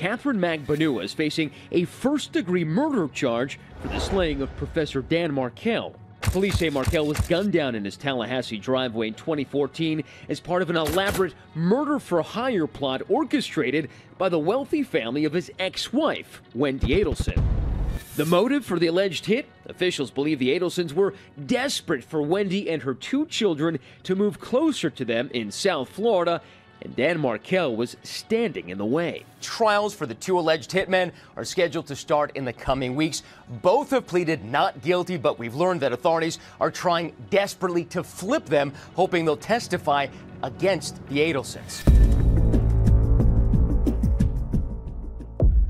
Katherine Magbanua is facing a first-degree murder charge for the slaying of Professor Dan Markel. Police say Markel was gunned down in his Tallahassee driveway in 2014 as part of an elaborate murder-for-hire plot orchestrated by the wealthy family of his ex-wife, Wendi Adelson. The motive for the alleged hit? Officials believe the Adelsons were desperate for Wendi and her two children to move closer to them in South Florida, and Dan Markel was standing in the way. Trials for the two alleged hitmen are scheduled to start in the coming weeks. Both have pleaded not guilty, but we've learned that authorities are trying desperately to flip them, hoping they'll testify against the Adelsons.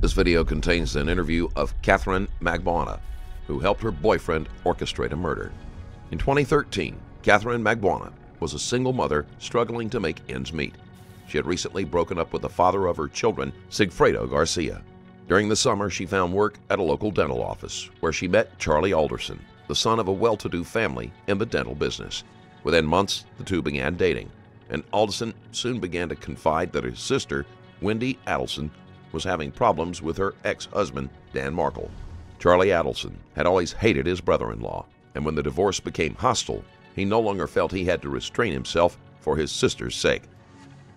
This video contains an interview of Katherine Magbanua, who helped her boyfriend orchestrate a murder. In 2013, Katherine Magbanua was a single mother struggling to make ends meet. She had recently broken up with the father of her children, Sigfredo Garcia. During the summer, she found work at a local dental office where she met Charlie Adelson, the son of a well-to-do family in the dental business. Within months, the two began dating, and Adelson soon began to confide that his sister, Wendi Adelson, was having problems with her ex-husband, Dan Markel. Charlie Adelson had always hated his brother-in-law, and when the divorce became hostile, he no longer felt he had to restrain himself for his sister's sake.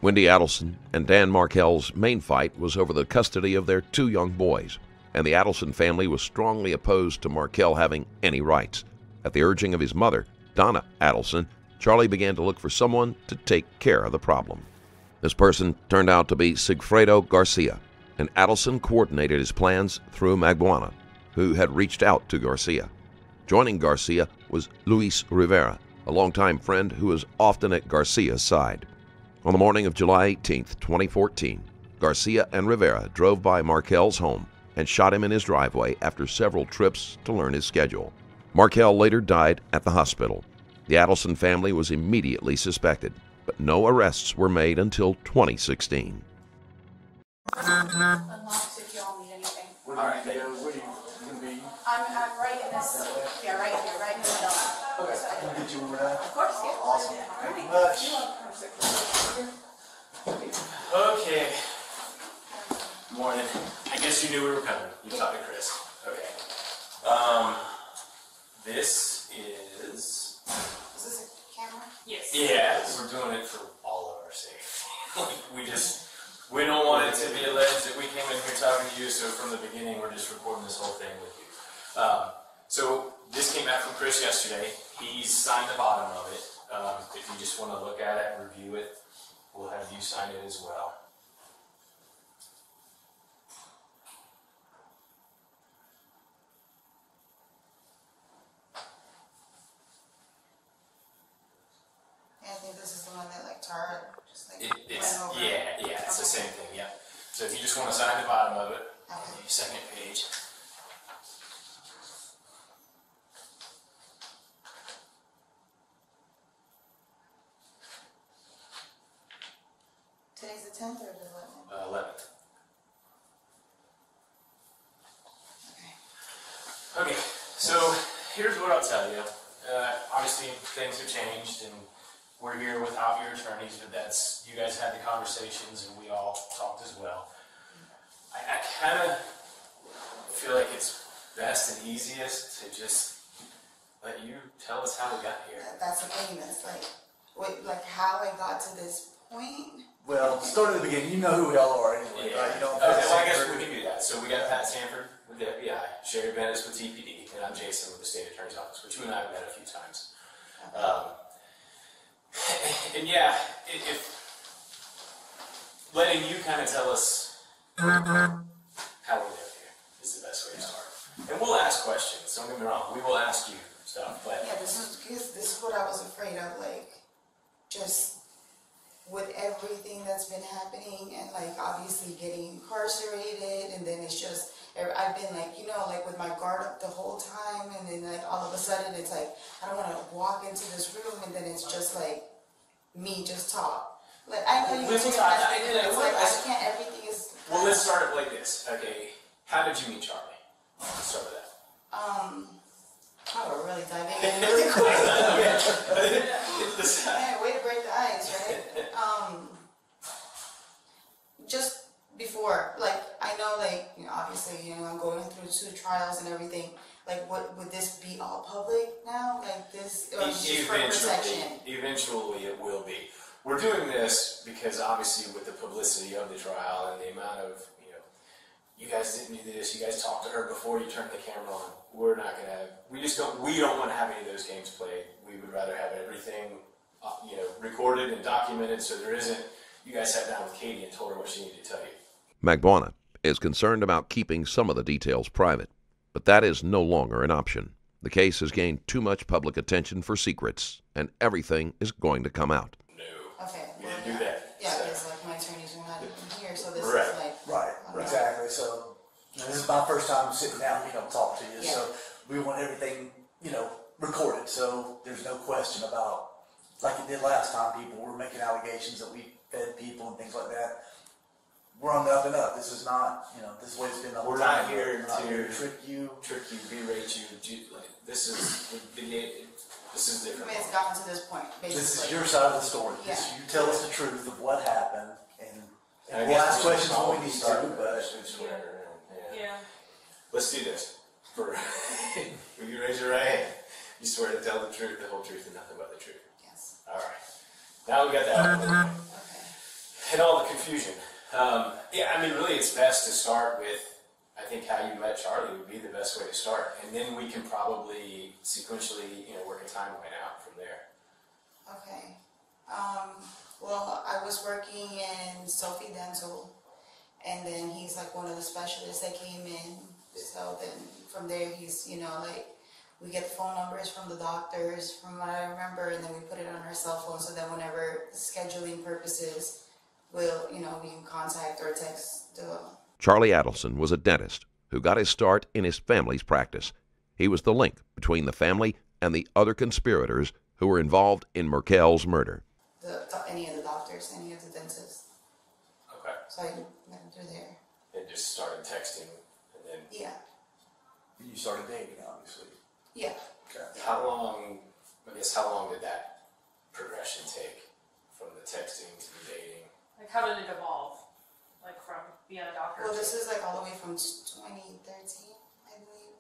Wendi Adelson and Dan Markel's main fight was over the custody of their two young boys, and the Adelson family was strongly opposed to Markel having any rights. At the urging of his mother, Donna Adelson, Charlie began to look for someone to take care of the problem. This person turned out to be Sigfredo Garcia, and Adelson coordinated his plans through Magbanua, who had reached out to Garcia. Joining Garcia was Luis Rivera, a longtime friend who was often at Garcia's side. On the morning of July 18, 2014, Garcia and Rivera drove by Markel's home and shot him in his driveway after several trips to learn his schedule. Markel later died at the hospital. The Adelson family was immediately suspected, but no arrests were made until 2016. I'm right in this. Yeah, right in the middle. Okay, so I can get you over there. Of course, yeah. Awesome. Thank you much. Okay. Morning. I guess you knew we were coming. You talked to Chris. Okay. This is. Is this a camera? Yes. Yeah, we're doing it for all of our safety. We don't want it to be alleged that we came in here talking to you, so from the beginning we're just recording this whole thing with you. So this came back from Chris yesterday. He's signed the bottom of it. If you just want to look at it and review it, we'll have you sign it as well. Yeah, I think this is the one that like Tara just like went over. Yeah, it's the same thing. Yeah. So if you just want to sign the bottom of it, okay. Second page. Today's the 10th or the 11th? 11th. Okay. Okay, so here's what I'll tell you. Obviously, things have changed, and we're here without your attorneys, but that's, you guys had the conversations, and we all talked as well. I kind of feel like it's best and easiest to just let you tell us how we got here. That's the thing, that's like, how I got to this point. Well, start at the beginning. You know who we all are anyway, yeah. Right? You don't okay, well, I guess we can do that. So we got Pat Samford with the FBI, Sherry Mattis with TPD, and I'm Jason with the State Attorney's Office, which you and I have met a few times. Okay. And yeah, if letting you kind of tell us how we live here is the best way to start. And we'll ask questions, don't get me wrong. We will ask you stuff, but... Yeah, this is what I was afraid of, like, just... with everything that's been happening and like obviously getting incarcerated, and then it's just I've been like, you know, like with my guard up the whole time, and then like all of a sudden it's like I don't want to walk into this room, and then it's just like me just talk. Like I know you can do I can't. Everything is. Well, let's start it like this. Okay, how did you meet Charlie? Let's start with that. Oh, we're really diving in really quick. Man, way to break the ice, right? Just before, like, I know, like, you know, obviously, you know, I'm going through 2 trials and everything. Like, what would this be all public now? Like this, or just for protection? Eventually, it will be. We're doing this because obviously, with the publicity of the trial and the amount of, you know, you guys didn't do this. You guys talked to her before you turned the camera on. We're not gonna have. We just don't. We don't want to have any of those games played. We would rather have everything, you know, recorded and documented, so there isn't. You guys sat down with Katie and told her what she needed to tell you. Magbanua is concerned about keeping some of the details private, but that is no longer an option. The case has gained too much public attention for secrets, and everything is going to come out. No. Okay. We didn't do that. Yeah, so. Because like my attorneys are not even here, so this is like... Right, exactly. So this is my first time sitting down, you know, talk to you. Yeah. So we want everything, you know, recorded. So there's no question about, like you did last time, people were making allegations that we fed people and things like that. We're on the up and up. This is not, you know, this way it's been the whole time. We're not here to trick you, berate you. Like, this is different. I mean, it's gotten to this point, basically. This is your side of the story. Yeah. This, you tell us the truth of what happened, and we'll ask questions when we need to. But yeah. Let's do this. If you raise your right hand, you swear to tell the truth, the whole truth, and nothing but the truth. Yes. All right. Now we got that out of the way. And all the confusion. Yeah, I mean, really, it's best to start with, I think, how you met Charlie would be the best way to start. And then we can probably sequentially, you know, work a timeline out from there. Okay. Well, I was working in Sophie Dental, and then he's, like, one of the specialists that came in. So then from there, he's, you know, like, we get the phone numbers from the doctors, from what I remember, and then we put it on our cell phone so that whenever scheduling purposes... We'll, you know, we can contact or text. Charlie Adelson was a dentist who got his start in his family's practice. He was the link between the family and the other conspirators who were involved in Markel's murder. Any of the doctors, any of the dentists. Okay. So I went through there. And just started texting, and then. Yeah. You started dating, obviously. Yeah. Okay. How long? I guess how long did that progression take from the texting to the dating? Like, how did it evolve, like, from being a doctor? Well, this is, like, all the way from 2013, I believe.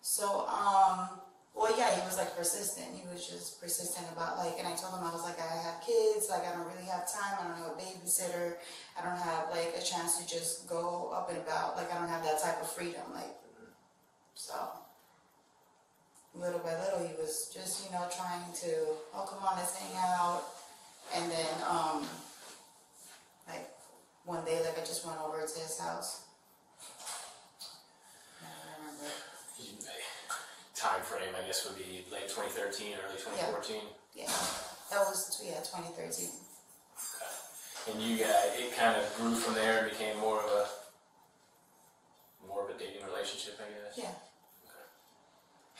So, well, yeah, he was, like, persistent. He was just persistent about, like, and I told him, I was like, I have kids. Like, I don't really have time. I don't have a babysitter. I don't have, like, a chance to just go up and about. Like, I don't have that type of freedom. Like, so, little by little, he was just, you know, trying to, oh, come on, let's hang out. And then, like, one day, like, I just went over to his house. I don't remember. Time frame, I guess, would be late 2013, early 2014? Yeah. That was, yeah, 2013. Okay. And you guys, it kind of grew from there and became more of a dating relationship, I guess? Yeah. Okay.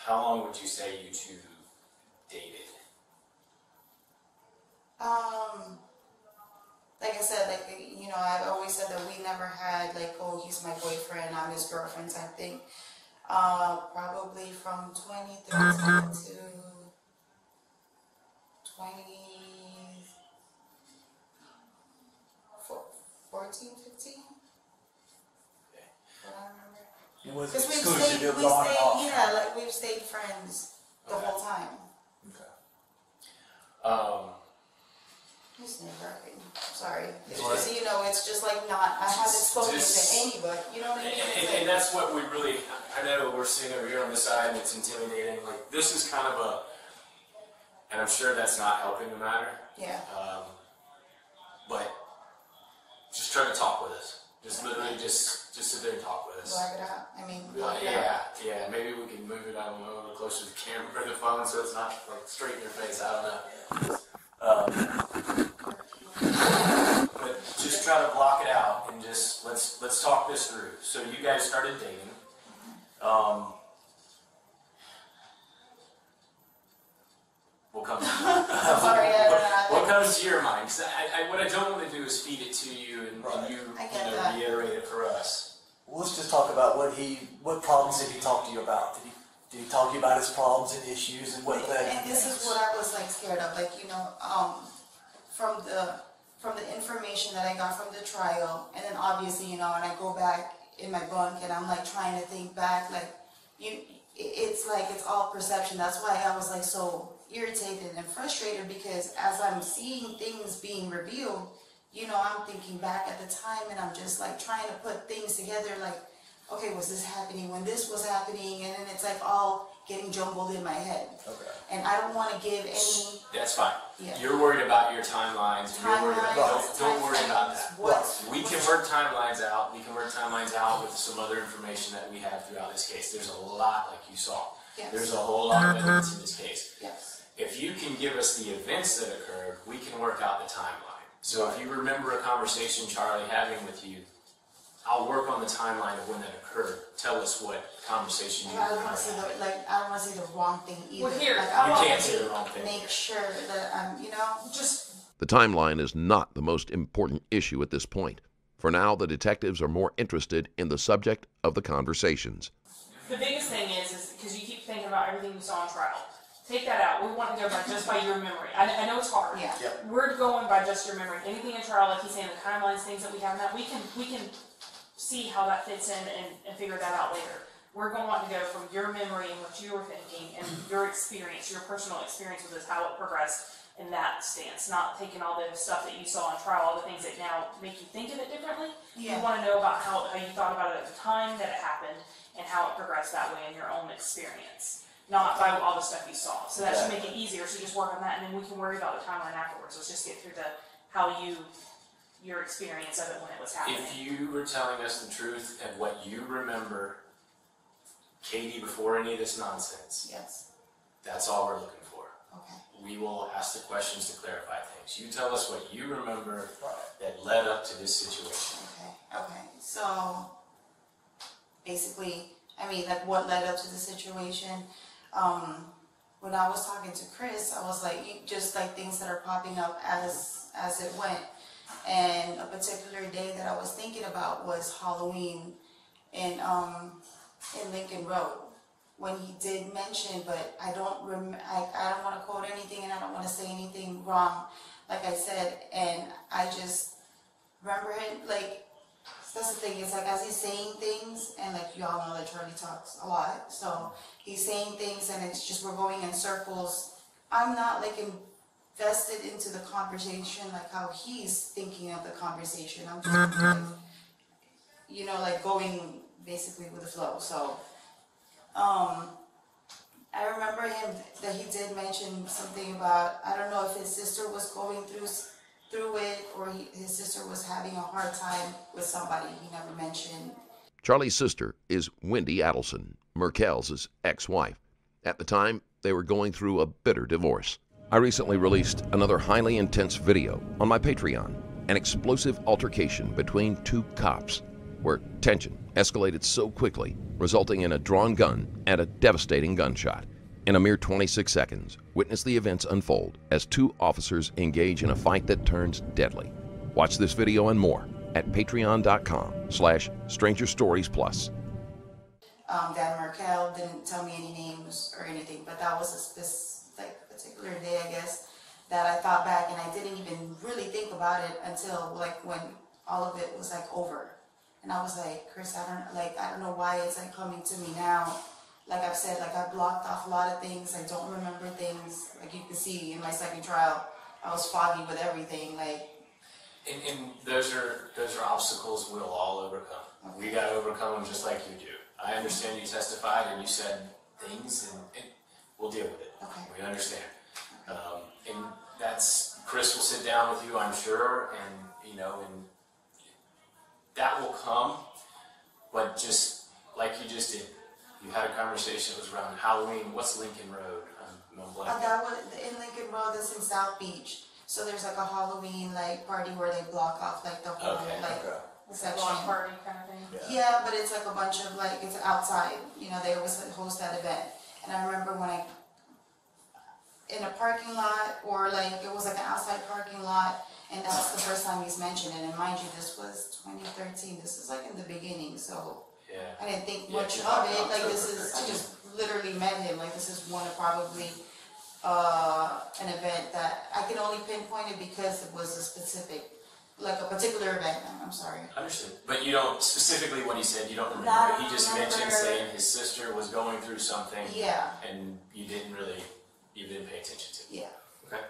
How long would you say you two dated? Like I said, like, you know, I've always said that we never had, like, oh, he's my boyfriend, I'm his girlfriend type thing. Probably from 2013 to 2014, 15? What I remember. It wasn't exclusive, it was on and off. Yeah, like, we've stayed friends the whole time. Okay. It's nerve-wracking. Sorry. It's just, you know, it's just like not, I haven't spoken to anybody, you know what I mean? And that's what we really, I know we're sitting over here on the side and it's intimidating. Like, this is kind of a, and I'm sure that's not helping the matter. Yeah. But just try to talk with us. Just literally just sit there and talk with us. Black it out. I mean, yeah. Maybe we can move it out a little closer to the camera or the phone so it's not, like, straight in your face. I don't know. But just try to block it out and just let's talk this through. So you guys started dating. What comes? What comes to your mind? Because what I don't want to do is feed it to you and you reiterate it for us. Well, let's just talk about what problems did he talk to you about? Did he talk to you about his problems and issues and what? And this is what I was, like, scared of, like, you know, from the from the information that I got from the trial, and then obviously, you know, when I go back in my bunk and I'm like trying to think back, like, it's like it's all perception. That's why I was like so irritated and frustrated, because as I'm seeing things being revealed, you know, I'm thinking back at the time and I'm just like trying to put things together, like, okay, was this happening when this was happening? And then it's like all getting jumbled in my head. Okay. And I don't want to give any... That's fine. Yeah. You're worried about your timelines. Don't worry about that. We can work timelines out. We can work timelines out with some other information that we have throughout this case. There's a lot, like you saw. Yes. There's a whole lot of evidence in this case. Yes. If you can give us the events that occurred, we can work out the timeline. So if you remember a conversation Charlie having with you, I'll work on the timeline of when that occurred. Tell us what conversation you had. I don't want to say the wrong thing either. Well, here, like, I can't say the wrong thing. Make sure that you know, just... The timeline is not the most important issue at this point. For now, the detectives are more interested in the subject of the conversations. The biggest thing is because you keep thinking about everything you saw on trial. Take that out. We want to go by just by your memory. I know it's hard. Yeah. Yep. We're going by just your memory. Anything in trial, like he's saying, the timelines, things that we have now, we can see how that fits in and figure that out later. We're going to want to go from your memory and what you were thinking and your experience, your personal experience with this, how it progressed in that stance, not taking all the stuff that you saw on trial, all the things that now make you think of it differently. Yeah. You want to know about how you thought about it at the time that it happened and how it progressed that way in your own experience, not by all the stuff you saw. So that should make it easier, so just work on that, and then we can worry about the timeline afterwards. Let's just get through the your experience of it when it was happening. If you were telling us the truth and what you remember, Katie, before any of this nonsense, yes, that's all we're looking for. Okay. We will ask the questions to clarify things. You tell us what you remember that led up to this situation. Okay, okay. So, basically, I mean, like, what led up to the situation? When I was talking to Chris, I was like, just like things that are popping up as it went. And a particular day that I was thinking about was Halloween in Lincoln Road, when he did mention, but I don't want to quote anything and I don't want to say anything wrong, like I said, and I just remember it, like, that's the thing, it's like as he's saying things, and like y'all know that Charlie talks a lot, so he's saying things and it's just, we're going in circles. I'm not like invested into the conversation, like how he's thinking of the conversation. I'm just like, you know, like going basically with the flow. So I remember that he did mention something about, I don't know if his sister was going through it, or his sister was having a hard time with somebody. He never mentioned. Charlie's sister is Wendi Adelson, Merkel's ex-wife. At the time, they were going through a bitter divorce. I recently released another highly intense video on my Patreon, an explosive altercation between two cops, where tension escalated so quickly, resulting in a drawn gun and a devastating gunshot. In a mere 26 seconds, witness the events unfold as two officers engage in a fight that turns deadly. Watch this video and more at patreon.com/StrangerStoriesPlus. Dan Markel didn't tell me any names or anything, but that was a particular day, I guess, that I thought back, and I didn't even really think about it until like when all of it was like over, and I was like, Chris, I don't know why it's like coming to me now. Like I've said, like I blocked off a lot of things. I don't remember things. Like you can see in my second trial, I was foggy with everything. Like, and those are obstacles we'll all overcome. Okay. We got to overcome them just like you do. I understand you testified and you said things, and we'll deal with it. Okay. We understand. Okay. And that's, Chris will sit down with you, I'm sure, and, you know, and that will come, but just like you just did, you had a conversation that was around Halloween. What's Lincoln Road? In Lincoln Road, that's in South Beach. So there's like a Halloween, like, party where they block off, like, the whole, it's like a lawn party kind of thing? Yeah, but it's like a bunch of, like, it's outside. You know, they always host that event. And I remember when I, in a parking lot, or like, it was like an outside parking lot, and that's the first time he's mentioned it. And mind you, this was 2013. This is like in the beginning, so yeah. I didn't think much of it. Like, this is, I just literally met him. Like, this is one of probably an event that I can only pinpoint it because it was a specific, like a particular event. I'm sorry. Understood. But you don't, specifically what he said, you don't remember. Not he just remember. Mentioned saying his sister was going through something. Yeah. And you didn't really, you didn't pay attention to it. Yeah. Okay.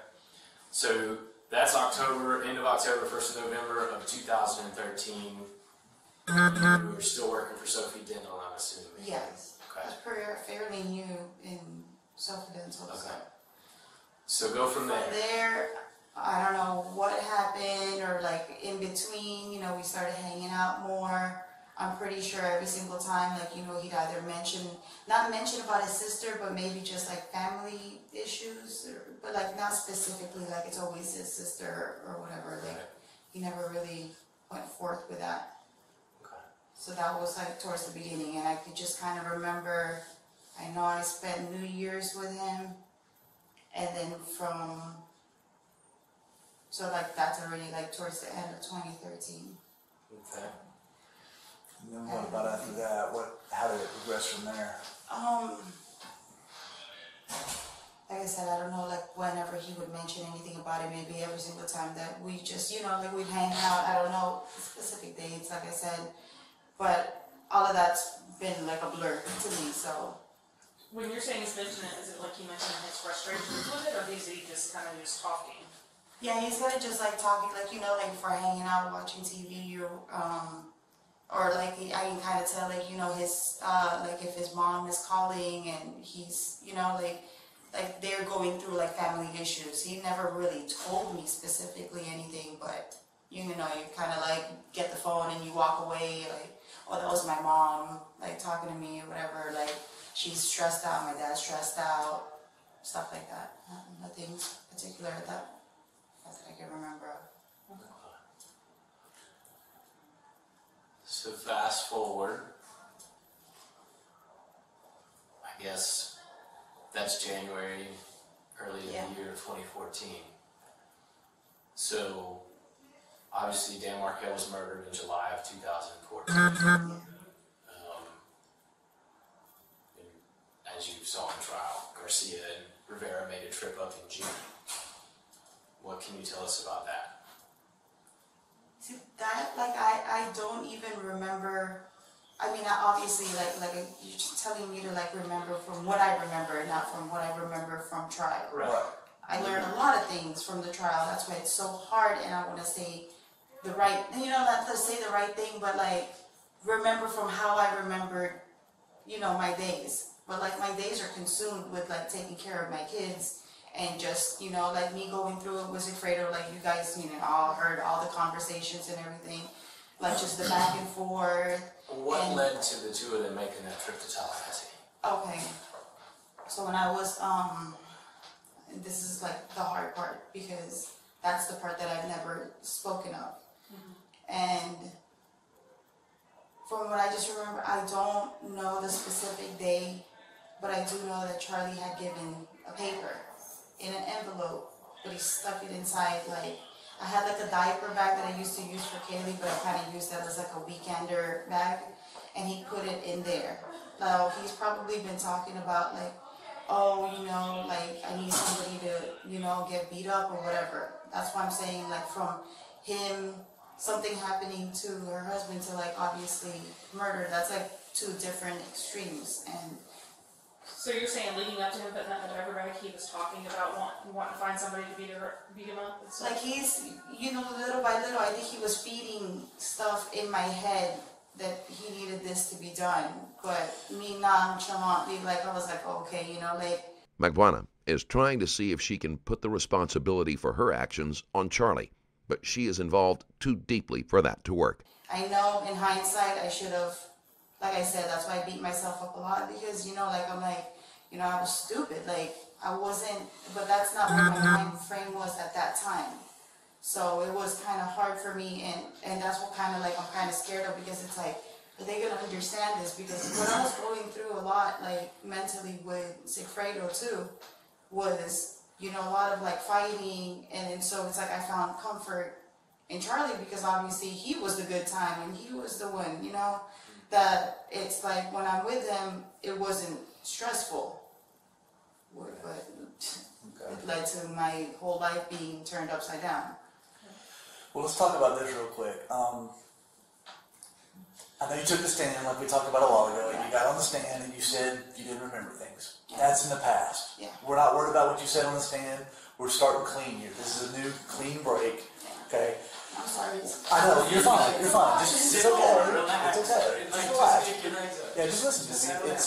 So that's October, end of October, 1st of November of 2013. You were still working for Sophie Dental, I'm assuming. Yes. Okay. That's fairly new in Sophie Dental. Okay. So go from there. From there, I don't know what happened or like in between, you know, we started hanging out more. I'm pretty sure every single time, like, you know, he'd either mention, not mention about his sister, but maybe just like family issues, or, but like not specifically like it's always his sister or whatever. Like he never really went forth with that. Okay. So that was like towards the beginning, and I could just kind of remember, I know I spent New Year's with him, and then from, so like that's already like towards the end of 2013. Okay. And then what about after that? What? How did it progress from there? Like I said, I don't know. Like whenever he would mention anything about it, maybe every single time that we just, you know, like we'd hang out. I don't know specific dates, like I said, but all of that's been like a blur to me. So. When you're saying he's mentioned it, is it like he mentioned his frustrations with it, or is he just kind of just talking? Yeah, he's kind of just like talking, like, you know, like for hanging out, watching TV, or like I can kind of tell, like, you know, his like if his mom is calling and he's, you know, like they're going through like family issues. He never really told me specifically anything, but you know, you kind of like get the phone and you walk away, like, oh, that was my mom, like talking to me or whatever, like. She's stressed out, my dad's stressed out, stuff like that. Nothing particular that I can remember. Okay. So fast forward, I guess that's January, early in the year of 2014. So obviously Dan Markel was murdered in July of 2014. Yeah. As you saw in trial, Garcia and Rivera made a trip up in June. What can you tell us about that? See, that, like, I don't even remember. I mean, I obviously, like you're just telling me to, like, remember from what I remember, not from what I remember from trial. Right. I learned a lot of things from the trial. That's why it's so hard, and I want to say the right, you know, not to say the right thing, but, like, remember from how I remembered, you know, my days. But like my days are consumed with like taking care of my kids and just, you know, like me going through it with Sigfredo, like you guys, you know, all heard all the conversations and everything, like just the back and forth. What led to the two of them making that trip to Tallahassee? Okay, so when I was, this is like the hard part because that's the part that I've never spoken of. Mm-hmm. And from what I just remember, I don't know the specific day. But I do know that Charlie had given a paper in an envelope, but he stuck it inside, like, I had like a diaper bag that I used to use for Kaylee, but I kind of used that as like a weekender bag, and he put it in there. Now, he's probably been talking about like, oh, you know, like I need somebody to, you know, get beat up or whatever. That's why I'm saying like from him, something happening to her husband to like obviously murder, that's like two different extremes. And so you're saying leading up to him putting that in the diaper bag, he was talking about wanting to find somebody to beat him up? Like he's, you know, little by little, I think he was feeding stuff in my head that he needed this to be done. But me nonchalantly, like I was like, okay, you know, like. Magbanua is trying to see if she can put the responsibility for her actions on Charlie, but she is involved too deeply for that to work. I know in hindsight I should have, like I said, that's why I beat myself up a lot because, you know, like I'm like, you know, I was stupid, like, I wasn't, but that's not what my mind frame was at that time, so it was kind of hard for me, and that's what kind of, like, I'm kind of scared of, because it's like, are they going to understand this, because what I was going through a lot, like, mentally with Sigfredo, too, was, you know, a lot of, like, fighting, and so it's like I found comfort in Charlie, because obviously he was the good time, and he was the one, you know, that it's like, when I'm with him, it wasn't stressful, but Okay. It led to my whole life being turned upside down. Well, let's talk about this real quick. I know you took the stand, like we talked about a while ago, and you got on the stand and you said you didn't remember things. Yeah. That's in the past. Yeah. We're not worried about what you said on the stand. We're starting clean here. This is a new clean break. Okay. I'm sorry. I know you're fine. You're fine. Just sit over. Relax. It's okay. Just relax. Yeah, just listen.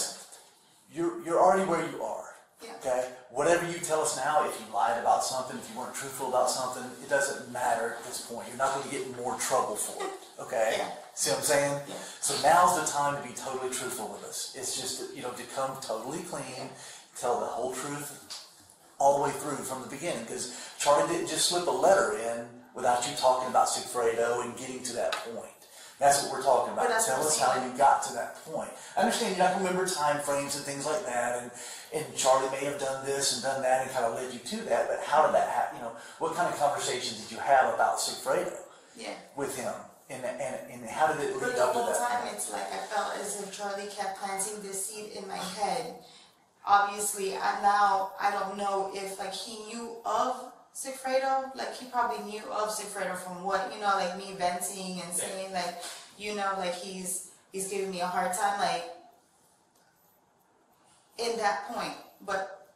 You're already where you are. Okay. Whatever you tell us now, if you lied about something, if you weren't truthful about something, it doesn't matter at this point. You're not going to get more trouble for it. Okay. Yeah. See what I'm saying? Yeah. So now's the time to be totally truthful with us. It's just, you know, to come totally clean, tell the whole truth all the way through from the beginning, because Charlie didn't just slip a letter in without you talking about Sigfredo and getting to that point. That's what we're talking about. Tell us how you got to that point. I understand you don't remember time frames and things like that, and Charlie may have done this and done that and kind of led you to that, but how did that happen? You know, what kind of conversations did you have about Sigfredo with him? And how did it lead up to that? The whole time it's like I felt as if Charlie kept planting this seed in my head. Obviously, I don't know if like he knew of Sigfredo, like he probably knew of Sigfredo from what, you know, like me venting and saying like, you know, like he's giving me a hard time, like in that point, but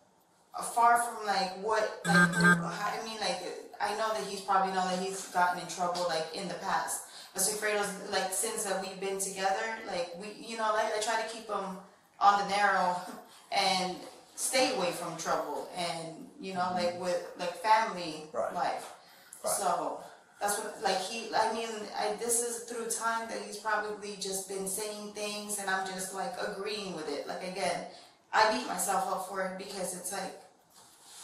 far from like what, like, I mean, like I know that he's probably known that he's gotten in trouble like in the past, but Sigfredo's like since that we've been together, like we, you know, like I try to keep him on the narrow and stay away from trouble and, you know, like with like family life. Right. So that's what, like he, I mean, this is through time that he's probably just been saying things and I'm just like agreeing with it. Like again, I beat myself up for it because it's like,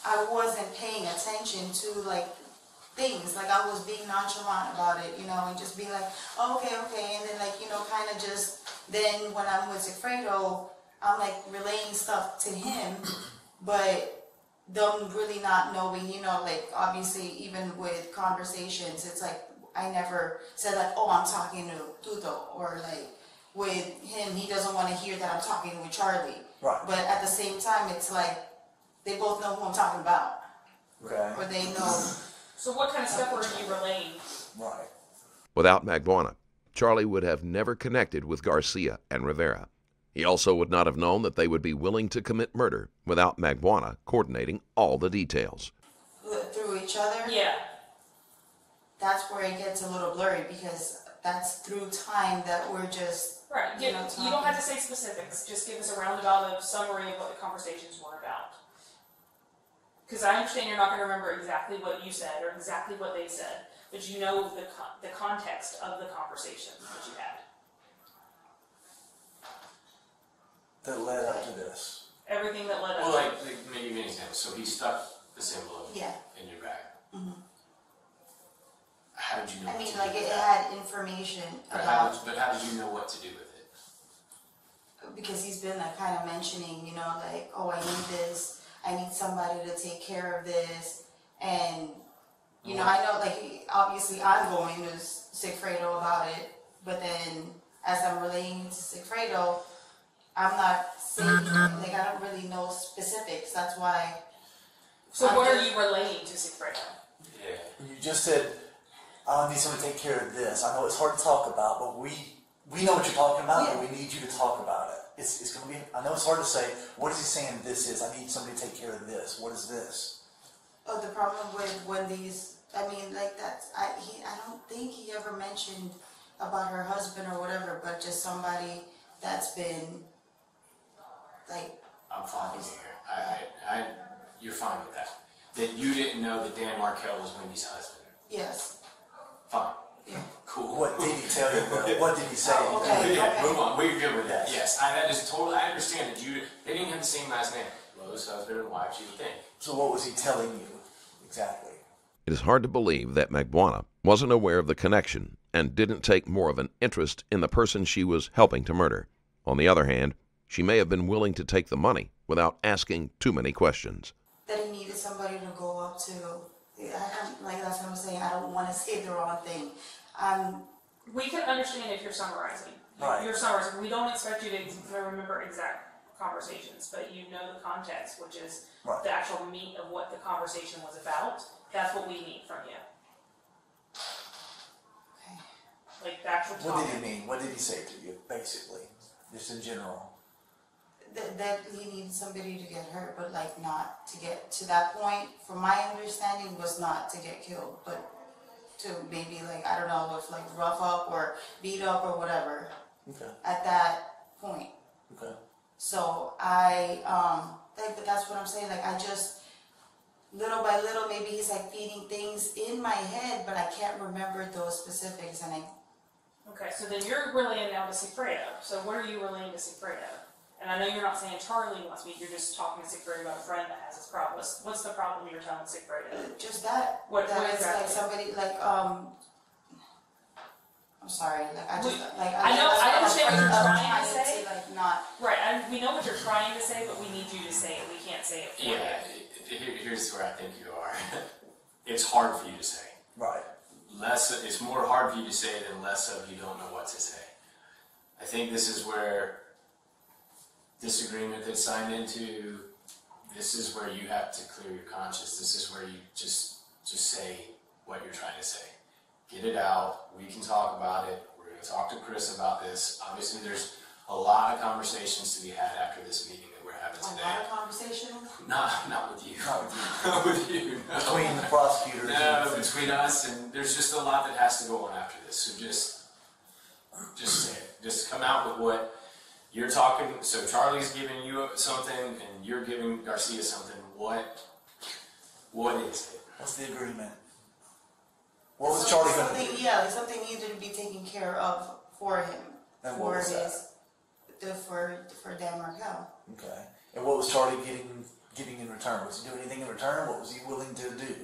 I wasn't paying attention to like things. Like I was being nonchalant about it, you know, and just be like, oh, okay. And then like, you know, kind of just, then when I'm with Sigfredo, I'm like relaying stuff to him, but them really not knowing, you know, like obviously even with conversations, it's like I never said like, oh, I'm talking to Tuto, or like with him, he doesn't want to hear that I'm talking with Charlie. Right. But at the same time, it's like they both know who I'm talking about. Right. Or they know. So what kind of stuff were you relaying? Right. Without Magbanua, Charlie would have never connected with Garcia and Rivera. He also would not have known that they would be willing to commit murder without Magbanua coordinating all the details. Through each other? Yeah. That's where it gets a little blurry because that's through time that we're just... Right. You know, you don't have to say specifics. Just give us a roundabout of summary of what the conversations were about. Because I understand you're not going to remember exactly what you said or exactly what they said, but you know the context of the conversation that you had. That led up to this. Everything that led up to this. Well, like, maybe an example. So he stuck the symbol in your bag. Mm-hmm. How did you know? I mean, like, it had information about... But how did you know what to do with it? Because he's been, like, kind of mentioning, you know, like, oh, I need this. I need somebody to take care of this. And, you know, I know, like, obviously I'm going to Sigfredo about it. But then, as I'm relating to Sigfredo... I'm not saying, like, I don't really know specifics, that's why... So what are you relating to Sigfredo? Yeah. You just said, I need someone to take care of this. I know it's hard to talk about, but we know what you're talking about, and we need you to talk about it. It's going to be... I know it's hard to say, what is he saying this is? I need somebody to take care of this. What is this? Oh, the problem with Wendy's... I mean, like, that's... I don't think he ever mentioned about her husband or whatever, but just somebody that's been... Like, I'm fine with here. You're fine with that. That you didn't know that Dan Markel was Wendy's husband. Yes. Fine. Yeah. Cool. What did he tell you? What did he say? Okay. Yeah, move on. We're good with that. Yes. That is totally. I understand that you. They didn't have the same last name. Lewis, husband and wife. You would think. So what was he telling you exactly? It is hard to believe that Magbanua wasn't aware of the connection and didn't take more of an interest in the person she was helping to murder. On the other hand, she may have been willing to take the money without asking too many questions. That he needed somebody to go up to. Like that's what I'm saying. I don't want to say the wrong thing. We can understand if you're summarizing. Right. You're summarizing. We don't expect you to remember exact conversations, but you know the context, which is right. The actual meat of what the conversation was about. That's what we need from you. Okay. Like the actual topic. What did he mean? What did he say to you, basically? Just in general? That he needs somebody to get hurt, but like not to get to that point, from my understanding, was not to get killed, but to maybe like, I don't know, if like rough up or beat up or whatever. Okay. At that point. Okay. So I, like, but that's what I'm saying. Like I just, little by little, maybe he's like feeding things in my head, but I can't remember those specifics. And I. Okay, so then you're relating now to Sigfredo. So what are you relating to Sigfredo? And I know you're not saying Charlie wants me. You're just talking to Sigfredo about a friend that has this problem. What's the problem you're telling Sigfredo? Just that. What is like somebody like I'm sorry. Like I just like I understand what you're trying to say. Like not right. We know what you're trying to say, but we need you to say it. We can't say it for you. Yeah. Here's where I think you are. It's hard for you to say. Right. Less. It's more hard for you to say than less of you don't know what to say. I think this is where. Disagreement that's signed into, this is where you have to clear your conscience. This is where you just say what you're trying to say. Get it out. We can talk about it. We're going to talk to Chris about this. Obviously, there's a lot of conversations to be had after this meeting that we're having today. A lot of conversations? Not with you. Not with you. No. Between the prosecutors. No, between us. And there's just a lot that has to go on after this. So just say it. Just come out with what... You're talking, so Charlie's giving you something, and you're giving Garcia something. What is it? What's the agreement? What was Charlie going to do? Yeah, something needed to be taken care of for him. And what was that? For Dan Markel. Okay. And what was Charlie getting in return? Was he doing anything in return? What was he willing to do?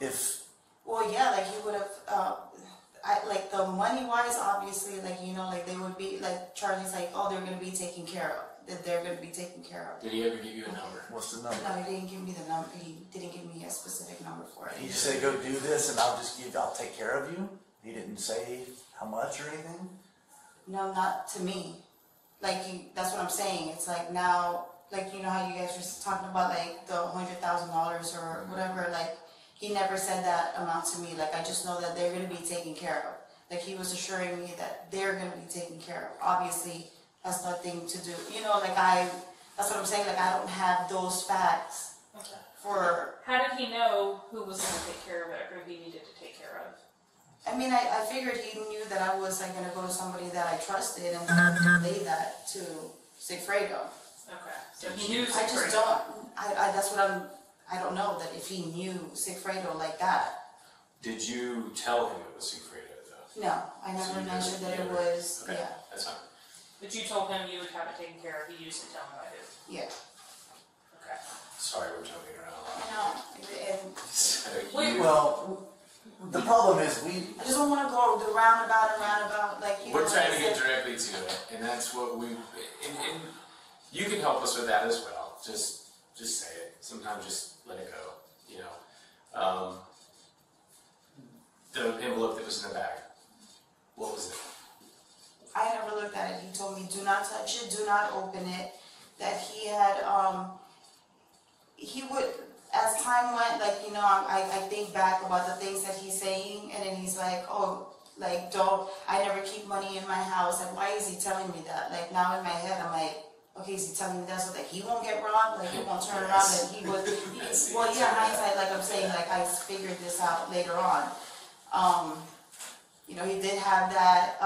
If... Well, yeah, like he would have... like the money wise, obviously, like you know, like they would be like Charlie's like, oh, they're gonna be taken care of. That they're gonna be taken care of. Did he ever give you a number? What's the number? No, he didn't give me the number. He didn't give me a specific number for it. He just said, go do this, and I'll take care of you. He didn't say how much or anything. No, not to me. Like that's what I'm saying. It's like now, like you know how you guys were talking about like the $100,000 or whatever, like. He never said that amount to me. Like I just know that they're gonna be taken care of. Like he was assuring me that they're gonna be taken care of. Obviously, that's nothing to do. You know, like that's what I'm saying. Like I don't have those facts. Okay. For how did he know who was gonna take care of whatever he needed to take care of? I mean, I figured he knew that I was like gonna go to somebody that I trusted and relay that to Sigfredo. Okay. So he knew. Sigfredo. I just don't. That's what I'm. I don't know that if he knew Sigfredo like that. Did you tell him it was Sigfredo though? No, I never mentioned that it was. Okay. Yeah, that's fine. But you told him you would have it taken care of. He used to tell him I did. Yeah. Okay. Sorry, we're joking around. No. Well, the problem is I just don't want to go the roundabout and roundabout like you. We're trying to get directly to it, and that's what we. And you can help us with that as well. Just say it. Sometimes just let it go, you know. The envelope that was in the bag, what was it? I never looked at it. He told me, do not touch it, do not open it. That he had, he would, as time went, like, you know, I think back about the things that he's saying, and then he's like, oh, like, I never keep money in my house. Like, why is he telling me that? Like, now in my head, I'm like, okay, is he telling me that so that he won't get robbed? Like, he won't turn around and he would... Well, yeah, hindsight, like I'm saying, like, I figured this out later on. You know, he did have that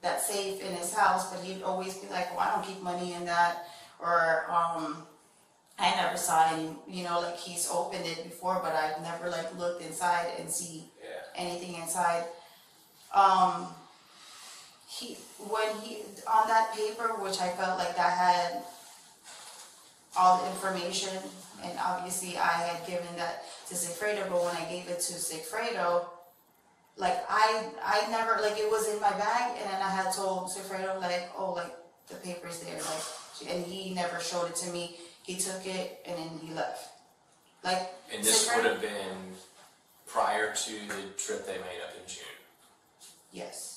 that safe in his house, but he'd always be like, well, I don't keep money in that, or I never saw any, you know, like, he's opened it before, but I've never, like, looked inside and see anything inside. When he on that paper, which I felt like that had all the information, and obviously I had given that to Sigfredo, but when I gave it to Sigfredo, like I never, like it was in my bag, and then I had told Sigfredo like, oh, like the paper's there, like, and he never showed it to me. He took it and then he left. Like, and this would have been prior to the trip they made up in June. Yes.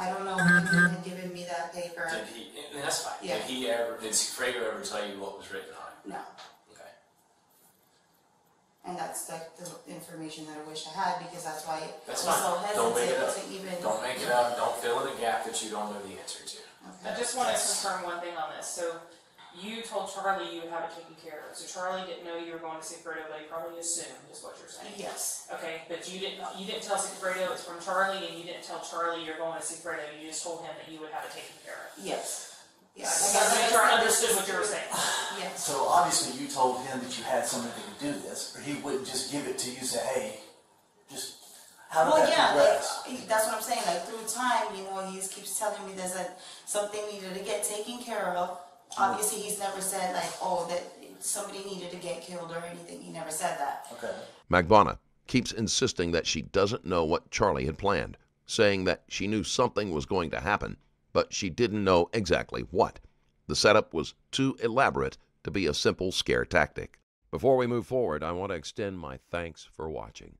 I don't know if he had given me that that paper. Did he, and that's fine. Yeah. Did Sigfredo ever tell you what was written on it? No. Okay. And that's like the information that I wish I had, because that's why that's I was so hesitant Don't make it up. Don't fill in a gap that you don't know the answer to. Okay. I just want to confirm one thing on this. So you told Charlie you would have it taken care of. So Charlie didn't know you were going to Sigfredo, but he probably assumed, is what you're saying. Yes. Okay, but you didn't tell Sigfredo it's from Charlie, and you didn't tell Charlie you're going to Sigfredo. You just told him that you would have it taken care of. Yes. Yes. So I sure understood what you were saying. Yes. So obviously you told him that you had somebody to do this, or he wouldn't just give it to you and say, hey, just... that's what I'm saying. Like, through time, you know, he just keeps telling me there's something needed to get taken care of. Obviously, he's never said, like, oh, that somebody needed to get killed or anything. He never said that. Okay. Magbanua keeps insisting that she doesn't know what Charlie had planned, saying that she knew something was going to happen, but she didn't know exactly what. The setup was too elaborate to be a simple scare tactic. Before we move forward, I want to extend my thanks for watching.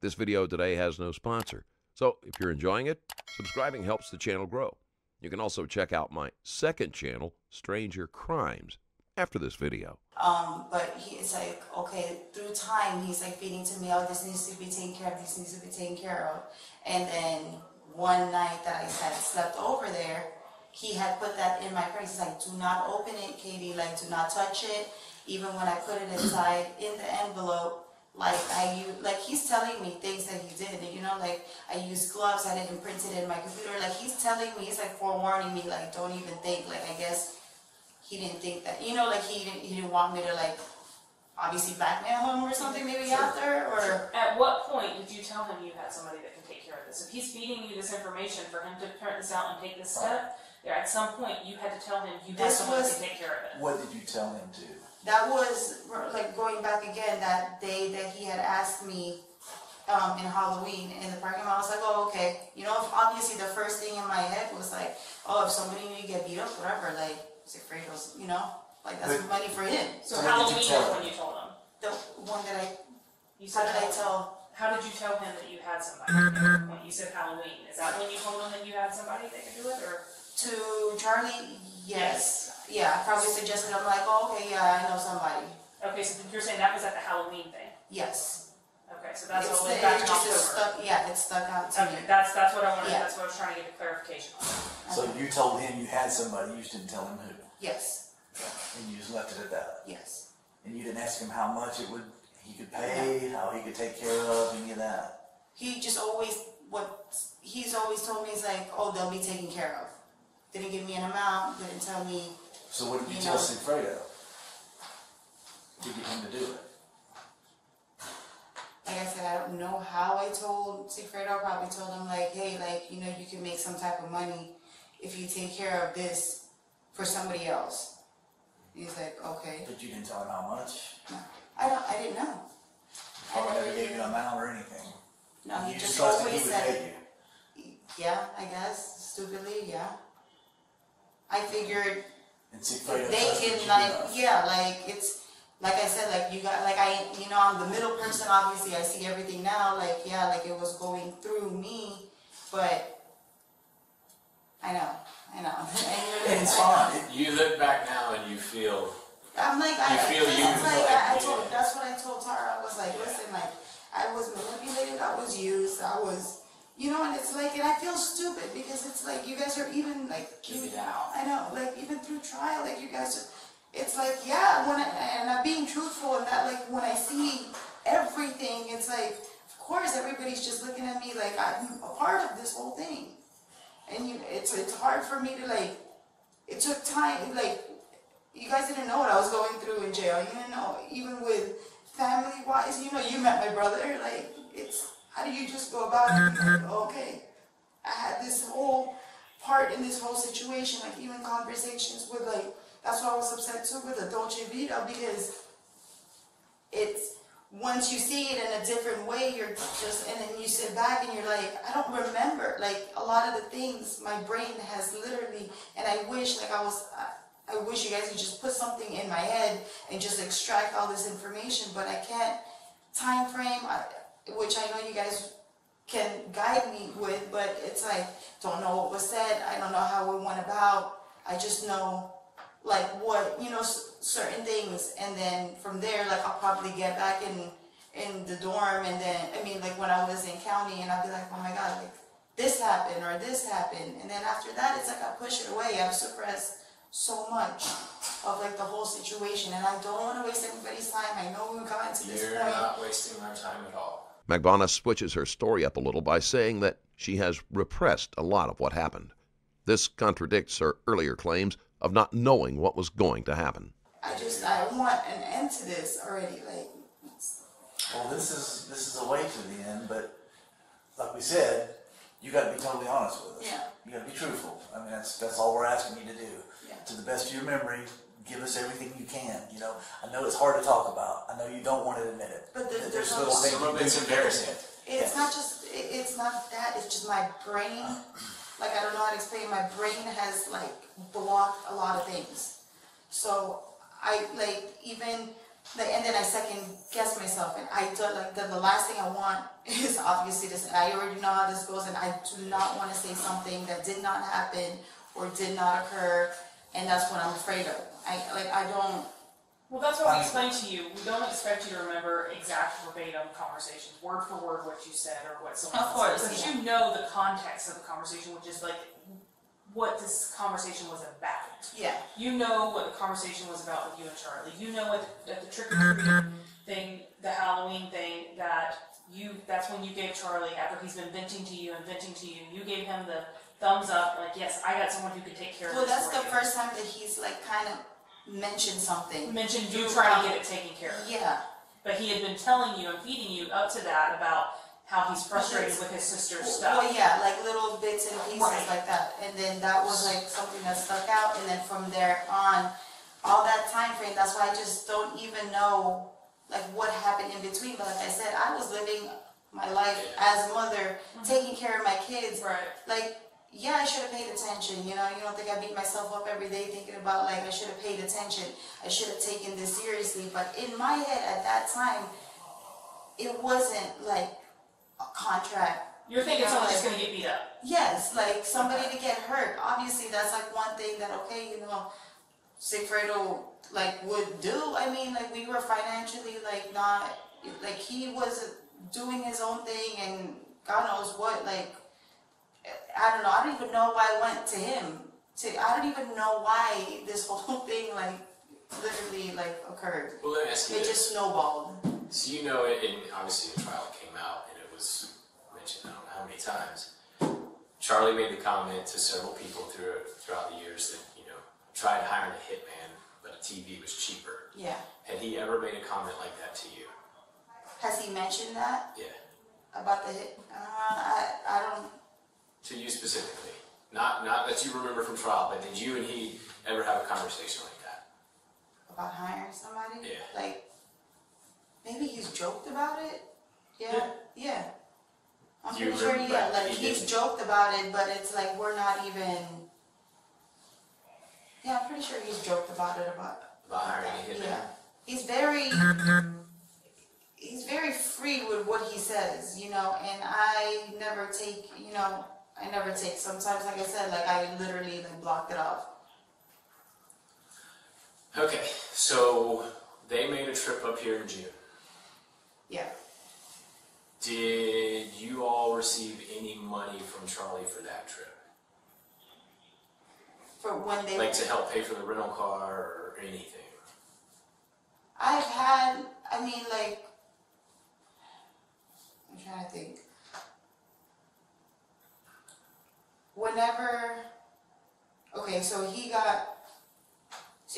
This video today has no sponsor, so if you're enjoying it, subscribing helps the channel grow. You can also check out my second channel, Stranger Crimes, after this video. But it's like, okay, through time, he's like feeding to me, oh, this needs to be taken care of, this needs to be taken care of. And then one night that I had slept over there, he had put that in my purse. He's like, do not open it, Katie, like, do not touch it. Even when I put it inside in the envelope, like, he's telling me things that he did, you know, like, I used gloves, I didn't print it in my computer, like, he's telling me, he's, like, forewarning me, like, don't even think, like, I guess he didn't think that, you know, like, he didn't want me to, like, obviously blackmail him or something maybe after, or... At what point did you tell him you had somebody that can take care of this? If he's feeding you this information for him to print this out and take this step, at some point you had to tell him you had somebody to take care of it. What did you tell him to? That was, like, going back again, that day that he had asked me in Halloween in the parking lot. I was like, oh, okay. You know, obviously the first thing in my head was like, oh, if somebody needed to get beat up, whatever, like, Sigfredo's, you know, like, that's money for him. So Halloween is when you told him? The one that how did you tell him that you had somebody? When you said Halloween, is that when you told him that you had somebody that could do it, or? To Charlie, yes. Yeah, I probably suggested, I'm like, oh, okay, yeah, I know somebody. Okay, so you're saying that was at the Halloween thing? Yes. Okay, so that's what was back in October. Yeah, it stuck out to me. That's what I wanted, that's what I was trying to get a clarification on. So you told him you had somebody, you just didn't tell him who? Yes. And you just left it at that? Yes. And you didn't ask him how much it would, he could pay, how he could take care of, any of that? He just always, he's always told me, is like, oh, they'll be taken care of. Didn't give me an amount, didn't tell me. So what did you tell Sigfredo to get him to do it? Like I said, I don't know how I told Sigfredo. I probably told him, like, hey, like, you know, you can make some type of money if you take care of this for somebody else. He's like, okay. But you didn't tell him how much? No. I didn't know. I never gave you an amount or anything. No, he just always said, yeah, I guess, stupidly, yeah. I figured they can, like, yeah, like, it's, like I said, like, you got, like, you know, I'm the middle person, obviously, I see everything now, like, yeah, like, it was going through me, but, I know. It's fine. You look back now and you feel, I'm like, I told, that's what I told Tara, I was like, listen, like, I was manipulated, I was used, I was... You know, and it's like, and I feel stupid because it's like, you guys are even, like, give it out. I know, like, even through trial, like, you guys just, it's like, yeah, and I'm being truthful and that, like, when I see everything, it's like, of course, everybody's just looking at me like I'm a part of this whole thing. And you, it's hard for me to, like, it took time, like, you guys didn't know what I was going through in jail. You didn't know, even with family-wise, you know, you met my brother, like, it's... How do you just go about it? Like, okay, I had this whole part in this whole situation, like even conversations with, like, that's why I was upset too with the Dolce Vita, because it's, once you see it in a different way, you're just, and then you sit back and you're like, I don't remember, like, a lot of the things my brain has literally, and I wish, like, I wish you guys would just put something in my head and just extract all this information, but I can't. Time frame, which I know you guys can guide me with, but it's like, don't know what was said, I don't know how it went about, I just know, like, what, you know, certain things, and then from there, like, I'll probably get back in the dorm, and then, I mean, like, when I was in county, and I'll be like, oh my God, like, this happened, or this happened, and then after that, it's like, I push it away, I've suppressed so much of, like, the whole situation, and I don't want to waste everybody's time, I know we've gotten to this point. You're not wasting our time at all. Magbanua switches her story up a little by saying that she has repressed a lot of what happened. This contradicts her earlier claims of not knowing what was going to happen. I want an end to this already, like. Well, this is a way to the end, but like we said, you got to be totally honest with us. Yeah. You got to be truthful. I mean, that's all we're asking you to do. Yeah. To the best of your memory, give us everything you can. You know, I know it's hard to talk about. I know you don't want to admit it. But there's little things embarrassing. It's not just. It's not that. It's just my brain. Like, I don't know how to explain. My brain has, like, blocked a lot of things. So I, like, even, like, and then I second guess myself, and I thought, like, the last thing I want is obviously this. I already know how this goes, and I do not want to say something that did not happen or did not occur, and that's what I'm afraid of. I don't. Well, that's what we explained to you. We don't expect you to remember exact verbatim conversations, word for word what you said or what someone else said. Of course, because you know the context of the conversation, which is like what this conversation was about. Yeah. You know what the conversation was about with you and Charlie. You know what the trick-or-treating thing, the Halloween thing, that's when you gave Charlie, after he's been venting to you, you gave him the thumbs up, like, yes, I got someone who can take care of this. Well, that's the first time that he's like kind of mentioned something. Mentioned you trying to get it taken care of. Yeah. But he had been telling you and feeding you up to that about how he's frustrated with his sister's stuff. Well, yeah, like little bits and pieces like that. And then that was like something that stuck out. And then from there on, all that time frame, that's why I just don't even know like what happened in between. But like I said, I was living my life as a mother, taking care of my kids. Right. Like, yeah, I should have paid attention, you know, you don't think I beat myself up every day thinking about, like, I should have paid attention, I should have taken this seriously, but in my head at that time, it wasn't, like, a contract. You're thinking someone's just going to get beat up. Yes, like, somebody to get hurt. Obviously, that's, like, one thing that, okay, you know, Sigfredo, like, would do. I mean, like, we were financially, like, not, like, he was doing his own thing and God knows what, like, I don't know. I don't even know why I went to him. I don't even know why this whole thing, like, literally, like, occurred. Well, let me ask you this. It just snowballed. So you know, and obviously the trial came out, and it was mentioned I don't know how many times. Charlie made the comment to several people throughout the years that, you know, tried hiring a hitman, but a TV was cheaper. Yeah. Had he ever made a comment like that to you? Has he mentioned that? Yeah. About the hit? I don't. To you specifically, not that you remember from trial, but did you and he ever have a conversation like that? About hiring somebody? Yeah. Like, maybe he's joked about it? Yeah. I'm pretty sure, yeah, like, he's joked about it, but it's like, we're not even, yeah, I'm pretty sure he's joked about it, about hiring him. Yeah. He's very free with what he says, you know, and I never take, you know, sometimes, like I said, like, I literally, like, blocked it off. Okay, so they made a trip up here in June. Yeah. Did you all receive any money from Charlie for that trip? For when they... Like, to help pay for the rental car or anything? I'm trying to think. So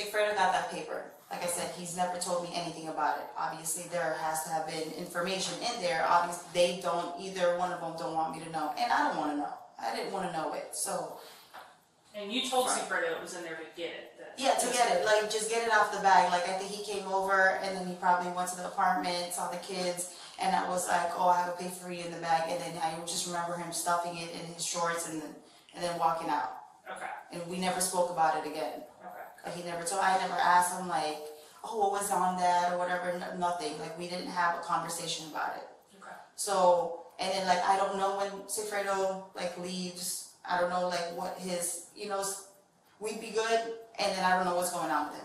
Sigfredo got that paper. Like I said, he's never told me anything about it. Obviously, there has to have been information in there. Obviously, either one of them don't want me to know. And I don't want to know. I didn't want to know it, so. And you told Sigfredo it was in there to get it. Yeah, to get it. Like, just get it off the bag. Like, I think he came over, and then he probably went to the apartment, saw the kids, and I was like, oh, I have a pay for you in the bag. And then I just remember him stuffing it in his shorts and then walking out. Okay. And we never spoke about it again. Okay. Like, I never asked him, like, oh, what was on that or whatever, nothing. Like, we didn't have a conversation about it. Okay. So, And then, like, I don't know when Sigfredo, like, leaves. I don't know, like, what his, you know, we'd be good, and then I don't know what's going on with him.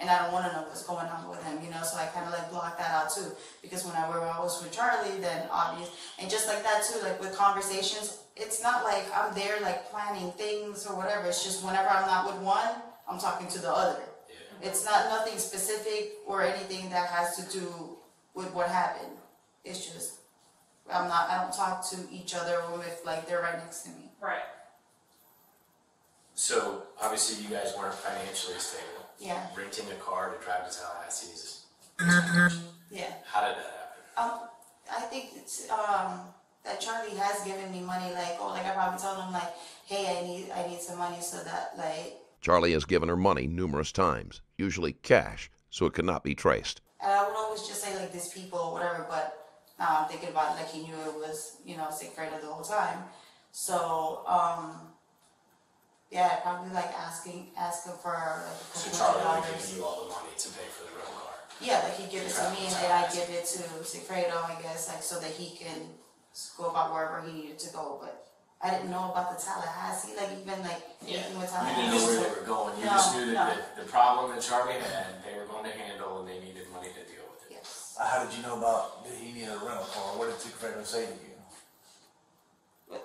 And I don't want to know what's going on with him, you know, so I kind of, like, block that out, too. Because whenever I was with Charlie, then obvious. And just like that, too, like, with conversations, it's not like I'm there, like, planning things or whatever. It's just whenever I'm not with one, I'm talking to the other. Yeah. It's not nothing specific or anything that has to do with what happened. It's just... I don't talk to each other if, like, they're right next to me. Right. So, obviously, you guys weren't financially stable. Yeah. Renting a car to drive to Tallahassee is... Yeah. How did that happen? I think it's, that Charlie has given me money, like, oh, like, I probably told him, like, hey, I need some money so that, like... Charlie has given her money numerous times, usually cash, so it could not be traced. And I would always just say, like, these people or whatever, but... Now I'm thinking about it, like, he knew it was, you know, Sigfredo the whole time. So, yeah, probably, like, asking for, like, a couple $100. So Charlie gave you all the money to pay for the rental car? Yeah, like, he gives it to me, and then I give it to Sigfredo, I guess, like, so that he can go about wherever he needed to go. But I didn't know about the Tallahassee, like, even, like, anything with Tallahassee. You didn't know where they were going. You just knew that the problem that Charlie had, they were going to handle, and they needed money to deal with it. Yes. How did you know about that he needed a rental car? What did Sigfredo say to you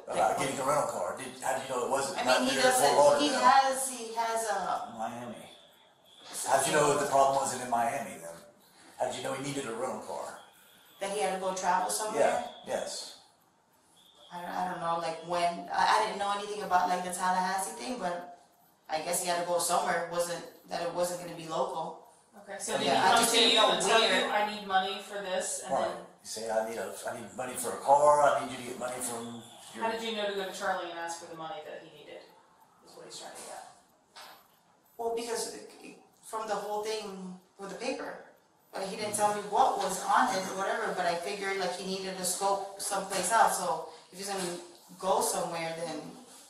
about getting a rental car? How did you know it wasn't? I mean, he has a Miami. How did you know that the problem wasn't in Miami then? How did you know he needed a rental car? That he had to go travel somewhere. Yeah. Yes. I don't know, like, when I didn't know anything about, like, the Tallahassee thing, but I guess he had to go somewhere. It wasn't going to be local. Okay, so then he comes to you and tells you, I need money for this, and then... You say, I need money for a car, I need you to get money from... Your... How did you know to go to Charlie and ask for the money that he needed, is what he's trying to get? Well, because from the whole thing with the paper. But he didn't tell me what was on it or whatever, but I figured, like, he needed to scope someplace out, so if he's going to go somewhere, then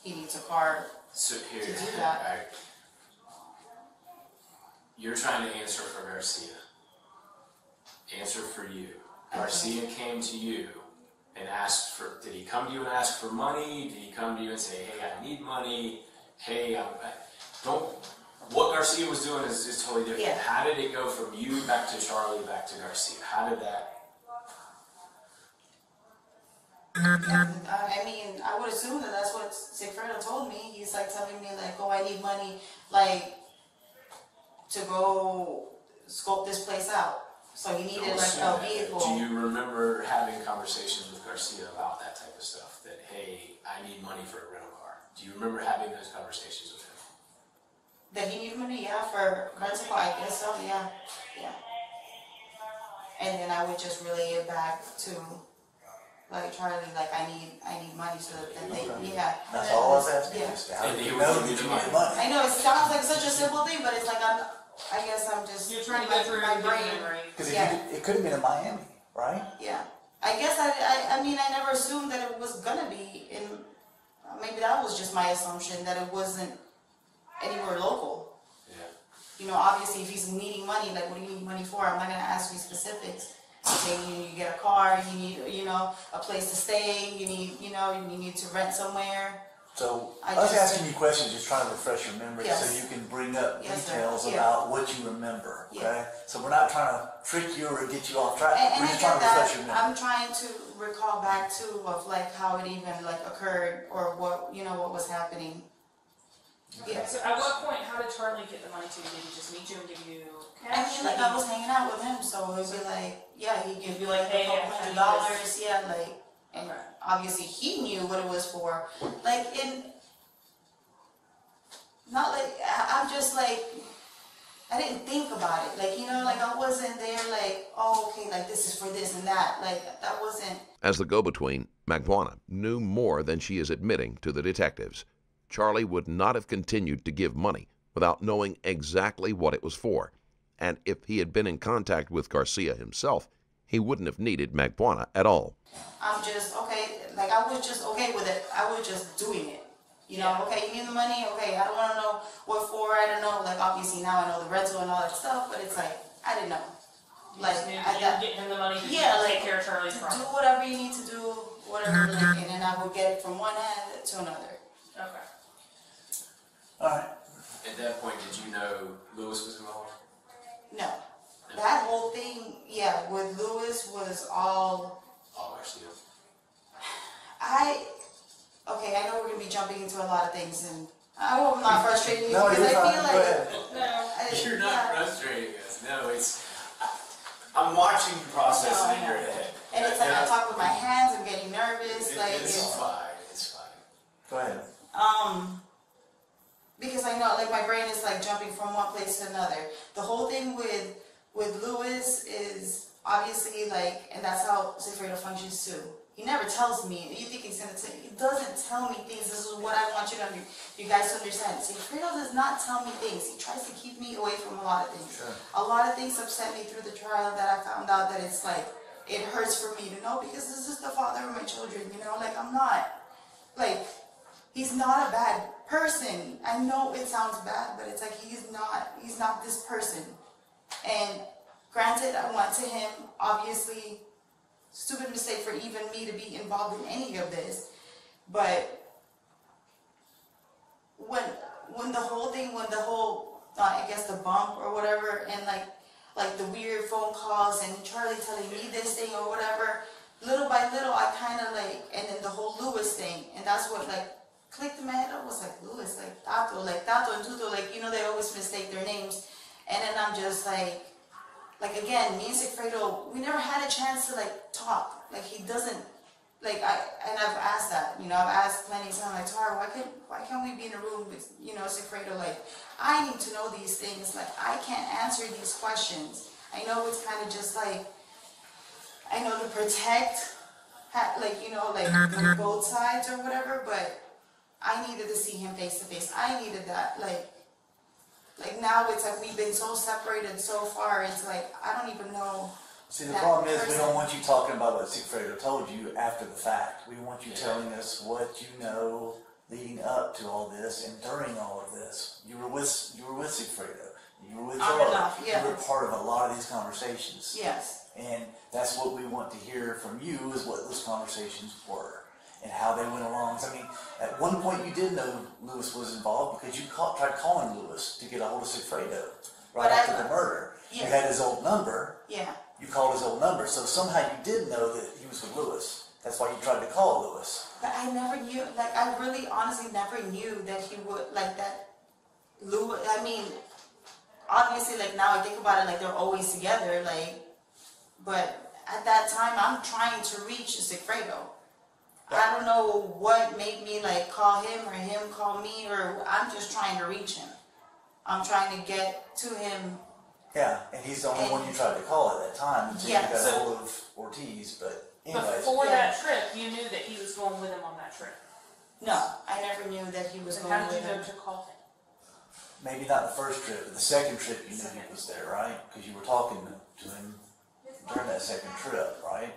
he needs a car to do that. You're trying to answer for Garcia. Answer for you. Garcia came to you and asked for, did he come to you and ask for money? Did he come to you and say, hey, I need money? Hey, what Garcia was doing is totally different. Yeah. How did it go from you back to Charlie, back to Garcia? How did that? I mean, I would assume that that's what Sigfredo told me. He's, like, telling me, like, oh, I need money, like, to go scope this place out. So he needed, like, a vehicle. Do you remember having conversations with Garcia about that type of stuff? That, hey, I need money for a rental car. Do you remember having those conversations with him? That he needed money, yeah, for rental, I guess so, yeah. Yeah. And then I would just relay it back to, like, Charlie, like, I need money so that they, yeah. That's all I was asking. Yeah. And you know, did you need money? I know, it sounds like such a simple thing, but it's like I guess I'm just... You're trying to get through my brain, right? Because it could have been in Miami, right? Yeah. I guess I mean, I never assumed that it was going to be in... Maybe that was just my assumption, that it wasn't anywhere local. Yeah. You know, obviously, if he's needing money, like, what do you need money for? I'm not going to ask you specifics. You need to get a car, you need, you know, a place to stay, you need, you know, you need to rent somewhere. So, asking you questions, just trying to refresh your memory so you can bring up details about what you remember, okay? So we're not trying to trick you or get you off track, we're just trying to refresh your memory. I'm trying to recall back, too, of, like, how it even, like, occurred or what, you know, what was happening. Okay. Yeah. So at what point, how did Charlie get the money to you? Did he just meet you and give you cash? I mean, like, I was hanging out with him, so it would be like, yeah, he'd give you, like, hey, $100, yeah, like, and obviously he knew what it was for. Like, I'm just, like, I didn't think about it. Like, you know, like, I wasn't there, like, oh, okay, like, this is for this and that. Like, that wasn't... As the go-between, Magbanua knew more than she is admitting to the detectives. Charlie would not have continued to give money without knowing exactly what it was for. And if he had been in contact with Garcia himself, he wouldn't have needed Magbanua at all. I'm just, okay, like, I was just okay with it. I was just doing it. You know, okay, you need the money, okay, I don't want to know what for, I don't know. Like, obviously now I know the rental and all that stuff, but it's like, I didn't know. Like, I got, getting him the money to take care of Charlie's problem. Do whatever you need to do. whatever we're making, and I will get it from one end to another. Okay. All right. At that point, did you know Lewis was involved? No. That whole thing, yeah, with Lewis was all... Oh, actually, no. Okay, I know we're going to be jumping into a lot of things, and I hope I'm not frustrating you, because I feel like... No, you're not frustrating us. No, it's... I'm watching you process it in your head. And it's like I talk with my hands, I'm getting nervous, like... It's fine, it's fine. Go ahead. Because I know, like, my brain is, like, jumping from one place to another. The whole thing with Lewis is obviously, like, and that's how Sigfredo functions, too. He never tells me. You think he's going to tell me. He doesn't tell me things. This is what I want you guys to understand. Sigfredo does not tell me things. He tries to keep me away from a lot of things. Sure. A lot of things upset me through the trial that I found out that it's, like, it hurts for me to know because this is the father of my children, you know? Like, I'm not, like... He's not a bad person. I know it sounds bad, but it's like he's not this person. And granted, I went to him, obviously, stupid mistake for even me to be involved in any of this. But when the whole thing, when the whole, I guess the bump or whatever, and like the weird phone calls and Charlie telling me this thing or whatever, little by little, I kind of like, and then the whole Lewis thing, and that's what like, clicked in my head. I was like, Lewis, like Tato and Tuto, like, you know, they always mistake their names. And then I'm just like again, me and Sigfredo, we never had a chance to like talk. Like he doesn't, like I've asked that, you know, I've asked plenty of times, like, Tara, why can't we be in a room with, you know, Sigfredo? Like, I need to know these things. Like, I can't answer these questions. I know it's kind of just like, I know to protect, like, you know, like from both sides or whatever, but I needed to see him face to face. I needed that. Like now it's like we've been so separated so far. It's like I don't even know. See, the problem is we don't want you talking about what Sigfredo told you after the fact. We want you telling us what you know leading up to all this and during all of this. You were with Sigfredo. You were with Charlie. Yes. You were part of a lot of these conversations. Yes. And that's what we want to hear from you is what those conversations were. And how they went along. I mean, at one point you did know Lewis was involved because you tried calling Lewis to get a hold of Sigfredo right after the murder. Yeah. You had his old number. Yeah. You called his old number, so somehow you did know that he was with Lewis. That's why you tried to call Lewis. But I never knew. Like I really, honestly, never knew that he would like that. Lewis. I mean, obviously, like now I think about it, like they're always together. Like, but at that time, I'm trying to reach Sigfredo. I don't know what made me like call him or him call me or I'm just trying to reach him. I'm trying to get to him. Yeah, and he's the only one you tried to call at that time until you got hold of Ortiz. But anyways, before that trip, you knew that he was going with him on that trip. No, I never knew that he was going with him. How did you know to call him? Maybe not the first trip, but the second trip you knew he was there, right? Because you were talking to him during that second trip, right?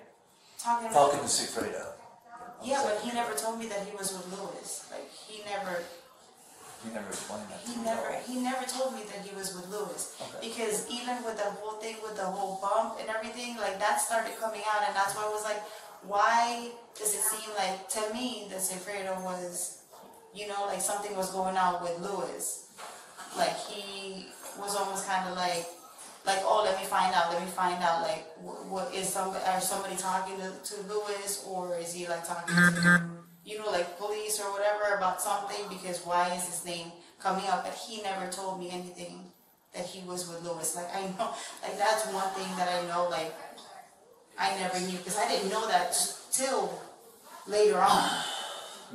Talking to Sigfredo. Yeah, but he never told me that he was with Lewis. Like he never explained that. He never told me that he was with Lewis. Okay. Because even with the whole thing, with the whole bump and everything, like that started coming out, and that's why I was like, why does it seem like to me that Sigfredo was, you know, like something was going on with Lewis? Like he was almost kind of like, oh, let me find out, like, what is somebody talking to Lewis, or is he, like, talking to, you know, like, police or whatever about something, because why is his name coming up? But he never told me anything that he was with Lewis. Like, I know, like, that's one thing that I know, like, I never knew, because I didn't know that till later on.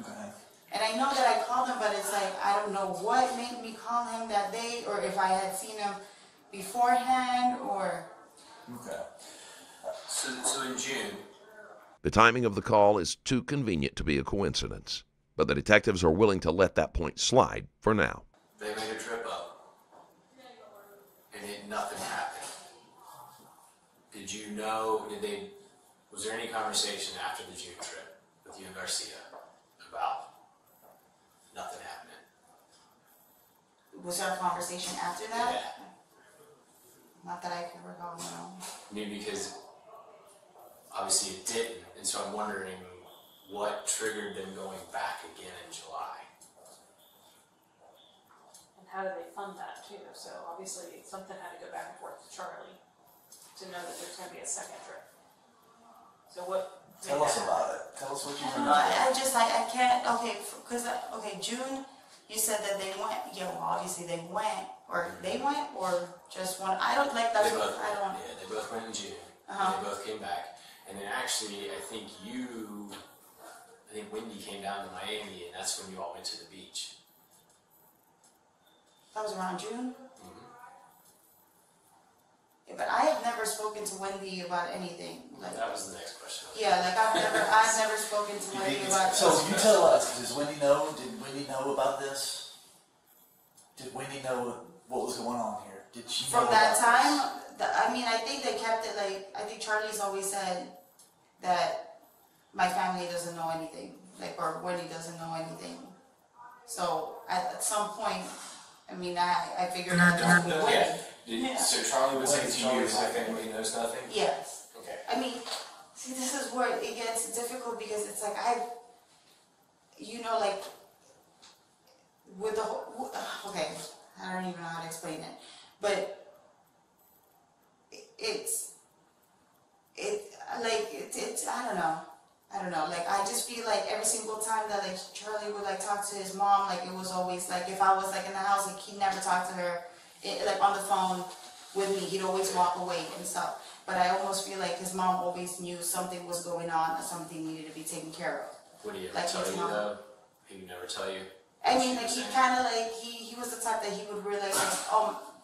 Okay. And I know that I called him, but it's like, I don't know what made me call him that day, or if I had seen him beforehand, or... Okay. So in June... The timing of the call is too convenient to be a coincidence, but the detectives are willing to let that point slide for now. They made a trip up, and nothing happened. Did you know, was there any conversation after the June trip with you and Garcia about nothing happening? Was there a conversation after that? Yeah. Not that I can recall now. I mean, because obviously it didn't, and so I'm wondering what triggered them going back again in July. And how do they fund that too? So obviously something had to go back and forth to Charlie to know that there's going to be a second trip. So what? Tell us about it. Tell us what you remember. I can't, because June, you said that they went, obviously they went, or they went, or just one, Yeah, they both went in June, and they both came back, and then actually, I think Wendi came down to Miami, and that's when you all went to the beach. That was around June? Yeah, but I have never spoken to Wendi about anything. Like, that was the next question. Yeah, I've never spoken to Wendi about. So you tell us, does Wendi know? Did Wendi know about this? Did Wendi know what was going on here? Did she? From that time, I think they kept it like. I think Charlie's always said that my family doesn't know anything, or Wendi doesn't know anything. So at some point, I figured out that it was Wendi. Yeah. So Charlie was saying to you, my family knows nothing? Yes. Okay. See, this is where it gets difficult because it's with the whole, I don't even know how to explain it, but I just feel like every single time that Charlie would talk to his mom, it was always if I was in the house, he never talked to her. On the phone with me, he'd always walk away and stuff. But I almost feel like his mom always knew something was going on or something needed to be taken care of. Would he ever tell you though? He would never tell you. He was the type that he would realize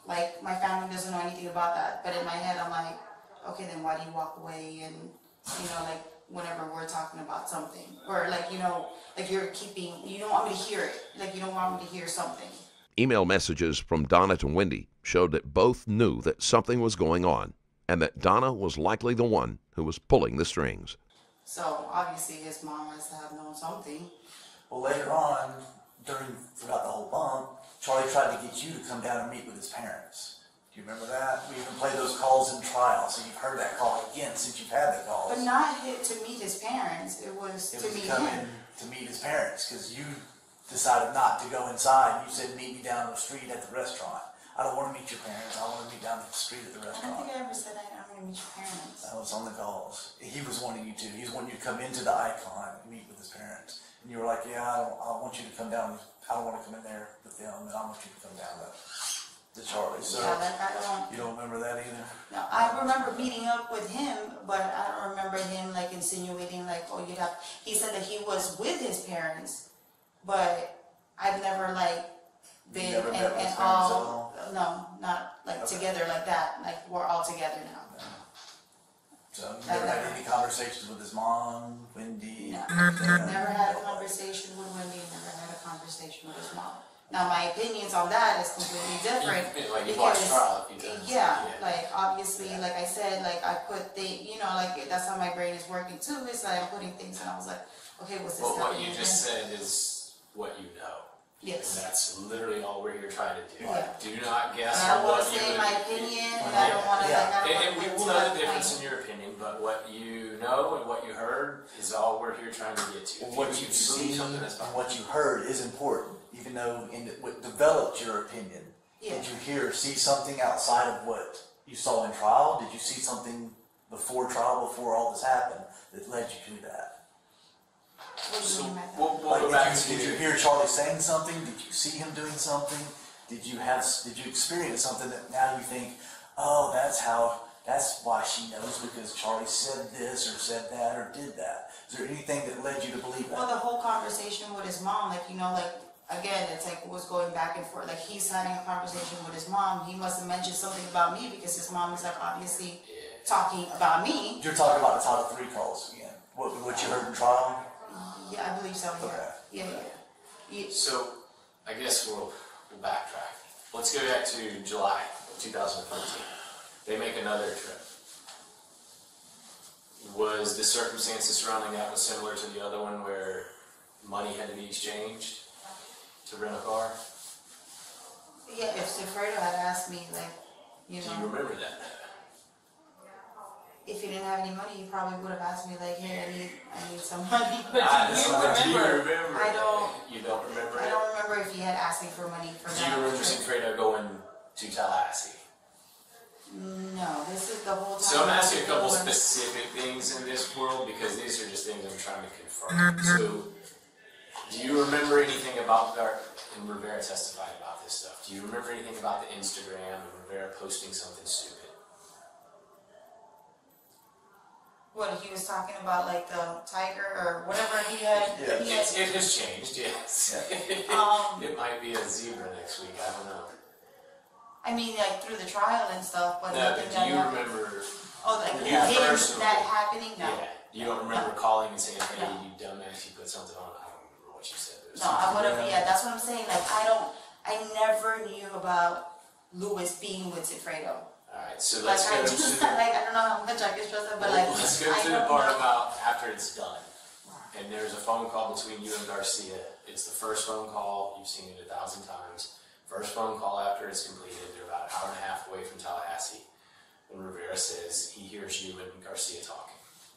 my family doesn't know anything about that. But in my head I'm okay, then why do you walk away? And whenever we're talking about something or you're keeping, you don't want me to hear it. You don't want me to hear something. Email messages from Donna to Wendi showed that both knew that something was going on and that Donna was likely the one who was pulling the strings. So obviously his mom must have known something. Well, later on, throughout the whole bump, Charlie tried to get you to come down and meet with his parents. Do you remember that? We even played those calls in trial, so you've heard that call again since you've had that call. But not to meet his parents, it was to meet him. To meet his parents, because you decided not to go inside. You said, meet me down the street at the restaurant. I don't want to meet your parents. I want to meet down the street at the restaurant. I don't think I ever said I don't want to meet your parents. That was on the calls. He was wanting you to. He was wanting you to come into the Icon and meet with his parents. And you were like, yeah, I want you to come down. I don't want to come in there with them. And I want you to come down to Charlie. So yeah, you don't remember that either? No, I remember meeting up with him, but I don't remember him insinuating oh, you'd have. He said that he was with his parents. But I've never been and all, no, not together that. We're all together now. Yeah. So you never had any conversations with his mom, Wendi? No, never had a conversation with Wendi. Never had a conversation with his mom. Now my opinions on that is completely different. I said, I put things, that's how my brain is working too. It's I'm putting things, and I was okay, what's this? Well, what you just said is what you know. Yes. And that's literally all we're here trying to do. Yeah. Do not guess what you would. I don't want to say my opinion, and I don't want to, and we will know the difference in your opinion, but what you know and what you heard is all we're here trying to get to. Well, what you've seen and what you heard is important, even though what developed your opinion. Yeah. Did you see something outside of what you saw in trial? Did you see something before trial, before all this happened, that led you to that? So we'll go back to did you hear Charlie saying something? Did you see him doing something? Did you experience something that now you think, oh, that's why she knows, because Charlie said this or said that or did that? Is there anything that led you to believe that? Well, the whole conversation with his mom, again, it's was going back and forth. He's having a conversation with his mom. He must have mentioned something about me because his mom is obviously talking about me. You're talking about the top 3 calls again. What you heard in trial? Yeah, I believe so. Yeah. Okay. Yeah. So, I guess we'll backtrack. Let's go back to July of 2014. They make another trip. Was the circumstances surrounding that was similar to the other one where money had to be exchanged to rent a car? Yeah, if Sigfredo had asked me, Do you remember that? if you didn't have any money, you probably would have asked me, like, hey, I need some money. But do you remember? I don't. You don't remember it? I don't remember if you had asked me for money for that. Do you remember Sigfredo going to Tallahassee? No, this is the whole time. So I'm asking a couple specific things in this world, because these are just things I'm trying to confirm. So, do you remember anything about that? And Rivera testified about this stuff. Do you remember anything about the Instagram and Rivera posting something stupid? What, he was talking about, like, the tiger or whatever he had? Yeah. It has changed, yes. It might be a zebra next week, I don't know. I mean, like, through the trial and stuff, but no, but do you remember? Oh, like, that happening? No. Yeah. You don't remember calling and saying, hey, you dumbass, you put something on? I don't remember what you said. No, I would have, yeah, that's what I'm saying. Like, I never knew about Lewis being with Sigfredo. Alright, so let's go to I don't know how much I can stress it, but like, let's go to the part about after it's done. And there's a phone call between you and Garcia. It's the first phone call, you've seen it 1,000 times. First phone call after it's completed, they're about an hour and a half away from Tallahassee. When Rivera says he hears you and Garcia talking.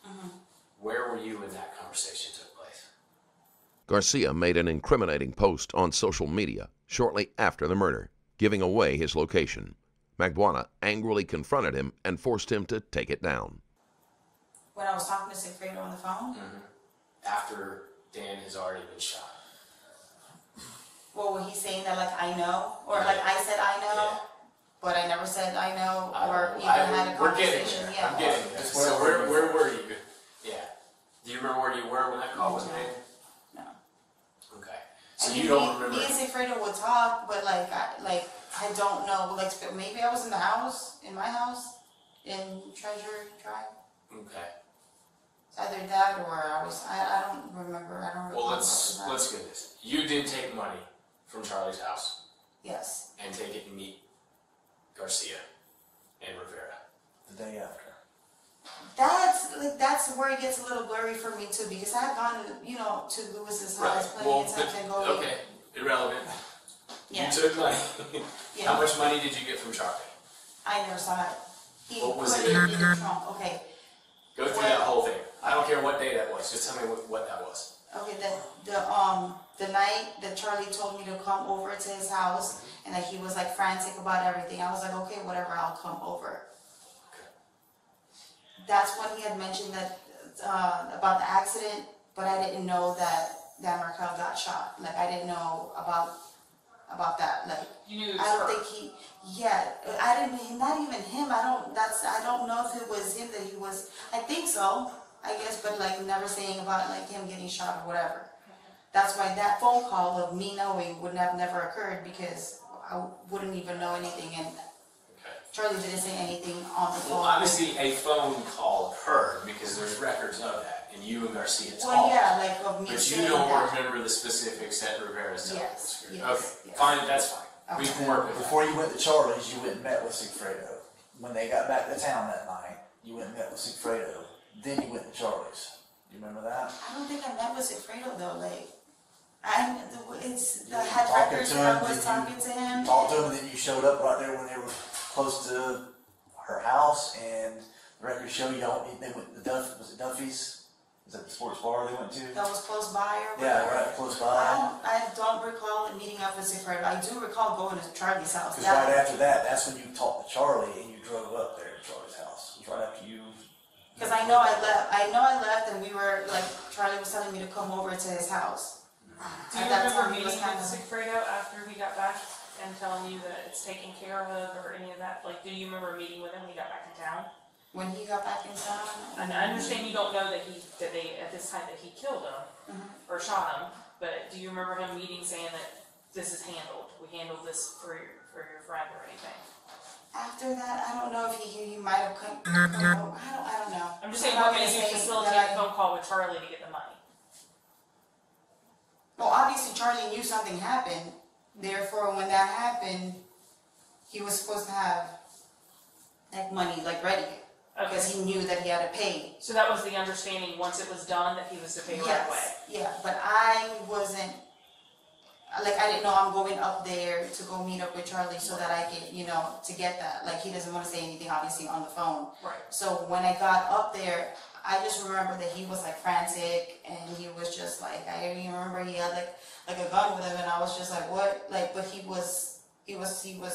Mm-hmm. Where were you when that conversation took place? Garcia made an incriminating post on social media shortly after the murder, giving away his location. Magbanua angrily confronted him and forced him to take it down. When I was talking to Sigfredo on the phone? Mm-hmm. After Dan has already been shot. Well, were he saying that, like, I know? Or, like, I said I know, but I never said I know, or even had a conversation. Yeah. I'm getting there. So where were you? Yeah. Do you remember where you were when that call was made? No. Okay. So you don't remember? Me and Sigfredo would talk, but, like, I don't know. Like, maybe I was in the house, in my house, in Treasure Drive. Okay. It's either that or I was, I don't remember. I don't remember. Well, let's get this. You did take money from Charlie's house. Yes. And take it and meet Garcia and Rivera. The day after. That's where it gets a little blurry for me too, because I had gone to, you know, to Lewis's house plenty of times and going. Okay, irrelevant. Yeah. You took money. Yeah. How much money did you get from Charlie? I never saw it. What was it? Okay. Go through that whole thing. I don't care what day that was. Just tell me what that was. Okay. The night that Charlie told me to come over to his house and that he was like frantic about everything, I was like, okay, whatever, I'll come over. Okay. That's when he had mentioned that about the accident, but I didn't know that Dan Markel got shot. Like, I didn't know about that. Like, I don't know if it was him that he was, I think so, I guess, but like never saying about like him getting shot or whatever. That's why that phone call of me knowing would have never occurred, because I wouldn't even know anything, and Charlie didn't say anything on the phone. Well, obviously a phone call occurred because there's records of that. And you and Garcia talked. Well, yeah, like of me. But you don't remember the specifics that Rivera's telling. Yes. Fine, that's fine. Okay. We can work with Before you went to Charlie's, you went and met with Sigfredo. When they got back to town that night, you went and met with Sigfredo. Then you went to Charlie's. Do you remember that? I don't think I met with Sigfredo, though. Like, I had records that I was talking to him. You talked to him, and then you showed up right there when they were close to her house, and the records show y'all, they went to Duffy's? Is that the sports bar they went to? That was close by or whatever. Yeah, right, close by. I don't recall meeting up with Sigfredo. I do recall going to Charlie's house. Because right after that, that's when you talked to Charlie and you drove up there to Charlie's house. It was right after you... Because I know I left and we were, like, Charlie was telling me to come over to his house. Do you remember meeting with Sigfredo after we got back and telling you that it's taken care of or any of that? Like, do you remember meeting with him when you got back in town? When he got back in town, and I understand you don't know that they at this time that he killed him or shot him, but do you remember him meeting saying that this is handled? We handled this for your friend or anything. After that, I don't know if he might have come. I don't know. I'm just saying, what made you facilitate a phone call with Charlie to get the money? Well, obviously Charlie knew something happened. Therefore, when that happened, he was supposed to have that money like ready. Because he knew that he had to pay. So that was the understanding once it was done that he was to pay right away. Yeah, but I wasn't like, I didn't know I'm going up there to go meet up with Charlie so that I can, you know, to get that. Like, he doesn't want to say anything, obviously, on the phone. Right. So when I got up there, I just remember that he was, like, frantic, and he was just, like, I even remember he had, like a gun with him, and I was just, like, what? Like, but he was,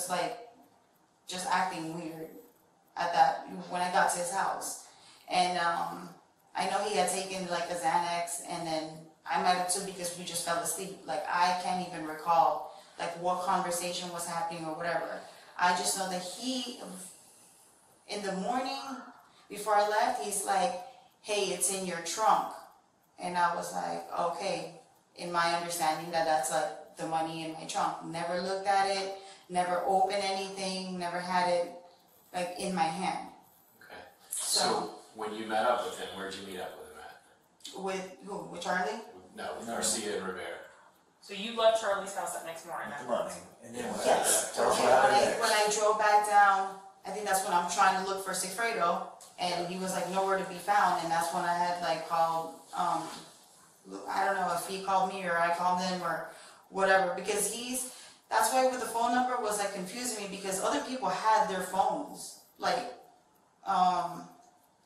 like, just acting weird at that, when I got to his house. And I know he had taken, like, a Xanax, and then I might have too, because we just fell asleep. Like, I can't even recall, like, what conversation was happening or whatever. I just know that he, in the morning, before I left, he's like, hey, it's in your trunk. And I was like, okay, in my understanding that that's, like, the money in my trunk. Never looked at it, never opened anything, never had it, like, in my hand. Okay. So when you met up with him, where'd you meet up with him at? With who? With Charlie? No, with Garcia and Rivera. So you left Charlie's house that next morning? That morning. And then yes. Okay, when I drove back down, I think that's when I'm trying to look for Sigfredo, and he was, like, nowhere to be found, and that's when I had, like, called, I don't know if he called me or I called him or whatever, because he's, that's why with the phone number was, like, confusing me, because other people had their phones, like,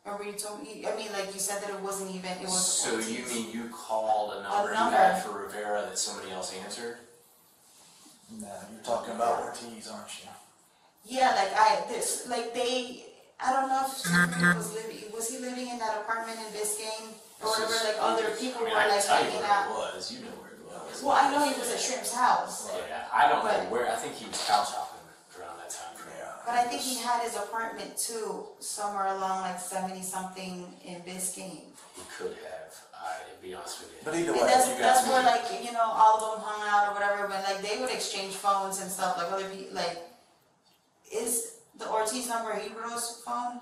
remember you told me, I mean, like, you said that it wasn't even, it was. So you mean you called a number you had for Rivera that somebody else answered? No, you're talking about Ortiz, aren't you? Yeah, like, I don't know if was he living in that apartment in Biscayne or whatever, like, other people were, like, hanging out. You know where it was. Well, I know he was at Shrimp's house. Yeah, I don't know where, I think he was couch hopping around that time. Yeah. But I think he had his apartment, too, somewhere along, like, 70-something in Biscayne. He could have, to be honest with you. But either way, that's where, like, you know, all of them hung out or whatever, but, like, they would exchange phones and stuff, like, other people, like, is the Ortiz number Hebro's phone?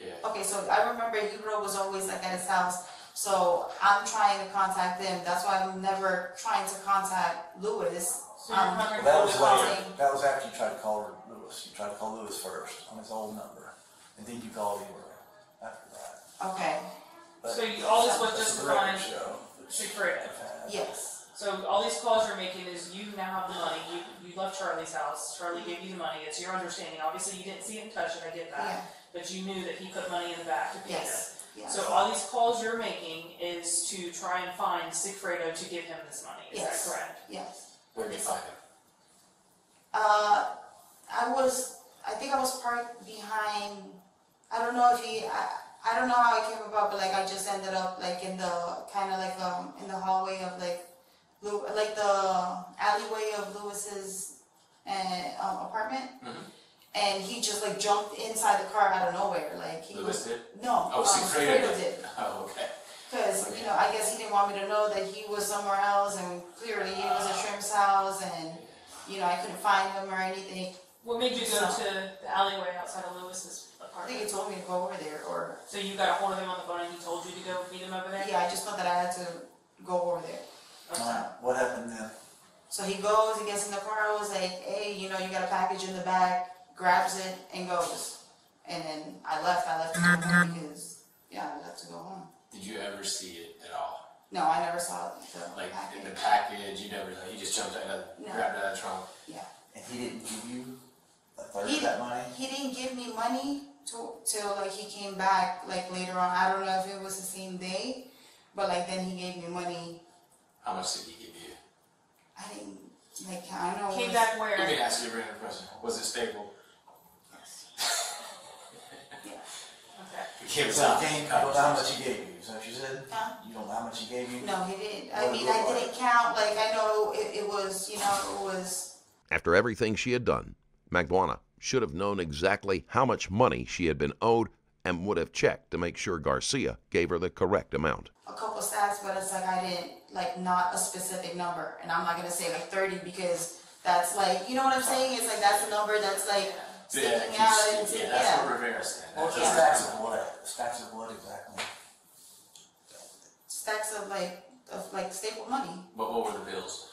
Yeah. Okay, so I remember Hebro was always, like, at his house, so I'm trying to contact them. That's why I'm never trying to contact Lewis. So that was after you tried to call Lewis. You tried to call Lewis first on his old number, and then you called Hebro after that. Okay. But so you, all this was just on Sigfredo. Yes. So all these calls you're making is you now have the money, you left Charlie's house, Charlie gave you the money, it's your understanding. Obviously you didn't see it and touch it, I get that. Yeah. But you knew that he put money in the back to pay it. Yes. So all these calls you're making is to try and find Sigfredo to give him this money, is that correct? Yes. Where did you find him? I think I was parked behind, I don't know how I came about, but like I just ended up like in the, kind of like in the hallway of like the alleyway of Lewis's apartment, and he just like jumped inside the car out of nowhere. Like he Sigfredo did. Oh, okay. Because you know, I guess he didn't want me to know that he was somewhere else, and clearly he was at Shrimp's house, and you know I couldn't find him or anything. What made you go to the alleyway outside of Lewis's apartment? I think he told me to go over there, or so you got a hold of him on the phone, and he told you to go meet him over there. Yeah, I just thought that I had to go over there. What happened then? So he goes, he gets in the car, I was like, hey, you know, you got a package in the back, grabs it, and goes. And then I left to go home because, yeah, I left to go home. Did you ever see it at all? No, I never saw it. Like, package. In the package, you never, you just jumped out, grabbed it out of the trunk? Yeah. And he didn't give you a third of that money? He didn't give me money till, like, he came back, like, later on. I don't know if it was the same day, but, like, then he gave me money. How much did he give you? I didn't, like, I don't know. Came back where? Let me ask you a random question. Was it stable? Yes. Yeah. Okay. So how much he gave you? Is that what you said? Huh? You don't know how much he gave you? No, he didn't. I mean, I didn't count. Like, I know it was, you know, it was. After everything she had done, Magbanua should have known exactly how much money she had been owed and would have checked to make sure Garcia gave her the correct amount. A couple stats, but it's like I didn't, like, not a specific number, and I'm not gonna say like 30 because that's like, you know what I'm saying? It's like that's a number that's like sticking out. And yeah, that's what Rivera said. What's the stacks of what? Stacks of what exactly? Stacks of like staple money. But what were the bills?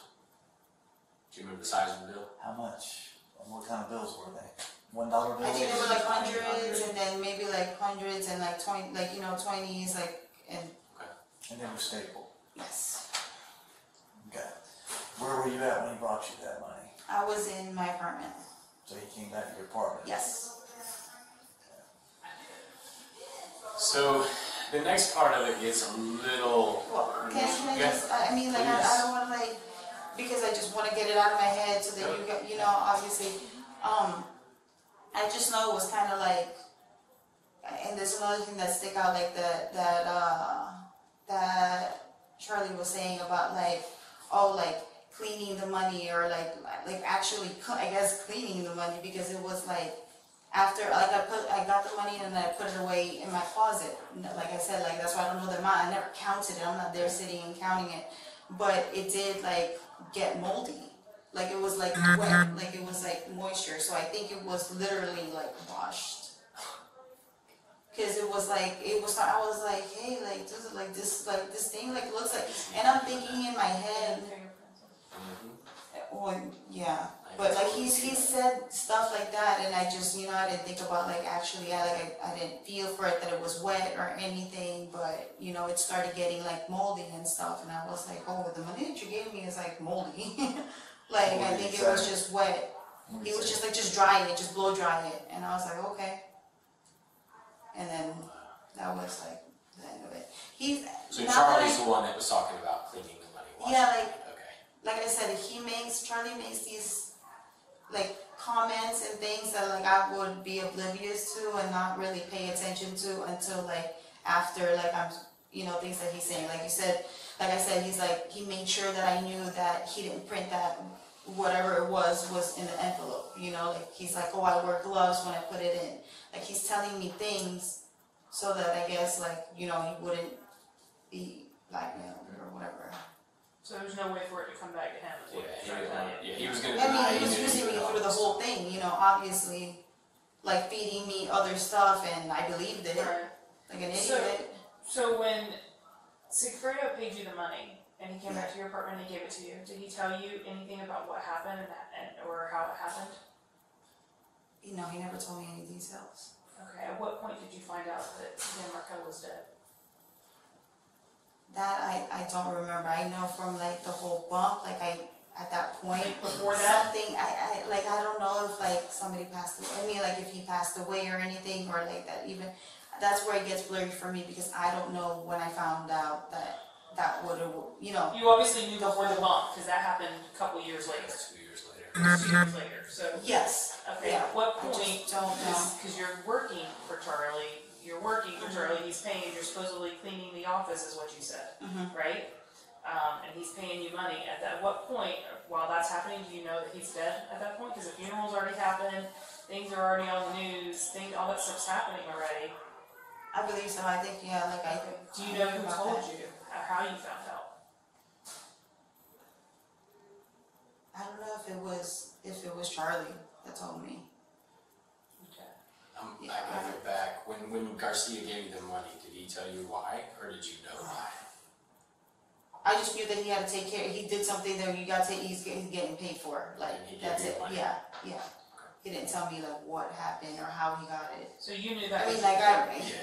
Do you remember the size of the bill? How much? What kind of bills were they? $1 bills. I think they were like hundreds, and then maybe like hundreds and like 20, like you know 20s, like and. And they were stable. Yes. Okay. Where were you at when he brought you that money? I was in my apartment. So he came back to your apartment? Yes. So the next part of it is a little... Well, can I just, I mean, like, I don't want to, like, because I just want to get it out of my head so that you get, you know, obviously, I just know it was kind of like, and there's another thing that stick out, like, that Charlie was saying about, like, oh, like, cleaning the money, or like actually, I guess, cleaning the money, because it was like, after, like, I got the money and I put it away in my closet. Like I said, like, that's why I don't know the amount. I never counted it. I'm not there sitting and counting it. But it did, like, get moldy. Like, it was, like, wet. Like, it was, like, moisture. So I think it was literally, like, washed. Because it was, like, I was, like, hey, like, this is, like, this thing, like, looks like, and I'm thinking in my head, well, yeah. But like he said stuff like that, and I just, you know, I didn't think about, like, actually, I didn't feel for it that it was wet or anything, but, you know, it started getting, like, moldy and stuff, and I was like, oh, the money that you gave me is, like, moldy. Like, moldy, I think it was just wet. It was just, like, just dry it, just blow dry it, and I was like, okay. And then that was, like, the end of it. So Charlie's the one that was talking about cleaning the money. Yeah, like, okay. Like I said, Charlie makes these, like, comments and things that, like, I would be oblivious to and not really pay attention to until, like, after, like, I'm, you know, things that he's saying. Like you said, like I said, he's like, he made sure that I knew that he didn't print that whatever it was in the envelope, you know, like, he's like, oh, I wear gloves when I put it in. Like, he's telling me things so that, I guess, like, you know, he wouldn't be blackmailed or whatever. So there was no way for it to come back to him. Yeah, he was going to. I mean, he was using me through the whole thing, you know. Obviously, like, feeding me other stuff, and I believed it, like an idiot. So when Sigfredo paid you the money, and he came back to your apartment and he gave it to you, did he tell you anything about what happened or how it happened? No, he never told me any details. Okay. At what point did you find out that Dan Markel was dead? That I don't remember. I know from, like, the whole bump, like, at that point, before that thing, I like, I don't know if, like, somebody passed away. I mean, like, if he passed away or anything, or, like, that even, that's where it gets blurry for me, because I don't know when I found out that would have, you know. You obviously knew before the bump, because that happened a couple years later. 2 years later. 2 years later. So. Yes. Okay. Yeah. At what point? I just don't know. Because you're working for Charlie. You're working for Charlie, he's paying, you're supposedly cleaning the office is what you said, right? And he's paying you money. At what point, while that's happening, do you know that he's dead at that point? Because the funeral's already happened, things are already on the news, all that stuff's happening already. I believe so, I think, yeah. Like, I think. Do you know who told you, or how you found out? I don't know if it was, Charlie that told me. Yeah. I gotta go back. When Garcia gave you the money, did he tell you why, or did you know why? I just knew that he had to take care. He did something that you got to. He's getting paid for. Like, that's it. Yeah, yeah. Okay. He didn't tell me, like, what happened or how he got it. So you knew that. I mean, like,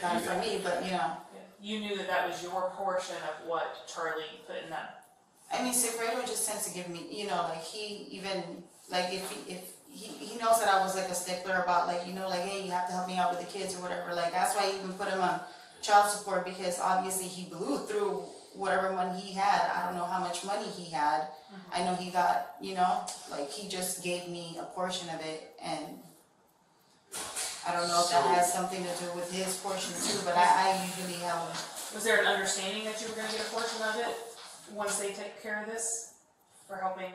got it for me, but, you know. Yeah. You knew that was your portion of what Charlie put in that. I mean, Sigfredo just tends to give me, you know, like, he even, like, if he knows that I was, like, a stickler about, like, you know, like, hey, you have to help me out with the kids or whatever. Like, that's why I even put him on child support, because obviously he blew through whatever money he had. I don't know how much money he had. I know he got, you know, like, he just gave me a portion of it, and I don't know if that has something to do with his portion too, but I usually have him. Was there an understanding that you were going to get a portion of it once they take care of this for helping?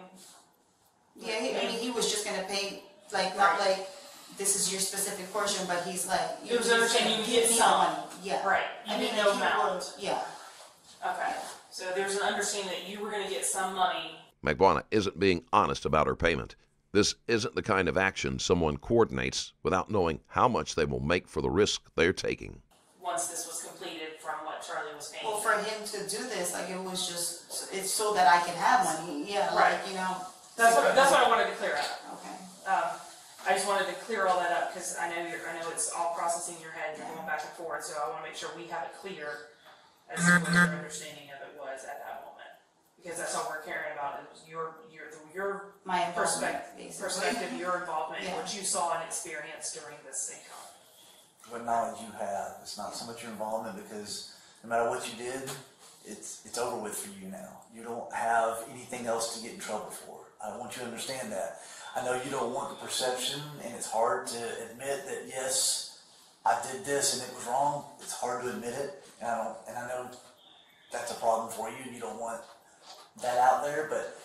Yeah, he was just gonna pay, like, not like this is your specific portion, but he's like, it was understanding you get some money. Yeah, right. You didn't know amount. Yeah. Okay. So there's an understanding that you were gonna get some money. Magbanua isn't being honest about her payment. This isn't the kind of action someone coordinates without knowing how much they will make for the risk they're taking. Once this was completed from what Charlie was paying. Well, for him to do this, like, it was just, it's so that I can have money. Yeah. Right. Like, you know. That's what I wanted to clear up. Okay. I just wanted to clear all that up, because I know it's all processing in your head. You're going back and forth, so I want to make sure we have it clear as to what your understanding of it was at that moment, because that's all we're caring about is your my perspective, your involvement, yeah. What you saw and experienced during this encounter. What knowledge you have. It's not so much your involvement, because no matter what you did, it's over with for you now. You don't have anything else to get in trouble for. I want you to understand that. I know you don't want the perception, and it's hard to admit that, yes, I did this and it was wrong. It's hard to admit it, and I know that's a problem for you, and you don't want that out there, but,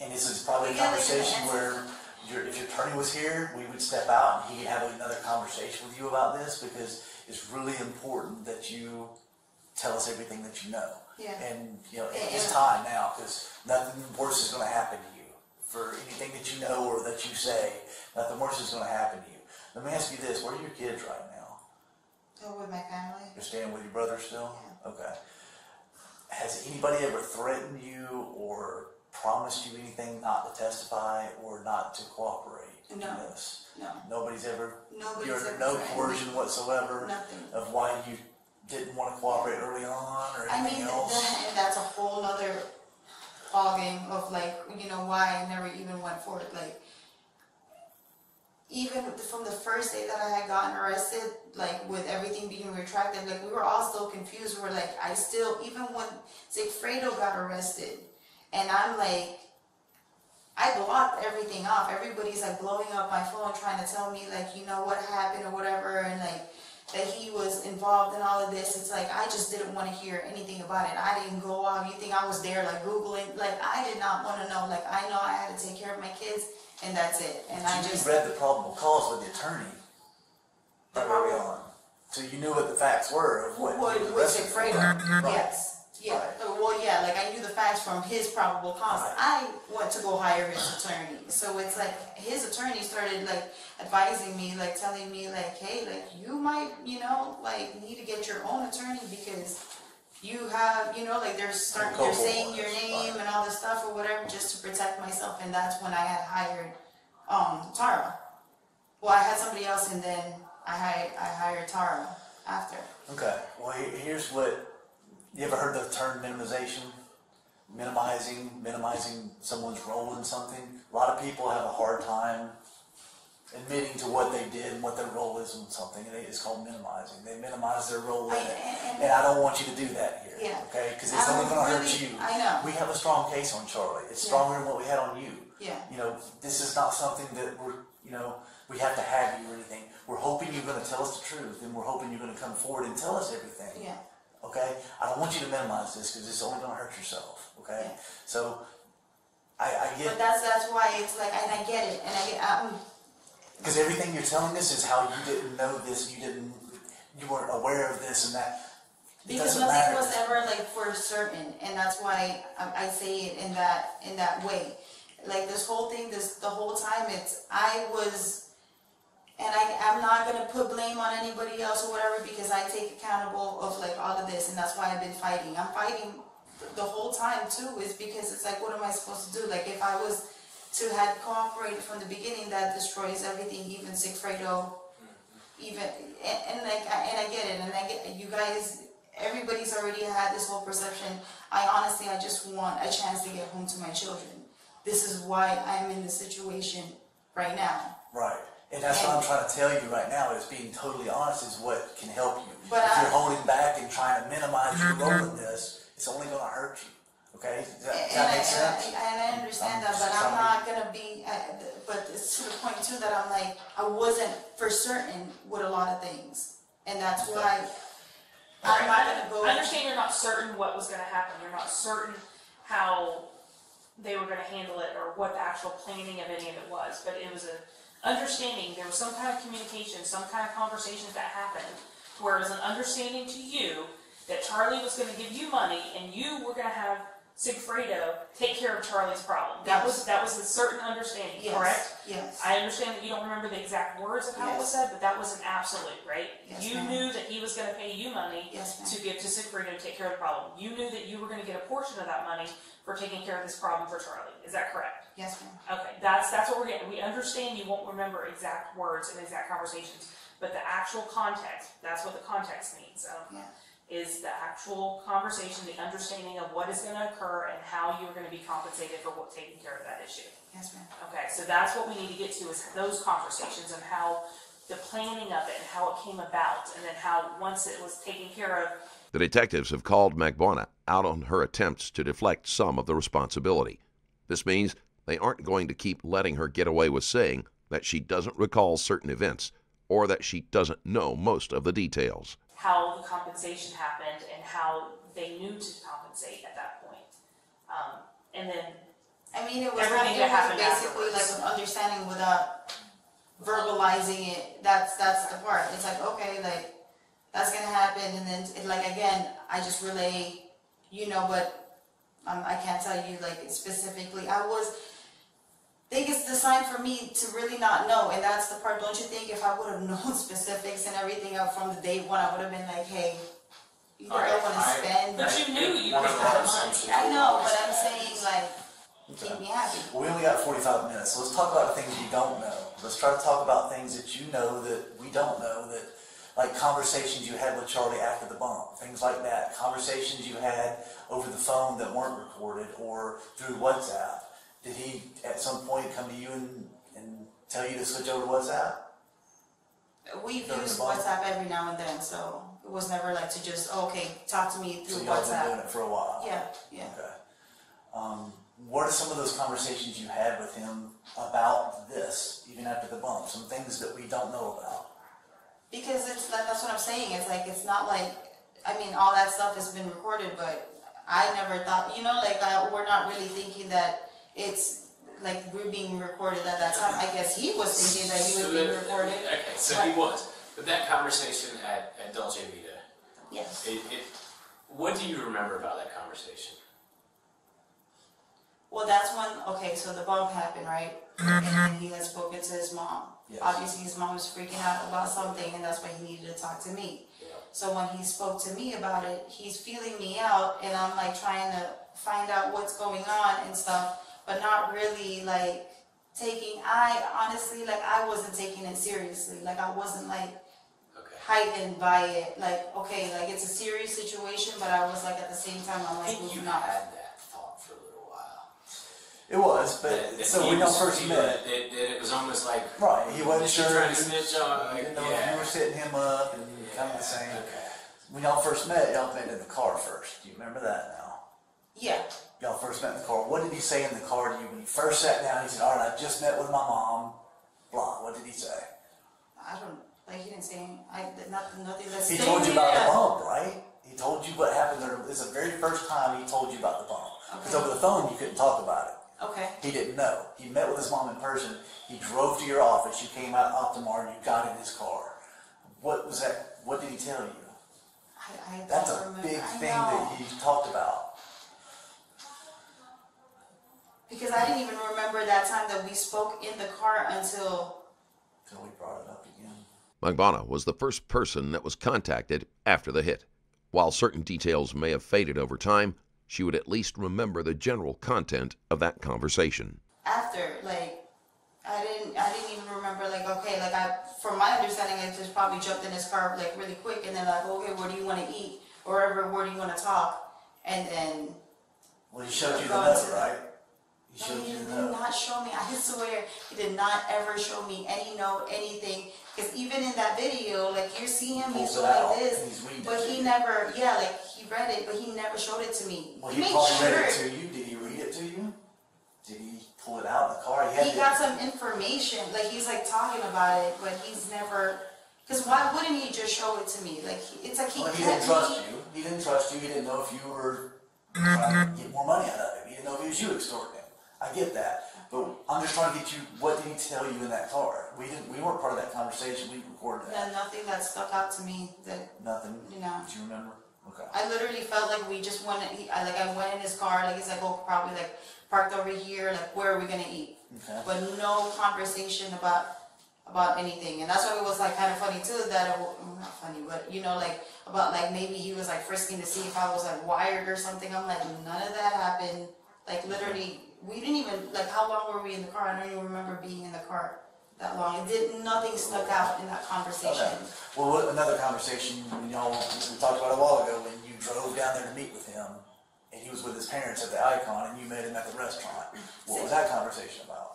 and this is probably a conversation where if your attorney was here, we would step out and he could have another conversation with you about this, because it's really important that you tell us everything that you know. Yeah. And you know, it's time now, because nothing worse is going to happen to you for anything that you know or that you say. Nothing worse is going to happen to you. Let me ask you this: where are your kids right now? Still with my family. You're staying with your brother still? Yeah. Okay. Has anybody ever threatened you or promised you anything not to testify or not to cooperate in this? No. Nobody's ever no coercion whatsoever. Nothing. Of why you didn't want to cooperate early on or anything else. That's a whole other ballgame of, like, you know, why I never even went forward. Like, even from the first day that I had gotten arrested, like, with everything being retracted, like, we were all so confused. We were like, I still, even when Sigfredo got arrested, and I'm like, I blocked everything off. Everybody's like blowing up my phone trying to tell me, like, you know, what happened or whatever, and like, that he was involved in all of this. It's like, I just didn't want to hear anything about it. I didn't go out. You think I was there, like, Googling? Like, I did not want to know. Like, I know I had to take care of my kids, and that's it. And so I just read the probable cause with the attorney early on. So you knew what the facts were of what he was afraid of. Yes. Yeah. Right. Well, yeah, like, I knew the facts from his probable cause. Right. I want to go hire his attorney. So it's like, his attorney started, like, advising me, like, telling me, like, hey, like, you might, you know, like, need to get your own attorney, because you have, you know, like, they're saying your name and all this stuff or whatever, just to protect myself. And that's when I had hired Tara. Well, I had somebody else, and then I hired Tara after. Okay. Well, here's what... You ever heard the term minimization? Minimizing someone's role in something? A lot of people have a hard time admitting to what they did and what their role is in something. It's called minimizing. They minimize their role in it. And I don't want you to do that here, yeah. Okay? Because it's only going to hurt you. I know. We have a strong case on Charlie. It's stronger than what we had on you. Yeah. You know, this is not something that we're, you know, we have to have you or anything. We're hoping you're going to tell us the truth, and we're hoping you're going to come forward and tell us everything. Yeah. Okay, I don't want you to minimize this, because it's only going to hurt yourself. Okay, yeah. So I get. But that's why it's like, and I get it, and I get. Because everything you're telling us is how you didn't know this, you weren't aware of this and that. Because nothing was ever, like, for certain, and that's why I say it in that way. Like, this whole thing, the whole time, I was. And I'm not going to put blame on anybody else or whatever, because I take accountable of, like, all of this, and that's why I've been fighting. I'm fighting the whole time too, is because it's like, what am I supposed to do? Like, if I was to have cooperated from the beginning, that destroys everything, even Sigfredo, even, and I get it, and I get you guys, everybody's already had this whole perception. I honestly just want a chance to get home to my children. This is why I'm in this situation right now. Right. And that's what I'm trying to tell you right now, is being totally honest is what can help you. But if you're holding back and trying to minimize your role in this, it's only going to hurt you. Okay? Does that make sense? And I understand that, but I'm not going to be... But it's to the point, too, that I'm like, I wasn't for certain with a lot of things. And that's why I'm not going to go... I understand you're not certain what was going to happen. You're not certain how they were going to handle it or what the actual planning of any of it was. But it was a... understanding, there was some kind of communication, some kind of conversations that happened, where it was an understanding to you that Charlie was going to give you money, and you were going to have Sigfredo take care of Charlie's problem. Yes. That was a certain understanding, yes. Correct? Yes. I understand that you don't remember the exact words of how it was said, but that was an absolute, right? Yes, you knew that he was going to pay you money to give to Sigfredo to take care of the problem. You knew that you were going to get a portion of that money for taking care of this problem for Charlie. Is that correct? Yes, ma'am. Okay, that's what we're getting. We understand you won't remember exact words and exact conversations, but the actual context, that's what the context means. is the actual conversation, the understanding of what is going to occur and how you're going to be compensated for what, taking care of that issue. Yes, ma'am. Okay, so that's what we need to get to, is those conversations and how the planning of it and how it came about, and then how once it was taken care of. The detectives have called Magbanua out on her attempts to deflect some of the responsibility. This means they aren't going to keep letting her get away with saying that she doesn't recall certain events or that she doesn't know most of the details. How the compensation happened and how they knew to compensate at that point. And then I mean, it was everything that happened basically afterwards. Like an understanding without verbalizing it. That's the part. It's like, okay, like that's gonna happen, and then it, like again, I just relay, you know, but I can't tell you like specifically. I think it's designed for me to really not know, and that's the part. Don't you think if I would have known specifics and everything up from the day one, I would have been like, hey, you know, I want to spend. But you knew you would have money. I know, but I'm saying like, okay. Keep me happy. Well, we only got 45 minutes, so let's talk about things we don't know. Let's try to talk about things that you know that we don't know, that like conversations you had with Charlie after the bump, things like that. Conversations you had over the phone that weren't recorded or through WhatsApp. Did he, at some point, come to you and tell you to switch over to WhatsApp? We've used WhatsApp every now and then, so it was never like to just, oh, okay, talk to me through WhatsApp. So y'all been doing it for a while? Yeah, yeah. Okay. What are some of those conversations you had with him about this, even after the bump? Some things that we don't know about. Because it's like, that's what I'm saying. It's like, it's not like, I mean, all that stuff has been recorded, but I never thought, you know, like, we're not really thinking that it's like we're being recorded at that time. I guess he was thinking that he was being recorded. Okay, so he was. But that conversation at Dolce Vita. Yes. What do you remember about that conversation? Well, that's when, okay, so the bump happened, right? And then he had spoken to his mom. Yes. Obviously, his mom was freaking out about something, and that's why he needed to talk to me. Yeah. So when he spoke to me about it, he's feeling me out, and I'm like trying to find out what's going on and stuff. But not really like taking, honestly, like I wasn't taking it seriously. Like I wasn't like heightened by it. Like, okay, like it's a serious situation, but I was like at the same time, I'm like, you had that thought for a little while. It was, but so when y'all first met, it was almost like, right, he wasn't sure. Trying to snitch on, like, you were setting him up and kind of the same. Okay. When y'all first met, y'all met in the car first. Do you remember that now? Yeah. Y'all first met in the car. What did he say in the car to you when you first sat down? He said, all right, I just met with my mom. Blah. What did he say? I don't, like he didn't say anything. Nothing that's. He told you about the bump, right? He told you what happened there. This is the very first time he told you about the bump. Because over the phone, you couldn't talk about it. Okay. He didn't know. He met with his mom in person. He drove to your office. You came out of Optumar and you got in his car. What was that? What did he tell you? I don't That's a remember. Big thing that he talked about. Because I didn't even remember that time that we spoke in the car until we brought it up again. Magbanua was the first person that was contacted after the hit. While certain details may have faded over time, she would at least remember the general content of that conversation. After, like, I didn't even remember, like, okay, like from my understanding, I just probably jumped in his car like really quick, and then like, okay, where do you want to eat, or where do you want to talk, and then. Well, he showed you the letter, right? He did not show me. I swear, he did not ever show me any note, anything. Because even in that video, like you see him, he's doing like this, but he never. Yeah, like he read it, but he never showed it to me. Well, he probably read it to you. Did he read it to you? Did he pull it out of the car? He got some information. Like he's like talking about it, but he's never. Because why wouldn't he just show it to me? Like it's like he didn't trust you. He didn't trust you. He didn't know if you were trying to get more money out of him. He didn't know if it was you extorting. I get that, but I'm just trying to get you. What did he tell you in that car? We weren't part of that conversation. We recorded that. Yeah, nothing that stuck out to me. Nothing. You know. Do you remember? Okay. I literally felt like we just went. I went in his car. Like he's like, oh, probably like parked over here. Like where are we gonna eat? Okay. But no conversation about anything, and that's why it was like kind of funny too. Not funny, but you know, like about like maybe he was like frisking to see if I was like wired or something. I'm like, none of that happened. Like literally. We didn't even, like, how long were we in the car? I don't even remember being in the car. that long. It didn't, nothing stuck out in that conversation. Okay. Well, another conversation, you know, we talked about a while ago when you drove down there to meet with him, and he was with his parents at the Icon, and you met him at the restaurant. What was that conversation about?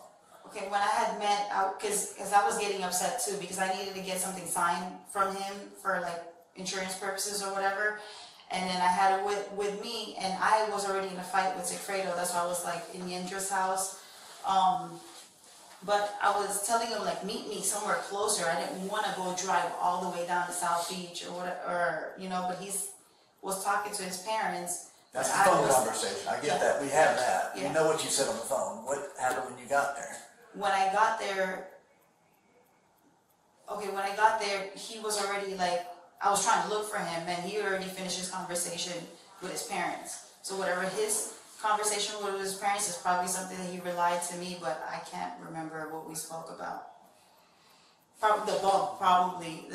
Okay, when I had met, because I was getting upset too, because I needed to get something signed from him for like insurance purposes or whatever, and then I had it with me, and I was already in a fight with Sigfredo. That's why I was like in Yendra's house. But I was telling him, like, meet me somewhere closer. I didn't want to go drive all the way down to South Beach or whatever, you know, but he was talking to his parents. That's the phone conversation. I get that. We have that. Yeah. You know what you said on the phone. What happened when you got there? When I got there, okay, when I got there, he was already, like, I was trying to look for him, and he already finished his conversation with his parents. So whatever his conversation with his parents is probably something that he relied to me, but I can't remember what we spoke about. Probably the bump, probably.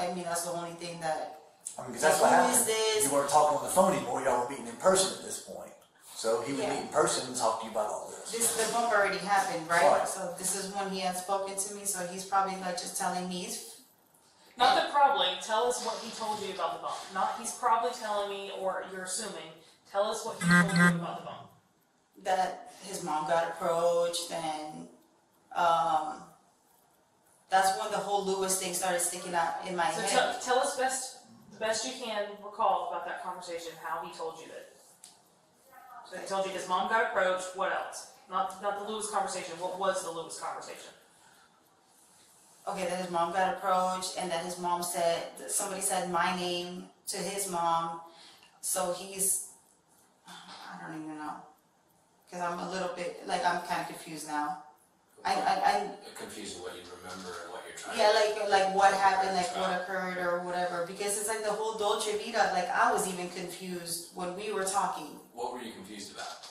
I mean, that's the only thing that... I mean, because that's what happened. You weren't talking on the phone anymore. Y'all were meeting in person at this point. So he would meet in person and talk to you about all this. The bump already happened, right? So this is when he had spoken to me, so he's probably like just telling me he's... Not the probably. Tell us what he told you about the bump. Not he's probably telling me, or you're assuming. Tell us what he told you about the bump. That his mom got approached, and that's when the whole Lewis thing started sticking out in my head. So tell us the best you can recall about that conversation, how he told you that. So he told you his mom got approached. What else? Not the Lewis conversation. What was the Lewis conversation? Okay, that his mom got approached, and that his mom said, somebody said my name to his mom, so he's, I don't even know, because I'm a little bit, like, I'm kind of confused now. I'm confused what you remember and what you're trying to... Yeah, like what happened, like what occurred or whatever, because it's like the whole Dolce Vita, like, I was even confused when we were talking. What were you confused about?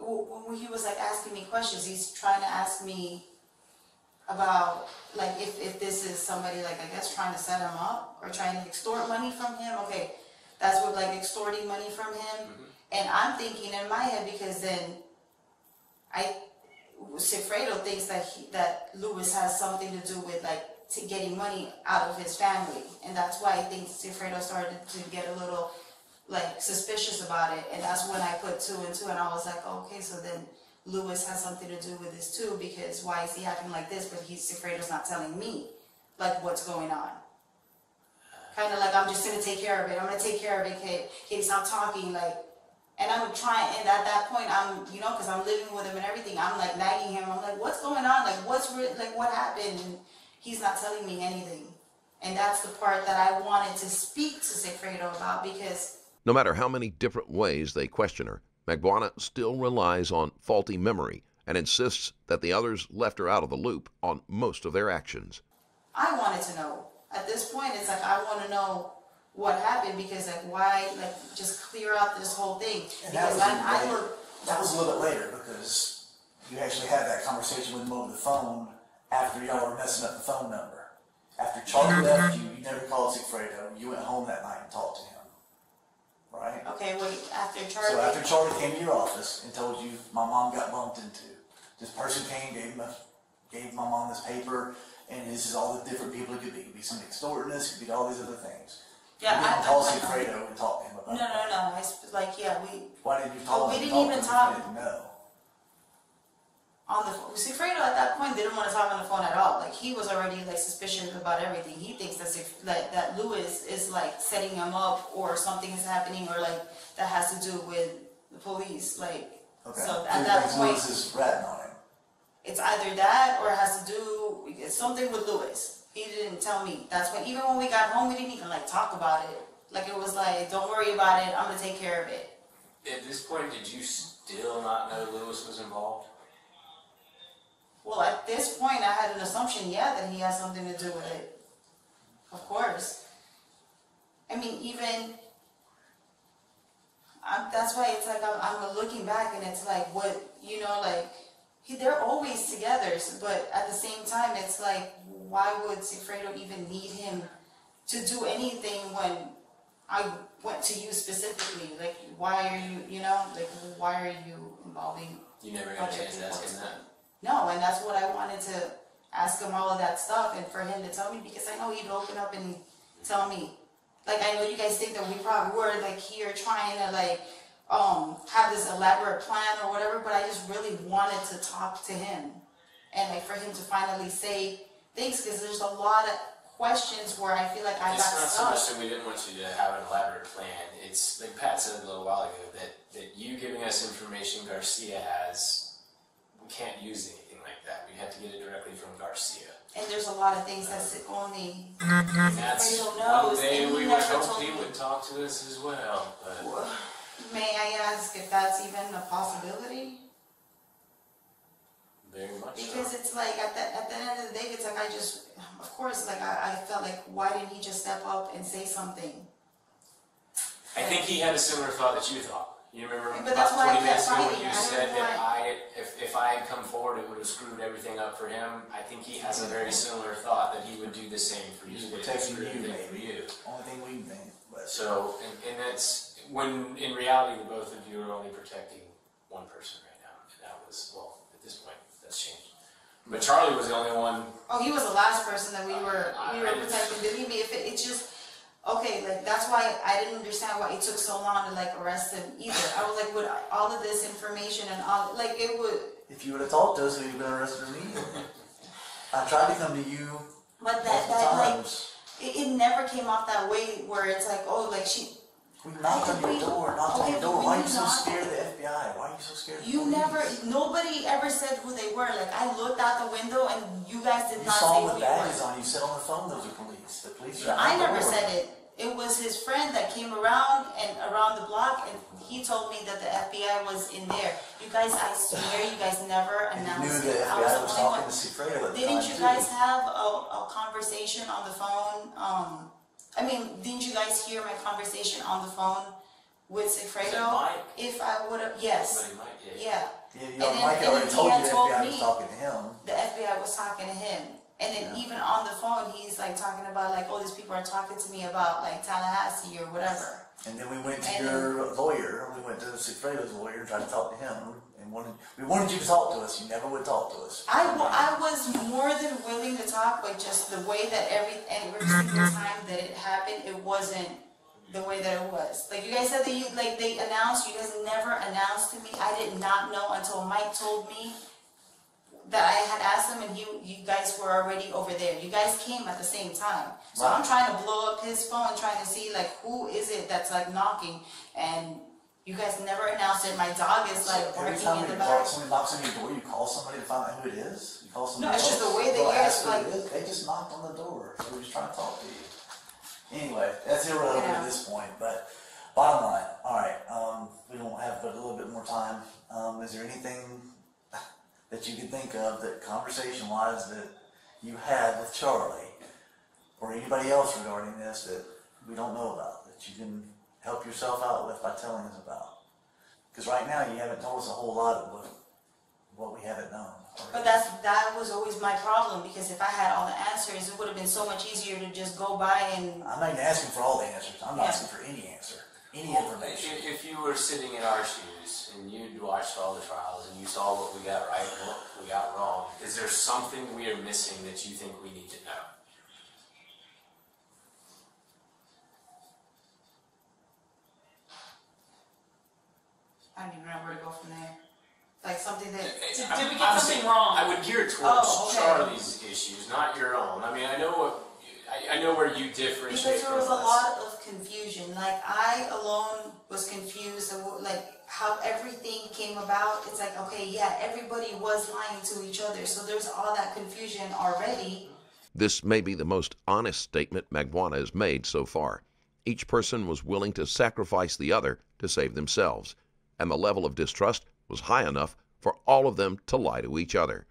When he was, like, asking me questions, he's trying to ask me about, like, if this is somebody, like, I guess trying to set him up or trying to extort money from him. Okay, that's what, like, extorting money from him. Mm-hmm. And I'm thinking in my head, because then Sigfredo thinks that Lewis has something to do with, like, to getting money out of his family, and that's why I think Sigfredo started to get a little, like, suspicious about it. And that's when I put two and two, and I was like, okay, so then Lewis has something to do with this too, because why is he acting like this, but Sigfredo's not telling me, like, what's going on. Kind of like, I'm just going to take care of it. I'm going to take care of it, Kate, stop talking, like, and I'm trying, and at that point, I'm, you know, because I'm living with him and everything, I'm, like, nagging him. I'm like, what's going on? Like, what happened? And he's not telling me anything. And that's the part that I wanted to speak to Sigfredo about, because... No matter how many different ways they question her, Magbanua still relies on faulty memory and insists that the others left her out of the loop on most of their actions. I wanted to know. At this point, it's like, I want to know what happened, because, like, why, like, just clear out this whole thing. And because that was a little bit later, because you actually had that conversation with him over the phone after y'all were messing up the phone number. After Charlie left you, you never called Sigfredo. You went home that night and talked to him. Right. Okay, wait, after Charlie... So after Charlie came to your office and told you my mom got bumped into, this person came, gave my mom this paper, and this is all the different people it could be. It could be some extortionists, it could be all these other things. Yeah, you didn't call Sigfredo and talk to him about that. No. Why didn't you call him and talk to him? We didn't even talk. On the phone. Sigfredo at that point didn't want to talk on the phone at all. Like, he was already, like, suspicious about everything. He thinks that Lewis is, like, setting him up, or something is happening, or, like, that has to do with the police. Like, okay. So at that point, Lewis is ratting on him. It's either that, or it has to do, it's something with Lewis. He didn't tell me. That's when, even when we got home, we didn't even, like, talk about it. Like, it was like, don't worry about it. I'm gonna take care of it. At this point, did you still not know Lewis was involved? Well, at this point, I had an assumption, that he has something to do with it. Of course. I mean, even... that's why it's like, I'm looking back, and it's like, what, you know, like... they're always together, but at the same time, it's like, why would Sigfredo even need him to do anything when I went to you specifically? Like, why are you involving... You never got a chance to ask him that? No, and that's what I wanted to ask him all of that stuff and for him to tell me, because I know he'd open up and tell me. Like, I know you guys think that we probably were, like, here trying to, like, have this elaborate plan or whatever, but I just really wanted to talk to him and, like, for him to finally say things, because there's a lot of questions where I feel like I got stuck. It's not so much that we didn't want you to have an elaborate plan. It's, like Pat said a little while ago, that you giving us information Garcia has, we can't use anything like that. We have to get it directly from Garcia. And there's a lot of things that's only Sigfredo knows. We would hope he would talk to us as well. But may I ask if that's even a possibility? Very much because so. It's like at the end of the day, it's like I just, of course, like I felt like, why didn't he just step up and say something? I think he had a similar thought that you thought. You remember about 20 minutes ago when you said that if I had come forward, it would have screwed everything up for him. I think he has a very similar thought that he would do the same for you. He's protecting you, baby. Only thing we can think. So, and that's when in reality the both of you are only protecting one person right now. And that was, well, at this point, that's changed. But Charlie was the only one. Oh, he was the last person that we were protecting. Believe me, if it's just. Okay, like that's why I didn't understand why it took so long to like arrest him either. I was like, with all of this information and all, like it would. If you would have told us, we'd have been arrested immediately. I tried to come to you. But that like it never came off that way where it's like, oh, like she. We knocked on your door, knocked on your door. Why are you so scared of the FBI? Why are you so scared of the police? Nobody ever said who they were. Like, I looked out the window and you guys did not say who they were. You saw the badges on, you said on the phone those are police. The police were on the door. I never said it. It was his friend that came around and around the block and he told me that the FBI was in there. You guys, I swear, you guys never announced it. I was talking to Sigfredo. Didn't you guys have a conversation on the phone? I mean, didn't you guys hear my conversation on the phone with Sigfredo? If I would have, yes. Mike, yeah. Mike already told you the FBI was talking to him. The FBI was talking to him. And then even on the phone, he's like talking about like, oh, these people are talking to me about like Tallahassee or whatever. And then we went to your lawyer. We went to Sigfredo's lawyer and tried to talk to him. We wanted you to talk to us. You never would talk to us. I was more than willing to talk, but just the way that every single time that it happened, it wasn't the way that it was. Like you guys said that they announced. You guys never announced to me. I did not know until Mike told me that I had asked him, and you guys were already over there. You guys came at the same time. So wow. I'm trying to blow up his phone, trying to see like who is it that's like knocking, and. You guys never announced it. My dog is like barking in the back. Somebody knocks on your door, you call somebody to find out who it is? You call somebody else? No, it's just the way they ask who it is. They just knocked on the door. So we're just trying to talk to you. Anyway, that's irrelevant at this point. But bottom line, all right, we don't have but a little bit more time. Is there anything that you can think of that conversation-wise that you had with Charlie or anybody else regarding this that we don't know about that you can help yourself out with by telling us about? Because right now you haven't told us a whole lot of what we haven't known already. But that was always my problem, because if I had all the answers, it would have been so much easier to just go by and... I'm not even asking for all the answers. I'm not asking for any answer, any information. If you were sitting in our shoes and you'd watched all the trials and you saw what we got right and what we got wrong, is there something we are missing that you think we need to know? I don't even know where to go from there. Like something that... Did we get something wrong? I would gear towards Charlie's issues, not your own. I mean, I know where you differentiate. Because there was a lot of confusion. Like, I alone was confused. Like, how everything came about. It's like, okay, yeah, everybody was lying to each other. So there's all that confusion already. This may be the most honest statement Magbanua has made so far. Each person was willing to sacrifice the other to save themselves, and the level of distrust was high enough for all of them to lie to each other.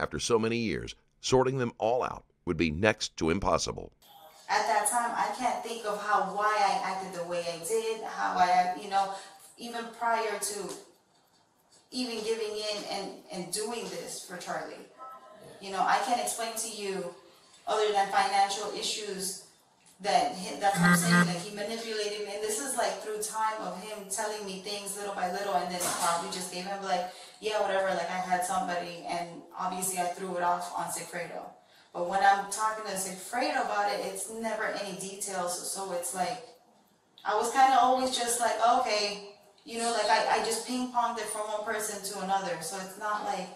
After so many years, sorting them all out would be next to impossible. At that time, I can't think of why I acted the way I did, even prior to even giving in and doing this for Charlie. You know, I can't explain to you, other than financial issues, that's what I'm saying, like he manipulated me, and this is like through time of him telling me things little by little, and then we just gave him like, yeah, whatever, like I had somebody, and obviously I threw it off on Sigfredo. But when I'm talking to Sigfredo about it, it's never any details, so it's like, I was kind of always just like, okay, you know, like I just ping-ponged it from one person to another, so it's not like,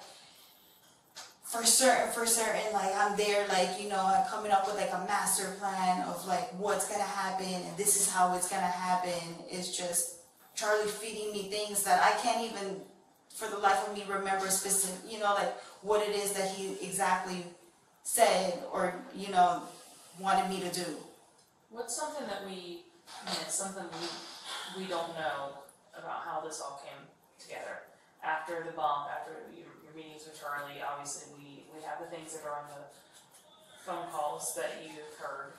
for certain, like I'm there, like, you know, I'm coming up with like a master plan of like what's going to happen, and this is how it's going to happen. It's just Charlie feeding me things that I can't even, for the life of me, remember specific, you know, like what it is that he exactly said or, you know, wanted me to do. What's something that we, I mean, it's something we don't know about how this all came together. After the bump, after your meetings with Charlie, obviously we have the things that are on the phone calls that you've heard,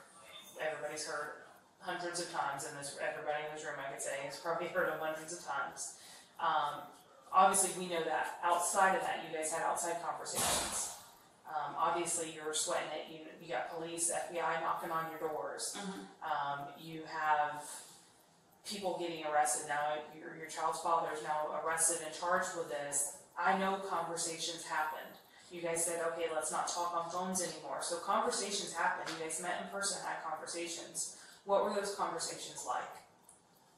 everybody's heard hundreds of times in this, everybody in this room I could say has probably heard them hundreds of times. Obviously we know that. Outside of that, you guys had outside conversations. Obviously you were sweating it, you got police, FBI knocking on your doors. Mm-hmm. You have people getting arrested now, your child's father is now arrested and charged with this. I know conversations happened. You guys said, okay, let's not talk on phones anymore. So conversations happened. You guys met in person, had conversations. What were those conversations like?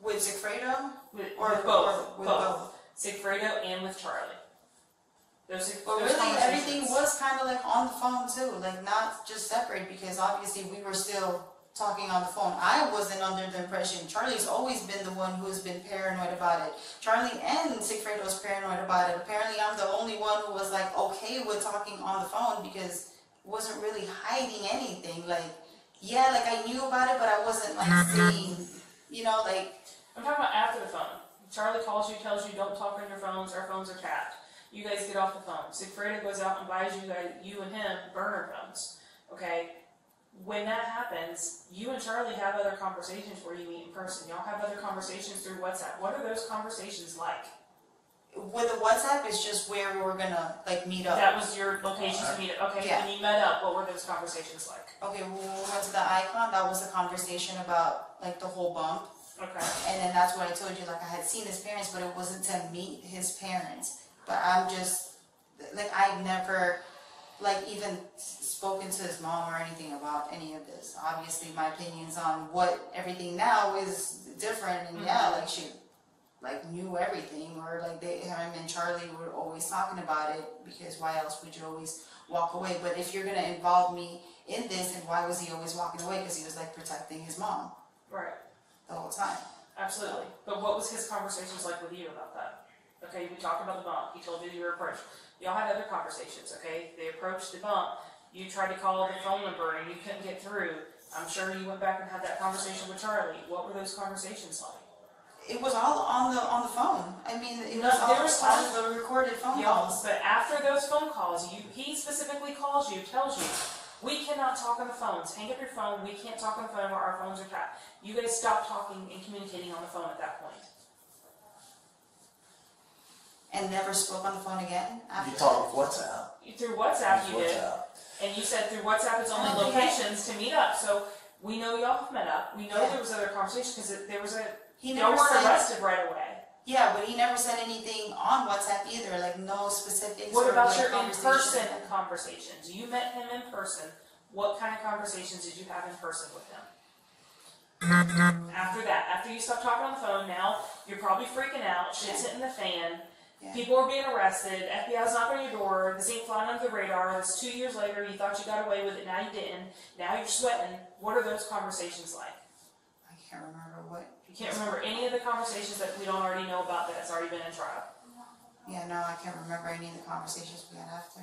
With Sigfredo? With both. Sigfredo and with Charlie. But really, everything was kind of like on the phone too, like not just separate, because obviously we were still talking on the phone. I wasn't under the impression. Charlie's always been the one who's been paranoid about it. Charlie and Sigfredo was paranoid about it. Apparently, I'm the only one who was like okay with talking on the phone because I wasn't really hiding anything. Like, yeah, like I knew about it, but I wasn't like seeing, you know, like. I'm talking about after the phone. Charlie calls you, tells you don't talk on your phones. Our phones are tapped. You guys get off the phone. Sigfredo goes out and buys you guys, you and him, burner phones. Okay. When that happens, you and Charlie have other conversations where you meet in person. Y'all have other conversations through WhatsApp. What are those conversations like? With the WhatsApp, it's just where we were going to, like, meet up. That was your location to meet up. Okay, yeah. When you met up, what were those conversations like? Okay, well, we went to the Icon. That was a conversation about, like, the whole bump. Okay. And then that's what I told you, like, I had seen his parents, but it wasn't to meet his parents. But I'm just, like, I never, like, even spoken to his mom or anything about any of this. Obviously, my opinions on what everything now is different, and yeah, like, she, like, knew everything, or, like, him and Charlie were always talking about it, because why else would you always walk away? But if you're going to involve me in this, and why was he always walking away? Because he was, like, protecting his mom. Right. The whole time. Absolutely. But what was his conversations like with you about that? Okay, we talked about the bump. He told you your approach. Y'all had other conversations, okay? They approached the bump. You tried to call the phone number and you couldn't get through. I'm sure you went back and had that conversation with Charlie. What were those conversations like? It was all on the phone. I mean, there was all the recorded phone calls. But after those phone calls, he specifically calls you, tells you, we cannot talk on the phones. Hang up your phone. We can't talk on the phone while our phones are tapped. You guys stopped talking and communicating on the phone at that point. And never spoke on the phone again? You talked WhatsApp. Through WhatsApp you did. And you said through WhatsApp it's only locations to meet up. So we know y'all met up. We know there was other conversation because there was y'all weren't arrested right away. Yeah, but he never said anything on WhatsApp either. Like no specifics. What about your in-person conversations? You met him in person. What kind of conversations did you have in person with him? After that, after you stopped talking on the phone, now you're probably freaking out. Shit's hitting the fan. Yeah. People were being arrested, FBI's knocking on your door, this ain't flying under the radar, it's 2 years later, you thought you got away with it, now you didn't, now you're sweating. What are those conversations like? I can't remember what. You can't remember any of the conversations that we don't already know about that's already been in trial? Yeah, no, I can't remember any of the conversations we had after.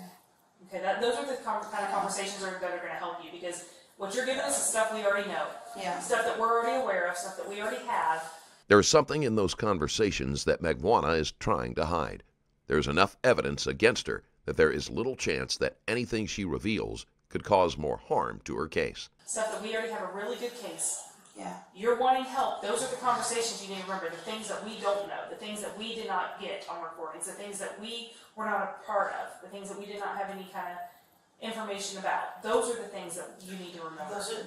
Okay, those are the kind of conversations that are going to help you, because what you're giving us is stuff we already know. Yeah. Stuff that we're already aware of, stuff that we already have. There's something in those conversations that Magbanua is trying to hide. There's enough evidence against her that there is little chance that anything she reveals could cause more harm to her case. Stuff that we already have a really good case. Yeah. You're wanting help. Those are the conversations you need to remember. The things that we don't know. The things that we did not get on recordings. The things that we were not a part of. The things that we did not have any kind of information about. Those are the things that you need to remember. Those are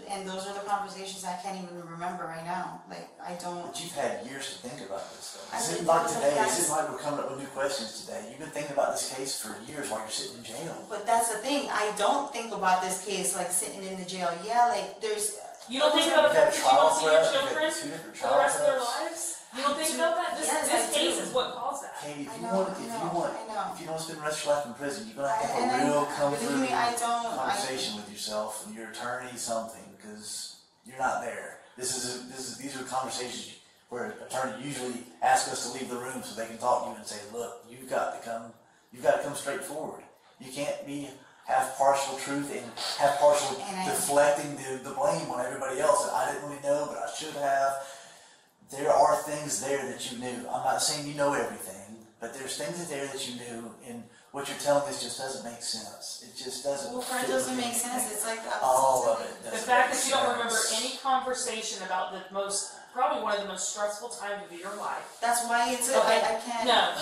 the conversations I can't even remember right now. Like, I don't. But you've had years to think about this, though. Is it like today? Is it like we're coming up with new questions today? You've been thinking about this case for years while you're sitting in jail. But that's the thing. I don't think about this case like sitting in the jail. Yeah, like there's. You don't think about that because you don't see your children for the rest of their lives? You don't think about that? This case is what caused that. Katie, if you don't spend the rest of your life in prison, you're going to have a real comforting conversation with yourself and your attorney, something, because you're not there. These are conversations where an attorney usually asks us to leave the room so they can talk to you and say, look, you've got to come straight forward. You can't be have partial truth and have partial deflecting the blame on everybody else. I didn't really know, but I should have. There are things there that you knew. I'm not saying you know everything, but there's things there that you knew, and what you're telling us just doesn't make sense. It just doesn't. Well, it doesn't make sense. It's like all of it. The fact that you don't remember any conversation about the most, probably one of the most stressful times of your life. That's why it's. Okay. I can't. No.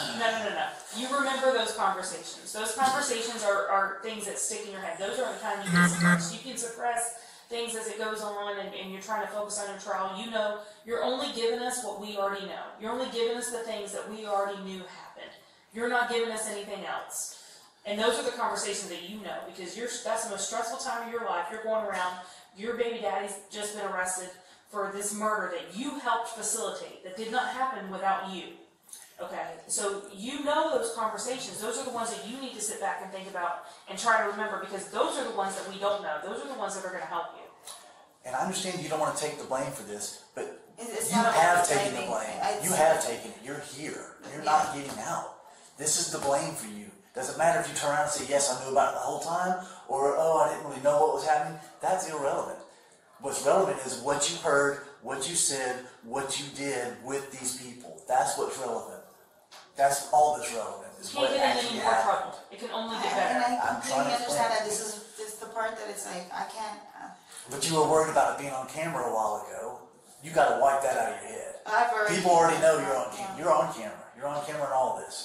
You remember those conversations. Those conversations are things that stick in your head. Those are the kind you can suppress. You can suppress things as it goes on, and you're trying to focus on your trial. You know, you're only giving us what we already know. You're only giving us the things that we already knew happened. You're not giving us anything else. And those are the conversations that you know, because that's the most stressful time of your life. You're going around, your baby daddy's just been arrested for this murder that you helped facilitate, that did not happen without you. Okay, so you know those conversations. Those are the ones that you need to sit back and think about and try to remember, because those are the ones that we don't know. Those are the ones that are going to help you. And I understand you don't want to take the blame for this, but you have taken the blame. You have taken it. You're here. You're not getting out. This is the blame for you. Doesn't matter if you turn around and say, yes, I knew about it the whole time, or, oh, I didn't really know what was happening. That's irrelevant. What's relevant is what you heard, what you said, what you did with these people. That's what's relevant. That's all that's relevant. Is what actually happened. It can only get better. And I completely understand that. This is the part that it's like, I can't. But you were worried about it being on camera a while ago. You got to wipe that out of your head. People already know you're on camera. You're on camera. You're on camera in all this.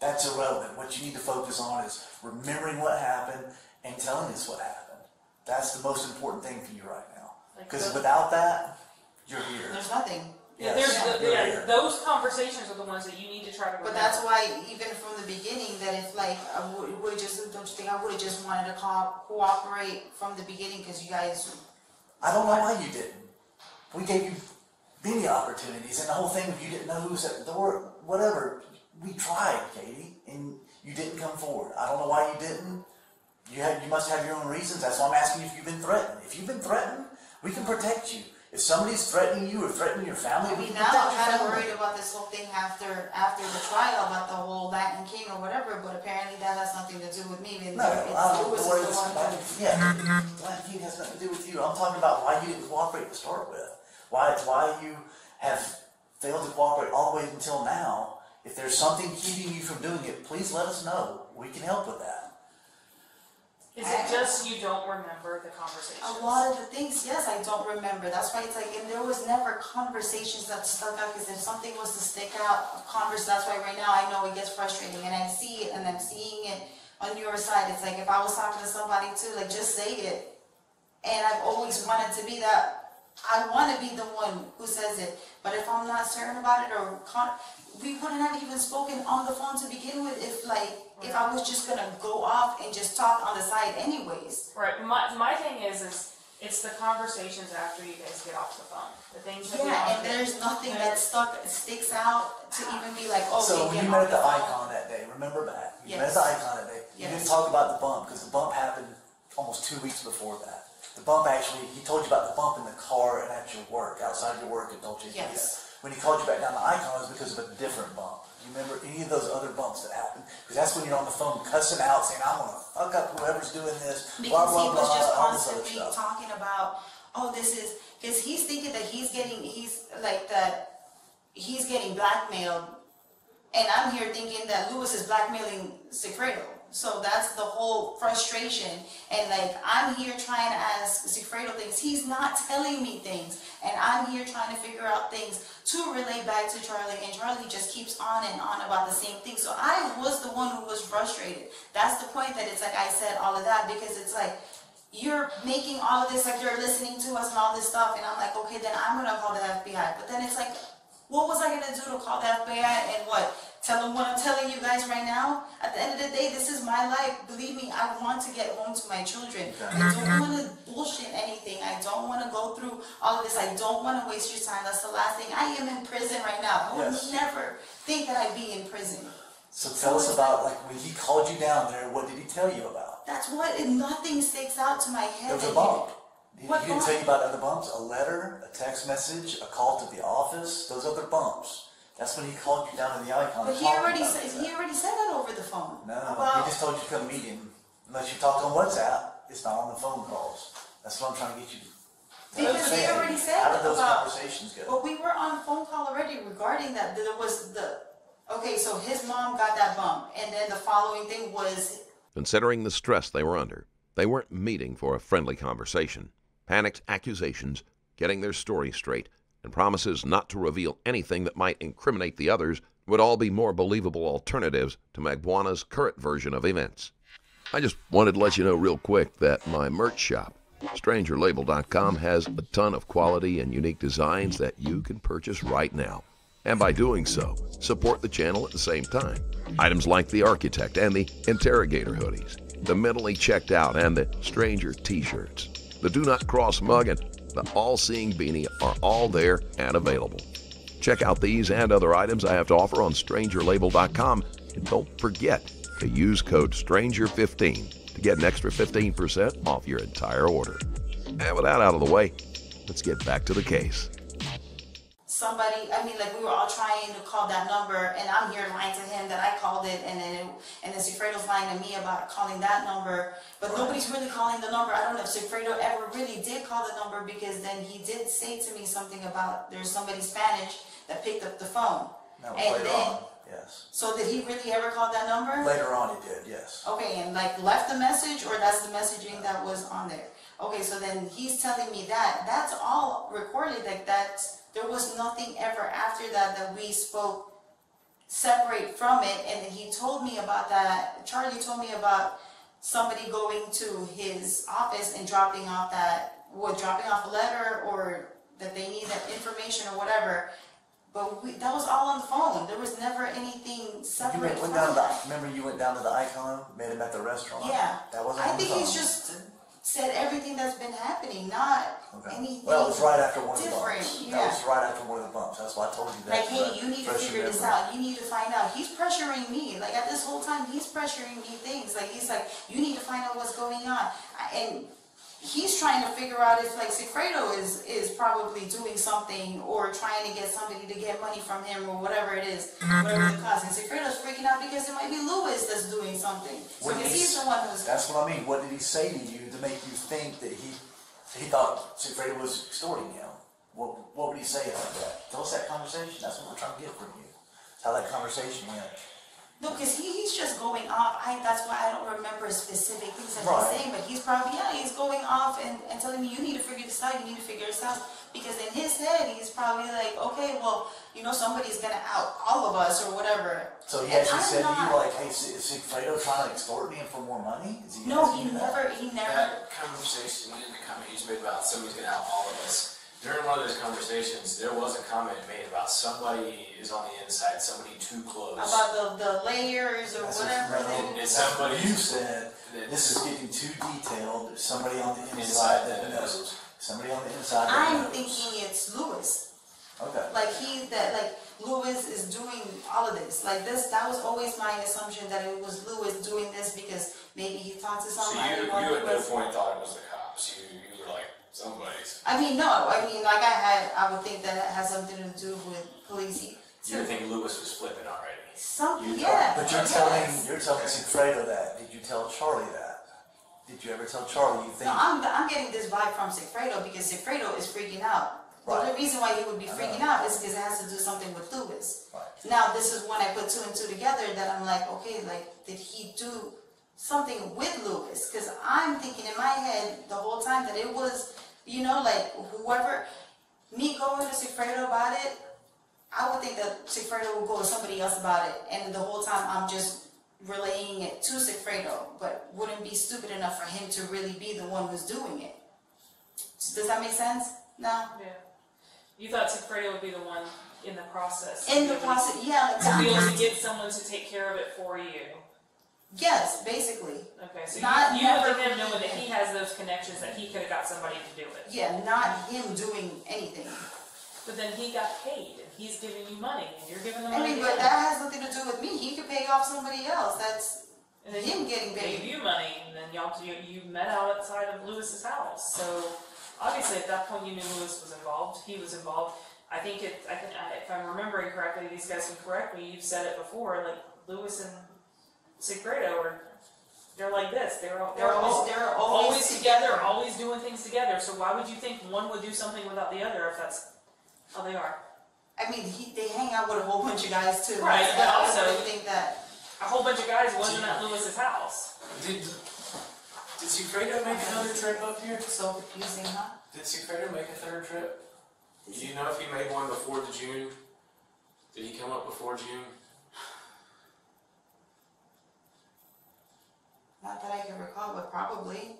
That's irrelevant. What you need to focus on is remembering what happened and telling us what happened. That's the most important thing for you right now. Because without that, you're here. There's nothing. Those conversations are the ones that you need to try to remember. But that's why, even from the beginning, that if like don't you think I would have just wanted to cooperate from the beginning? Because you guys, I don't know why you didn't. We gave you many opportunities, and the whole thing, if you didn't know who was at the door, whatever. We tried, Katie, and you didn't come forward. I don't know why you didn't. You must have your own reasons. That's why I'm asking you if you've been threatened. If you've been threatened, we can protect you. If somebody's threatening you or threatening your family, I mean, now I'm kind of worried about this whole thing after the trial about the whole Latin King or whatever. But apparently that has nothing to do with me. No, Latin King has nothing to do with you. I'm talking about why you didn't cooperate to start with. Why you have failed to cooperate all the way until now. If there's something keeping you from doing it, please let us know. We can help with that. Is it just you don't remember the conversations? A lot of the things, yes, I don't remember. That's why it's like, and there was never conversations that stuck out, because if something was to stick out, that's why right now I know it gets frustrating, and I see it, and I'm seeing it on your side. It's like, if I was talking to somebody too, like, just say it. And I've always wanted to be that. I want to be the one who says it, but if I'm not certain about it, or we wouldn't have even spoken on the phone to begin with if I was just going to go off and just talk on the side anyways. Right. My thing is it's the conversations after you guys get off the phone. The things that there's nothing that sticks out to even be like, oh, so when you met at the Icon that day, remember that. You met at the Icon that day. You didn't talk about the bump, because the bump happened almost 2 weeks before that. The bump actually, he told you about the bump in the car and at your work, outside your work at Dolce Vita. Yes. When he called you back down to Icon, it was because of a different bump. Do you remember any of those other bumps that happened? Because that's when you're on the phone cussing out, saying, I'm going to fuck up whoever's doing this, because blah, blah, blah, blah, all this other stuff. Because he was just constantly talking about, oh, this is, because he's thinking that he's getting blackmailed. And I'm here thinking that Lewis is blackmailing Sigfredo. So that's the whole frustration. And like, I'm here trying to ask Sigfredo things. He's not telling me things. And I'm here trying to figure out things to relate back to Charlie. And Charlie just keeps on and on about the same thing. So I was the one who was frustrated. That's the point that it's like I said all of that, because it's like, you're making all of this, like you're listening to us and all this stuff. And I'm like, okay, then I'm going to call the FBI. But then it's like, what was I going to do to call the FBI and what? Tell them what I'm telling you guys right now? At the end of the day, this is my life. Believe me, I want to get home to my children. I don't want to bullshit anything. I don't want to go through all of this. I don't want to waste your time. That's the last thing. I am in prison right now. I would never think that I'd be in prison. So tell us about, like, when he called you down there, what did he tell you about? That's what, nothing sticks out to my head. There was a bomb. He didn't tell you about other bumps? A letter, a text message, a call to the office, those other bumps. That's when he called you down to the Icon. But he already said that over the phone. No, he just told you to come meet him. Unless you talk on WhatsApp, it's not on the phone calls. That's what I'm trying to get you to. Because he already said that. How did those conversations go? Well, we were on a phone call already regarding that. There was the, okay, so his mom got that bump. And then the following thing was... Considering the stress they were under, they weren't meeting for a friendly conversation. Panicked accusations, getting their story straight, and promises not to reveal anything that might incriminate the others would all be more believable alternatives to Magbanua's current version of events. I just wanted to let you know real quick that my merch shop, StrangerLabel.com, has a ton of quality and unique designs that you can purchase right now. And by doing so, support the channel at the same time. Items like the Architect and the Interrogator hoodies, the Mentally Checked Out and the Stranger t-shirts, the Do Not Cross mug and the All-Seeing Beanie are all there and available. Check out these and other items I have to offer on StrangerLabel.com, and don't forget to use code STRANGER15 to get an extra 15% off your entire order. And with that out of the way, let's get back to the case. Somebody, I mean, like, we were all trying to call that number, and I'm here lying to him that I called it, and then Sigfredo's lying to me about calling that number, but nobody's really calling the number. I don't know if Sigfredo ever really did call the number, because then he did say to me something about there's somebody Spanish that picked up the phone. No, and then, on. Yes. So did he really ever call that number? Later on he did, yes. Okay, and like left the message, or that's the messaging that was on there? Okay, so then he's telling me that. That's all recorded, like that's... There was nothing ever after that we spoke separate from it. And then he told me about that. Charlie told me about somebody going to his office and dropping off that, dropping off a letter or that they need that information or whatever. But that was all on the phone. There was never anything separate. You remember you went down to the Icon, met him at the restaurant? Yeah. That wasn't on the phone. I think he's just... said everything that's been happening, not anything. Well, it was right after one of the bumps. Yeah. That was right after one of the bumps. That's why I told you that. Like, hey, you need to figure this out. You need to find out. He's pressuring me. Like, at this whole time, he's pressuring me things. Like, he's like, you need to find out what's going on. And he's trying to figure out if, like, Sigfredo is probably doing something or trying to get somebody to get money from him or whatever it is, whatever the cost. And Sigfredo's freaking out because it might be Lewis that's doing something. So he's the one who's... That's what I mean. What did he say to you to make you think that he thought Sigfredo was extorting him? What would he say about that? Tell us that conversation. That's what we're trying to get from you. That's how that conversation went. No, because he's just going off. That's why I don't remember specific things that he's saying, but he's probably, he's going off and telling me, you need to figure this out, you need to figure this out. Because in his head, he's probably like, okay, well, you know, somebody's going to out all of us or whatever. So he actually said to you, like, hey, is Sigfredo trying to extort me for more money? Is he no, he never. That conversation, the comment you just made about somebody's going to out all of us. During one of those conversations, there was a comment made about somebody is on the inside, somebody too close. About the layers or whatever. And somebody you said, this is getting too detailed. There's somebody on the inside that knows. Somebody on the inside that knows. I'm thinking it's Lewis. Okay. Like Lewis is doing all of this. Like this, that was always my assumption that it was Lewis doing this because maybe he talked to somebody. So you at no point thought it was the cops. You were like. Somebody's. I mean, no. I mean, like I would think that it has something to do with police. You think Lewis was flipping already? Something, yeah. But you're telling Sigfredo that. Did you tell Charlie that? Did you ever tell Charlie you think? No, I'm getting this vibe from Sigfredo because Sigfredo is freaking out. Right. The only reason why he would be freaking out is because it has to do something with Lewis. Right. Now this is when I put two and two together that I'm like, okay, like did he do something with Lewis, because I'm thinking in my head the whole time that it was, you know, like whoever, me going to Sigfredo about it, I would think that Sigfredo would go to somebody else about it, and the whole time I'm just relaying it to Sigfredo, but wouldn't be stupid enough for him to really be the one who's doing it. Does that make sense? No? Yeah. You thought Sigfredo would be the one in the process. In the process, yeah. To be able to get someone to take care of it for you. Yes, basically. Okay, so you with him knowing that he has those connections that he could have got somebody to do it. Yeah, not him doing anything. But then he got paid, and he's giving you money, and you're giving them money. I mean, but that has nothing to do with me. He could pay off somebody else. That's him getting paid. Gave you money, and then y'all you met out outside of Lewis's house. So obviously, at that point, you knew Lewis was involved. He was involved. I think if I'm remembering correctly, these guys can correct me. You've said it before, like Lewis and Sigfredo were. They're like this. They're always together, always doing things together. So why would you think one would do something without the other if that's how they are? I mean, they hang out with a whole bunch of guys too. Right. But also, I think that a whole bunch of guys wasn't at Lewis's house. Did Sigfredo make another trip up here? So confusing, huh? Did Sigfredo make a third trip? Do you know if he made one before the June? Did he come up before June? Not that I can recall, but probably.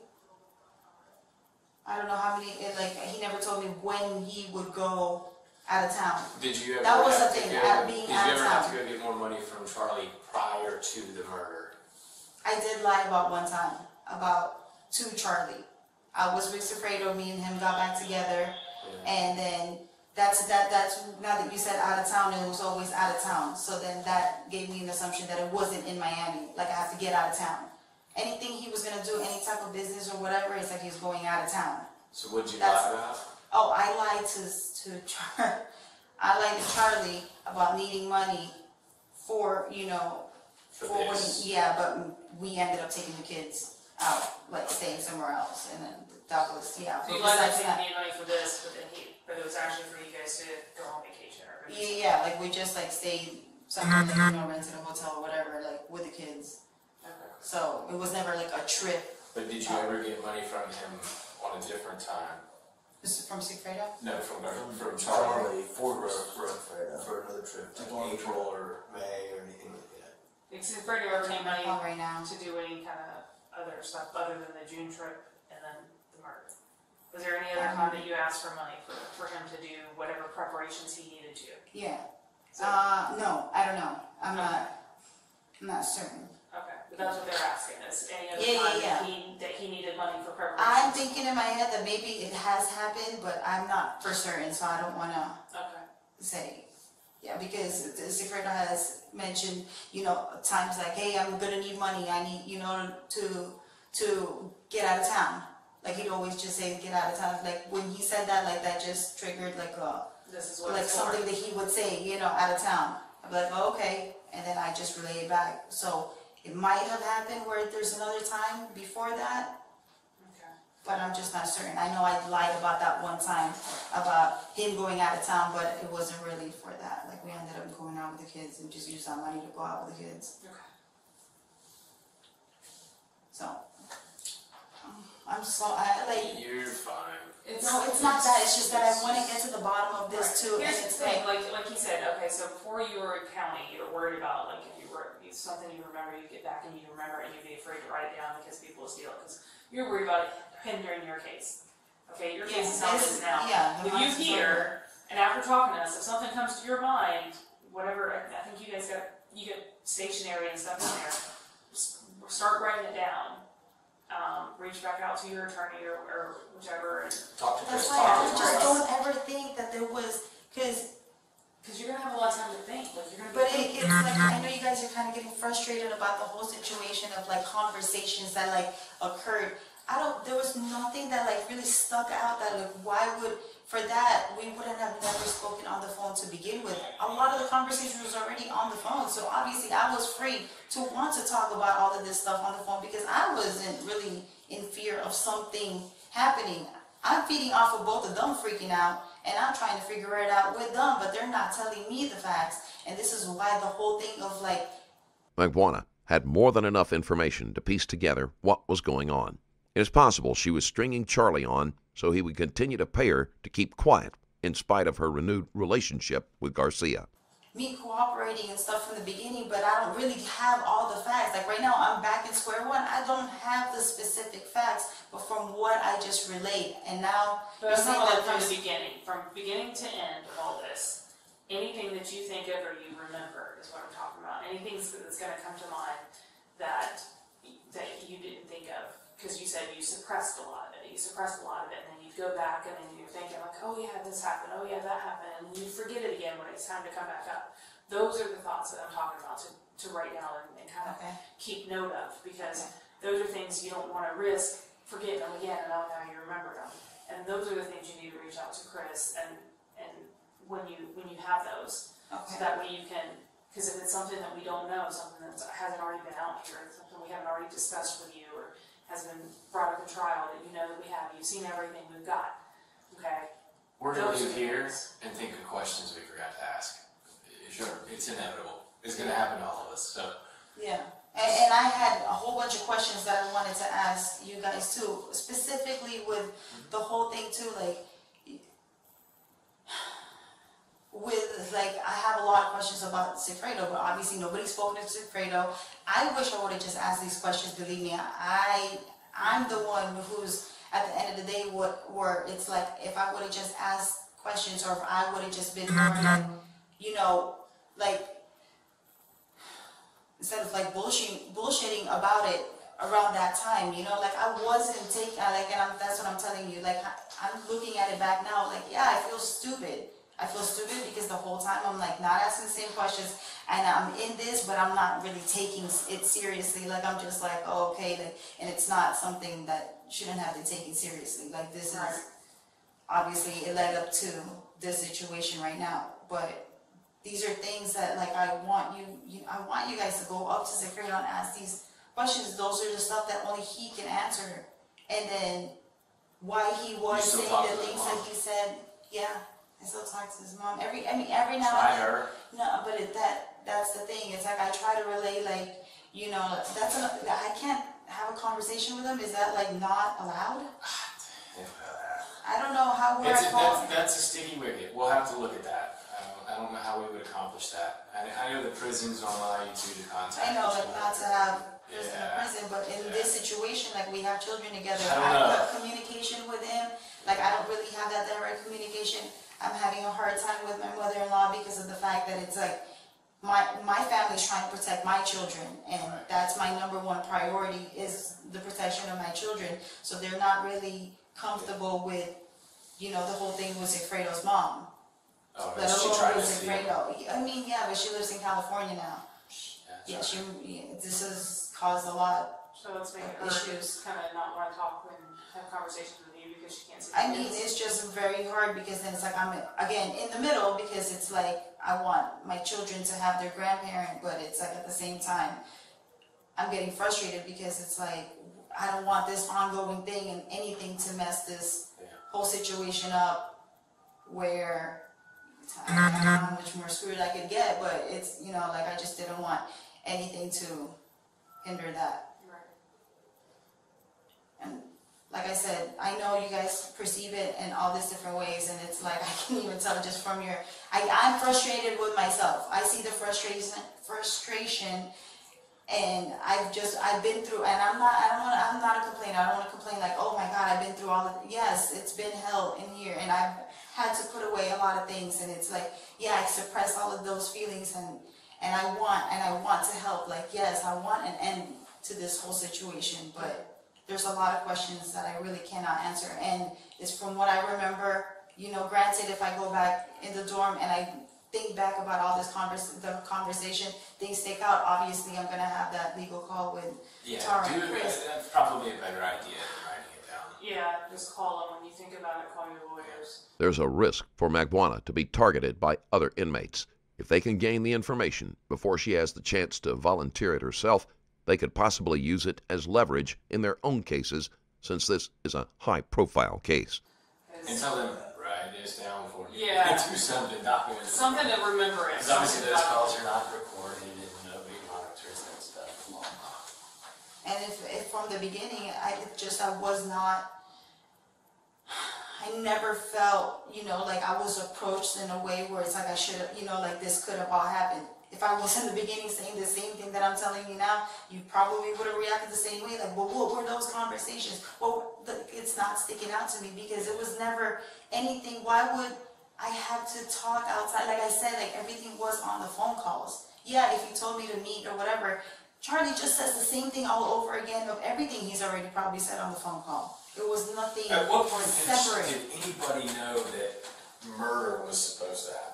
I don't know how many. Like, he never told me when he would go out of town. Did you ever? That was the thing. Did you ever have to go get more money from Charlie prior to the murder? I did lie about one time to Charlie. I was with Sigfredo. Me and him got back together, and then that's now that you said out of town, it was always out of town. So then that gave me an assumption that it wasn't in Miami. Like, I have to get out of town. Anything he was going to do, any type of business or whatever, it's like he was going out of town. So what'd you lie about? Oh, I lied to Charlie about needing money for, you know, for when he, but we ended up taking the kids out, like staying somewhere else, and then that was, So you lied about taking money for this, but it was actually for you guys to go on vacation or something. Yeah, like we just like stayed somewhere, like, you know, rented a hotel or whatever, like with the kids. So it was never like a trip. But did you ever get money from him on a different time? This is from Sigfredo? No, from Charlie for another trip, like April or May or anything like that. Did Sigfredo ever need money right now to do any kind of other stuff other than the June trip and then the murder? Was there any other time that you asked for money for him to do whatever preparations he needed to? Yeah. So, no, I don't know. I'm not certain. Okay, but that's what they're asking us. Any other time that he needed money for preparation? I'm thinking in my head that maybe it has happened, but I'm not for certain, so I don't want to say. Yeah, because Sigfredo has mentioned, you know, times like, hey, I'm going to need money. I need, you know, to get out of town. Like, he'd always just say, get out of town. Like, when he said that, like, that just triggered, like, something that he would say, you know, out of town. I'd be like, oh, okay. And then I just relay it back. So it might have happened where there's another time before that, but I'm just not certain. I know I lied about that one time about him going out of town, but it wasn't really for that. Like, we ended up going out with the kids and just used our money to go out with the kids. Okay. So I'm so you're fine. It's not that. It's just that I want to get to the bottom of this too. Here's the thing, like he said. Okay, so before you were in county, you were worried about, like, if you were something you remember, you get back and you remember, and you'd be afraid to write it down because people will steal it. Because you're worried about it hindering your case. Okay, your case is not this now. Yeah. If you hear and after talking to us, if something comes to your mind, whatever, I think you guys get stationery and stuff in there. Start writing it down. Reach back out to your attorney or whichever and talk to Chris. That's why I just don't ever think that there was, because you're going to have a lot of time to think. Like, you're gonna it's like, I know you guys are kind of getting frustrated about the whole situation of, like, conversations that, like, occurred. There was nothing that, like, really stuck out that, like, for that, we wouldn't have never spoken on the phone to begin with. A lot of the conversation was already on the phone, so obviously I was free to want to talk about all of this stuff on the phone because I wasn't really in fear of something happening. I'm feeding off of both of them freaking out, and I'm trying to figure it out with them, but they're not telling me the facts, and this is why the whole thing of, like... Magbanua had more than enough information to piece together what was going on. It is possible she was stringing Charlie on so he would continue to pay her to keep quiet in spite of her renewed relationship with Garcia. Me cooperating and stuff from the beginning, but I don't really have all the facts. Like right now, I'm back in square one. I don't have the specific facts, but from what I just relate. And now, you're saying that from beginning to end of all this, anything that you think of or you remember is what I'm talking about. Anything that's going to come to mind that you didn't think of, because you said you suppressed a lot of it. You suppressed a lot of it, and then you'd go back, and then you're thinking like, oh yeah, this happened, oh yeah, that happened, and you forget it again when it's time to come back up. Those are the thoughts that I'm talking about to write down and kind of keep note of, because those are things you don't want to risk forgetting them again, and oh, now you remember them. And those are the things you need to reach out to Chris and when you have those, so that way you can. Because if it's something that we don't know, something that hasn't already been out here, something we haven't already discussed with you, or has been brought up in trial, that you know that we have, you've seen everything we've got, okay? We're going to leave here and think of questions we forgot to ask. Sure, it's inevitable. It's going to happen to all of us, so. Yeah, and I had a whole bunch of questions that I wanted to ask you guys too, specifically with the whole thing too, like, I have a lot of questions about Sigfredo, but obviously nobody's spoken to Sigfredo. I wish I would have just asked these questions, believe me. I'm the one who's, at the end of the day, where it's like, if I would have just asked questions, or if I would have just been more, you know, like, instead of like bullshitting about it around that time, you know, like I wasn't taking, like, and that's what I'm telling you, like, I'm looking at it back now, like, yeah, I feel stupid. I feel stupid because the whole time I'm like not asking the same questions, and I'm in this, but I'm not really taking it seriously. Like I'm just like, oh, okay, like, and it's not something that shouldn't have been taken seriously. Like this is obviously it led up to this situation right now, but these are things that like I want you guys to go up to Sigfredo and ask these questions. Those are the stuff that only he can answer, and then why he was saying the things that he said, yeah. I still talk to his mom every now and then. No, but that's the thing. It's like I try to relay, like, you know, that's enough. I can't have a conversation with him. Is that like not allowed? I don't know how we're involved. That's a sticky wicket. We'll have to look at that. I don't know how we would accomplish that. I know the prisons don't allow you two to contact. I know, like not to have prison to prison, but in this situation, like we have children together. I don't have communication with him. Like I don't really have that direct communication. I'm having a hard time with my mother-in-law because of the fact that it's like my family's trying to protect my children, and that's my #1 priority is the protection of my children. So they're not really comfortable with, you know, the whole thing with Sigfredo's mom. Oh, but she tried to see it. I mean, yeah, but she lives in California now. Yeah, this has caused a lot. So it's making her kind of not want to talk and have conversations with you because she can't see. I mean, it's just very hard because then it's like I'm again in the middle because it's like I want my children to have their grandparent, but it's like at the same time I'm getting frustrated because it's like I don't want this ongoing thing and anything to mess this whole situation up where I don't know how much more screwed I could get, but it's, you know, like I just didn't want anything to hinder that. And like I said, I know you guys perceive it in all these different ways, and it's like I can't even tell just from your. I'm frustrated with myself. I see the frustration, and I've been through, and I'm not a complainer. I don't want to complain like, oh my God, I've been through all of. Yes, it's been hell in here, and I've had to put away a lot of things, and it's like, yeah, I suppress all of those feelings, and I want to help. Like, yes, I want an end to this whole situation, but. There's a lot of questions that I really cannot answer, and it's from what I remember, you know, granted, if I go back in the dorm and I think back about all this the conversation, things stick out, obviously I'm going to have that legal call with Tara and Chris. That's probably a better idea than writing it down. Yeah, just call them. When you think about it, call your lawyers. There's a risk for Magbanua to be targeted by other inmates. If they can gain the information before she has the chance to volunteer it herself, they could possibly use it as leverage in their own cases, since this is a high-profile case. And tell them, write this down before you do something, document something to remember it. Because obviously those calls are not recorded, and nobody monitors that stuff. And if from the beginning, I was not, I never felt, you know, like I was approached in a way where it's like I should have, you know, like this could have all happened. If I was in the beginning saying the same thing that I'm telling you now, you probably would have reacted the same way. Like, well, what were those conversations? Well, it's not sticking out to me because it was never anything. Why would I have to talk outside? Like I said, like everything was on the phone calls. Yeah, if you told me to meet or whatever, Charlie just says the same thing all over again of everything he's already probably said on the phone call. It was nothing separate. At what point did anybody know that murder was supposed to happen?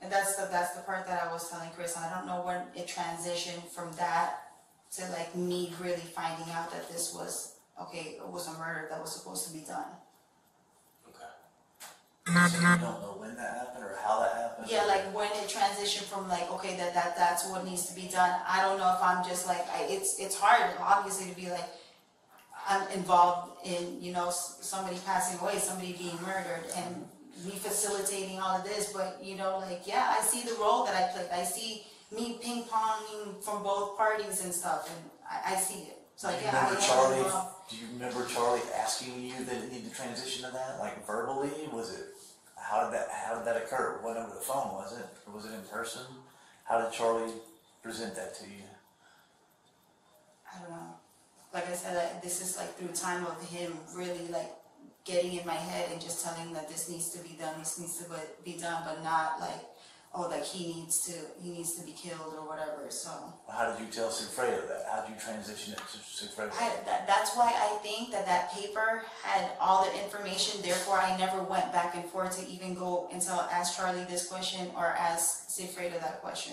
And that's the part that I was telling Chris. I don't know when it transitioned from that to like me really finding out that this was, okay, it was a murder that was supposed to be done. Okay. So you don't know when that happened or how that happened? Yeah, like when it transitioned from like, okay, that's what needs to be done. I don't know if I'm just like, it's hard obviously to be like, I'm involved in, you know, somebody passing away, somebody being murdered, and me facilitating all of this, but you know, like, yeah, I see the role that I played. I see me ping-ponging from both parties and stuff, and I see it. So like, yeah, do you remember Charlie asking you that it needed to transition to that, like verbally? Was it, how did that occur? What, over the phone, was it? Or was it in person? How did Charlie present that to you? I don't know. Like I said, this is like through time of him really like getting in my head and just telling that this needs to be done, this needs to be done, but not like, oh, like he needs to be killed or whatever. So how did you tell Sigfredo that? How did you transition it to Sigfredo? That's why I think that paper had all the information. Therefore, I never went back and forth to even go until ask Charlie this question or ask Sigfredo that question.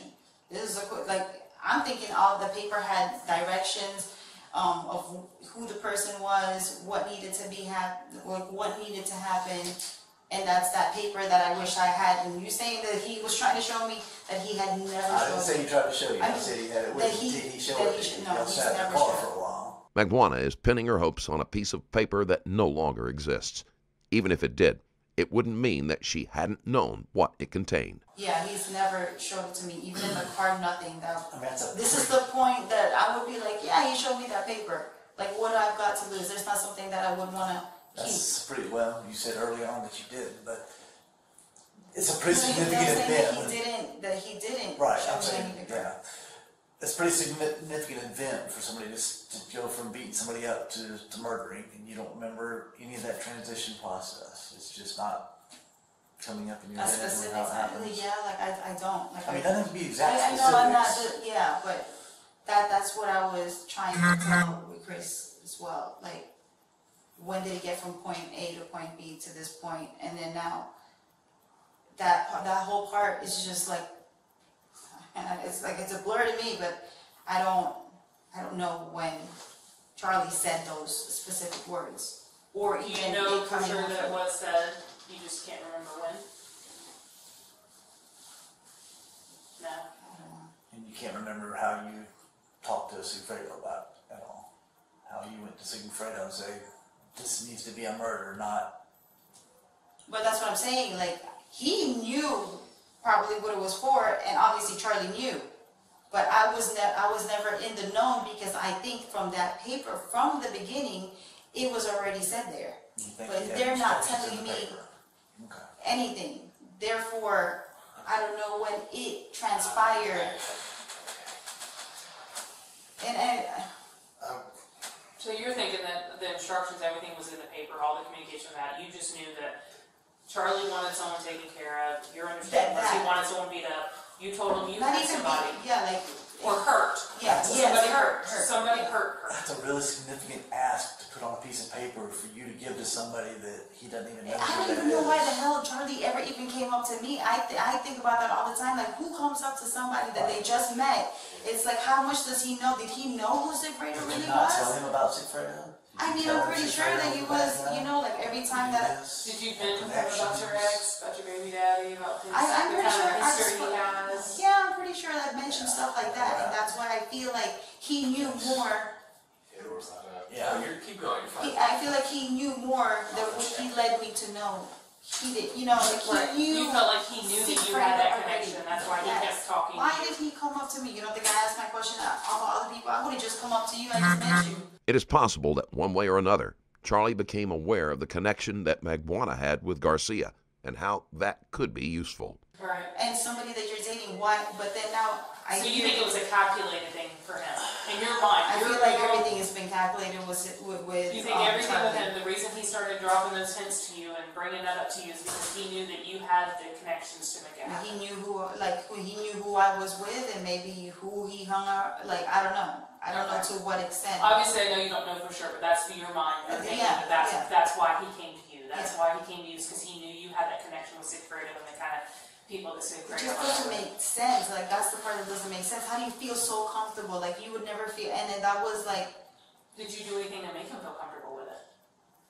This is like I'm thinking all the paper had directions. Of who the person was, what needed to happen, and that's that paper that I wish I had. And you saying that he was trying to show me that he had never. I didn't say he tried to show you. I said he had it with him. Did he show it? No, he's never shown. Magbanua is pinning her hopes on a piece of paper that no longer exists. Even if it did, it wouldn't mean that she hadn't known what it contained. Yeah, he's never showed it to me, even in the car, nothing. This is the point that I would be like, yeah, he showed me that paper. Like, what do I've got to lose? There's not something that I would want to keep. That's pretty well. You said early on that you did, but it's a pretty significant event. That he didn't right, show me anything. Yeah. It's a pretty significant event for somebody to go from beating somebody up to murdering, and you don't remember any of that transition process. It's just not coming up in your head. Exactly, yeah, like I don't. Like, I mean, that doesn't have to be exact specifics. I know I'm not, yeah, but that's what I was trying to tell with Chris as well. Like, when did it get from point A to point B to this point? And then now, that whole part is just like, and it's like it's a blur to me, but I don't know when Charlie said those specific words, or even you know for sure that it was said. You just can't remember when. No. I don't know. And you can't remember how you talked to Sigfredo about it at all. How you went to Sigfredo and say, "This needs to be a murder, not." But that's what I'm saying. Like he knew probably what it was for, and obviously Charlie knew, but I was never in the known because I think from that paper from the beginning it was already said there. But they're not telling me anything. Therefore, I don't know when it transpired. So you're thinking that the instructions, everything was in the paper, all the communication about it. You just knew that. Charlie wanted someone taken care of. You're understanding that he wanted someone beat up. You told him you had somebody. Yeah, like or hurt. Yeah, somebody hurt. Somebody hurt. That's a really significant ask to put on a piece of paper for you to give to somebody that he doesn't even know. I don't even know why the hell Charlie ever even came up to me. I think about that all the time. Like who comes up to somebody that they just met? It's like how much does he know? Did he know who Sigfredo really was? Did you not tell him about Sigfredo? I mean, I'm pretty sure that he was, you know, like every time that. Did you vent with him about your ex, about your baby daddy, about his history he has? Yeah, I'm pretty sure that I mentioned stuff like that, and that's why I feel like he knew more. Yeah, keep going. I feel like he knew more than what he led me to know. he did, you know, like right. You felt like he knew that you had that connection. That's why he kept talking. Why did he come up to me? You know, the guy asked my question. All the other people, I would have just come up to you and just met you. It is possible that one way or another, Charlie became aware of the connection that Magbanua had with Garcia and how that could be useful. Right. And somebody that you're dating, why? But then now, so you think it was a calculated thing for him in your mind? I feel like everything has been calculated with you think everything with him. The reason he started dropping those hints to you and bringing that up to you is because he knew that you had the connections to make it happen. He knew who I was with, and maybe who he hung out. Like I don't know. I don't know to what extent. Obviously, I know you don't know for sure, but that's your mind. Yeah, that's why he came to you. That's why he came to you, because he knew you had that connection with Sigfredo and the kind of people that Sigfredo. It just doesn't make sense. Like that's the part that doesn't make sense. How do you feel so comfortable? Like you would never feel. And then that was like. Did you do anything to make him feel comfortable with it?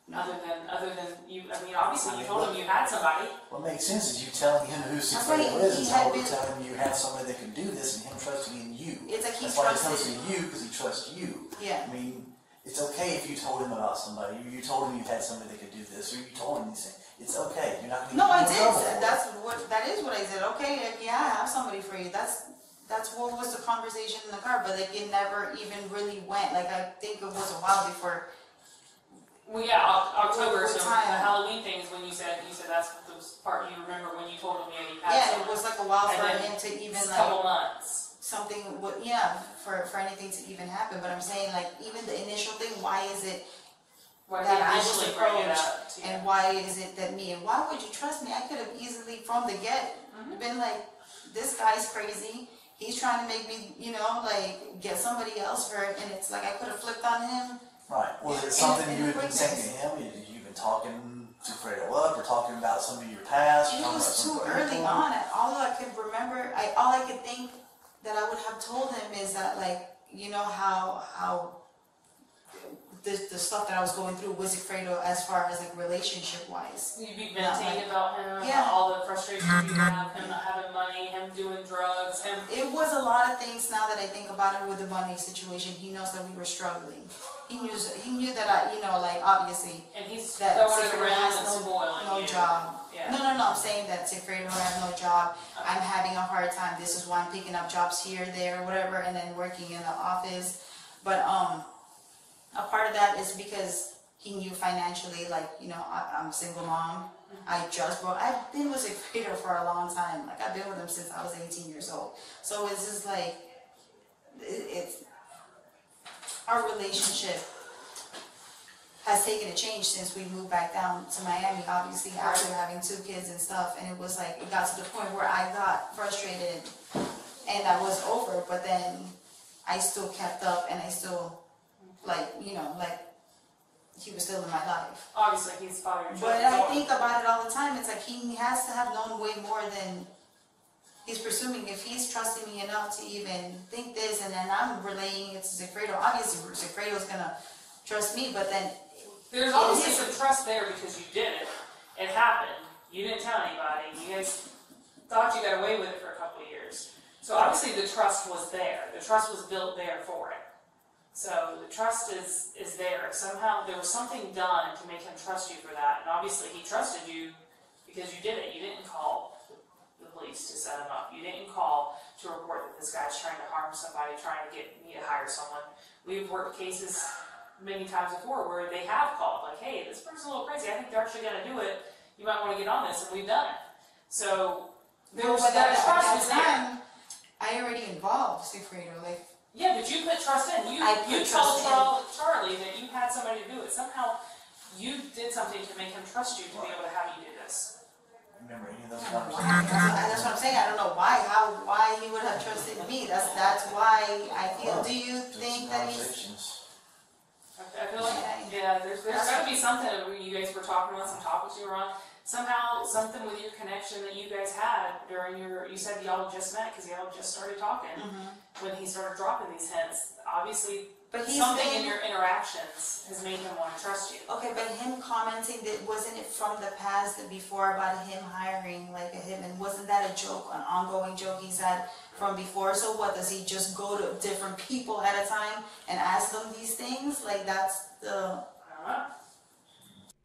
No. Other than you. I mean, obviously, you told him you had somebody. What makes sense is you telling him who Sigfredo is, and told him you had somebody that could do this, and him trusting in you. It's like he trusts you because he trusts you. Yeah. I mean, it's okay if you told him about somebody, or you told him you had somebody that could do this, or you told him these things. It's okay. You're not. No, I did. That is what I said. Okay, like, yeah, I have somebody for you. That's what was the conversation in the car, but like it never even really went. Like I think it was a while before. Well, yeah, October. So the Halloween thing is when you said that's the part you remember when you told him you had. Yeah, it was like a while for him to even like. Couple months. Something would, yeah, for anything to even happen. But I'm saying, like, even the initial thing, why is it that I was approached, and why is it that me, and why would you trust me? I could have easily from the get been like, this guy's crazy. He's trying to make me, you know, like get somebody else for it, and it's like I could have flipped on him. Right. Was it something you had been saying to him? You've been talking to Fredo up, or talking about some of your past. It was too early on. All I could remember, all I could think that I would have told him is that, like, you know how the stuff that I was going through with Sigfredo as far as like relationship wise. You'd be venting about him, all the frustrations you have, him not having money, him doing drugs, him. It was a lot of things. Now that I think about it, with the money situation, he knows that we were struggling. He knew that I, you know, like obviously. And he's that Sigfredo has no job. Yeah. No, I'm saying that Sigfredo has no job. Okay. I'm having a hard time. This is why I'm picking up jobs here, there, whatever, and then working in the office. But a part of that is because he knew financially, like, you know, I'm a single mom. I've been with Sigfredo for a long time. Like I've been with him since I was 18 years old. So it's just like it's. Our relationship has taken a change since we moved back down to Miami, obviously, after having two kids and stuff. And it was like, it got to the point where I got frustrated and I was over, but then I still kept up and I still, like, you know, like, he was still in my life. Obviously, he's fired. But I think about it all the time. It's like he has to have known way more than he's pursuing, if he's trusting me enough to even think this, and then I'm relaying it to Sigfredo. Obviously, Sigfredo's gonna trust me, but then there's obviously some trust there because you did it. It happened. You didn't tell anybody. You guys thought you got away with it for a couple of years. So obviously, the trust was there. The trust was built there for it. So the trust is there. Somehow there was something done to make him trust you for that, and obviously he trusted you because you did it. You didn't call police to set him up. You didn't call to report that this guy's trying to harm somebody, trying to get me to hire someone. We've worked cases many times before where they have called, like, hey, this person's a little crazy. I think they're actually going to do it. You might want to get on this, and we've done it. So there was that trust was there. I already involved Sigfredo. Like, yeah, but you put trust in. You told Charlie that you had somebody to do it. Somehow you did something to make him trust you to be able to have you do this. Remember any of those conversations? That's what I'm saying. I don't know why he would have trusted me. That's why I feel. Do you think that he's? I feel like there's got to be something when you guys were talking about some topics you were on. Somehow something with your connection that you guys had during your. You said y'all just met because y'all just started talking when he started dropping these hints. Obviously. But something in your interactions has made him want to trust you. Okay, but him commenting, that wasn't it from the past that before about him hiring like him, and wasn't that a joke, an ongoing joke he's had from before? So what, does he just go to different people at a time and ask them these things? Like that's the... I don't know.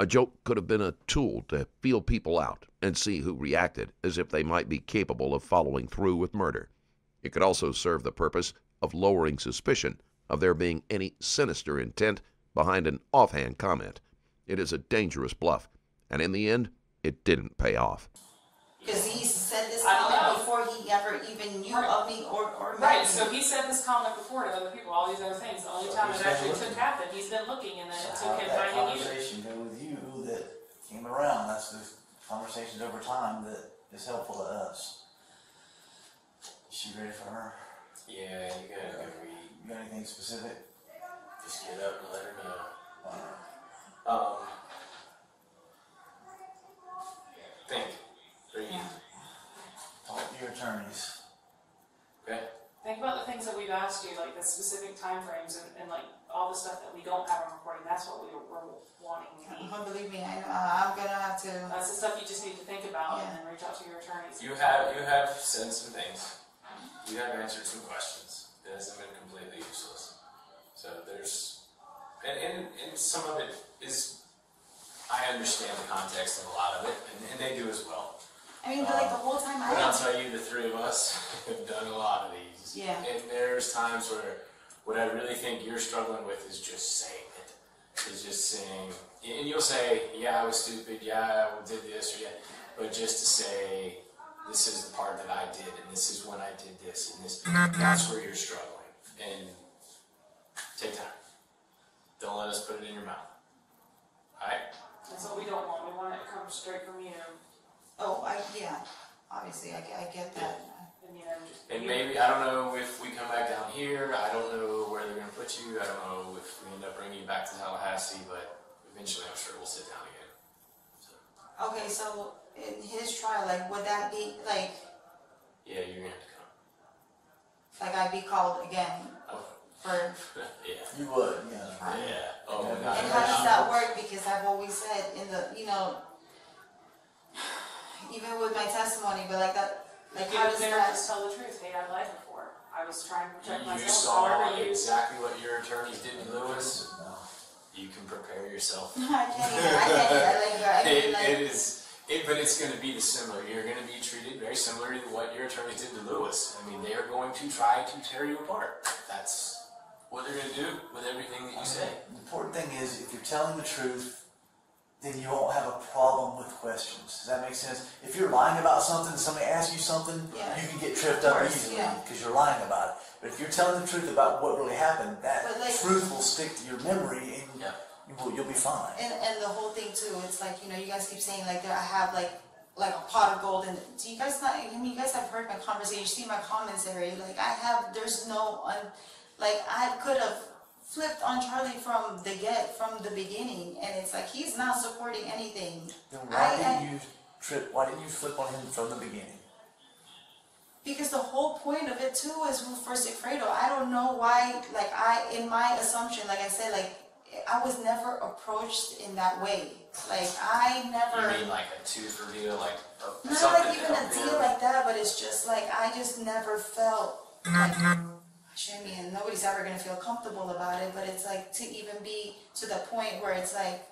A joke could have been a tool to feel people out and see who reacted as if they might be capable of following through with murder. It could also serve the purpose of lowering suspicion of there being any sinister intent behind an offhand comment. It is a dangerous bluff, and in the end, it didn't pay off. Because he said this comment before he ever even knew of me or met me. So he said this comment before to other people, all these other things. The only time it actually took happen, he's been looking, and then it took him finding you. Conversation with you that came around. That's the conversations over time that is helpful to us. Is she ready for her? Yeah, you got a good read. You got anything specific? Just get up and let her know. Think. Breathe. Talk to your attorneys. Okay? Think about the things that we've asked you, like the specific time frames and like all the stuff that we don't have on recording. That's what we're wanting. Believe me, I'm going to have to... That's the stuff you just need to think about and then reach out to your attorneys. You have said some things. You have answered some questions. It hasn't been completely useless. So there's... And some of it is... I understand the context of a lot of it, and they do as well. I mean, but like the whole time I... But I'll tell you, the three of us have done a lot of these. Yeah. And there's times where what I really think you're struggling with is just saying it. Is just saying... And you'll say, yeah, I was stupid, yeah, I did this, or yeah. But just to say, this is the part that I did, and this is when I did this, and this... That's where you're struggling. And take time. Don't let us put it in your mouth. All right? That's what we don't want. We want it to come straight from you. Oh, yeah. Obviously, I get that. Yeah. And maybe, I don't know if we come back down here. I don't know where they're going to put you. I don't know if we end up bringing you back to Tallahassee, but eventually I'm sure we'll sit down again. So. Okay, so in his trial, like, would that be, like... Yeah, you're going to have to come. Like, I'd be called again. Oh. For yeah. You would, yeah. Yeah. Oh my God. And how does that work? Because I've always said in the, you know, even with my testimony, but like that, like how does that? Just tell the truth. Hey, I lied before. I was trying to protect myself. You saw exactly what your attorneys did in Lewis. You can prepare yourself. I can't. It is. But it's going to be similar. You're going to be treated very similar to what your attorney did to Lewis. I mean, they are going to try to tear you apart. That's what they're going to do with everything that you say. The important thing is, if you're telling the truth, then you won't have a problem with questions. Does that make sense? If you're lying about something and somebody asks you something, you can get tripped up easily because you're lying about it. But if you're telling the truth about what really happened, that truth will stick to your memory and... Yeah. You'll be fine. And the whole thing too, it's like, you know, you guys keep saying like that I have like a pot of gold, and do you guys not? I mean, you guys have heard my conversation, you see my commentary. Like I have, there's no, like I could have flipped on Charlie from the beginning, and it's like he's not supporting anything. Then why didn't you flip on him from the beginning? Because the whole point of it too is for Sigfredo. I don't know why. Like in my assumption, like I said, like. I was never approached in that way. Like, I never... You mean like a tooth reveal, like... Not like even a deal like that, but it's just like, I just never felt like... I mean, nobody's ever going to feel comfortable about it, but it's like, to even be to the point where it's like,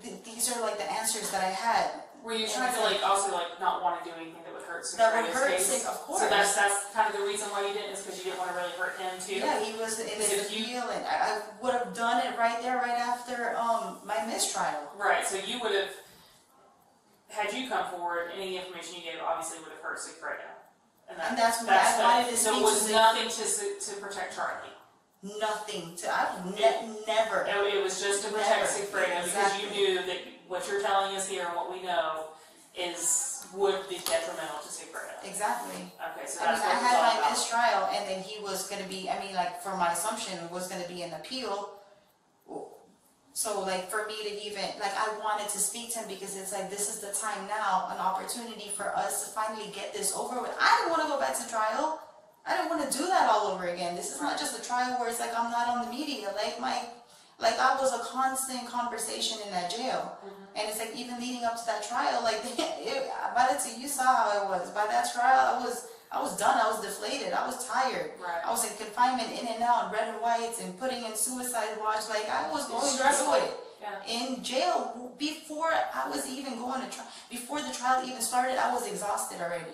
these are like the answers that I had. Were you trying to like, also like, not want to do anything that would hurt? That would hurt, of course. So that's kind of the reason why you didn't, is because you didn't want to really hurt him too. Yeah, he was in his appeal, and I would have done it right there, right after my mistrial. Right, so you would have, had you come forward, any information you gave obviously would have hurt Sigfredo. And that's what I wanted to speak to. So it was nothing to protect Charlie. Nothing to, never. No, it was just to protect Sigfredo, because you knew that what you're telling us here and what we know would be detrimental to Sigfredo. Exactly. Okay, so that's what I had my mistrial, and then he was going to be, I mean, like, for my assumption, was going to be an appeal. So, like, for me to even, like, I wanted to speak to him because it's like, this is the time now, an opportunity for us to finally get this over with. I don't want to go back to trial. I don't want to do that all over again. This is not just a trial where it's like, I'm not on the media. Like, I was a constant conversation in that jail. Mm-hmm. And it's like, even leading up to that trial, like, by the time you saw how it was. By that trial, I was done. I was deflated. I was tired. Right. I was in confinement, in and out, red and whites, and putting in suicide watch. Like, I was going through it. in jail before I was even going to trial. Before the trial even started, I was exhausted already.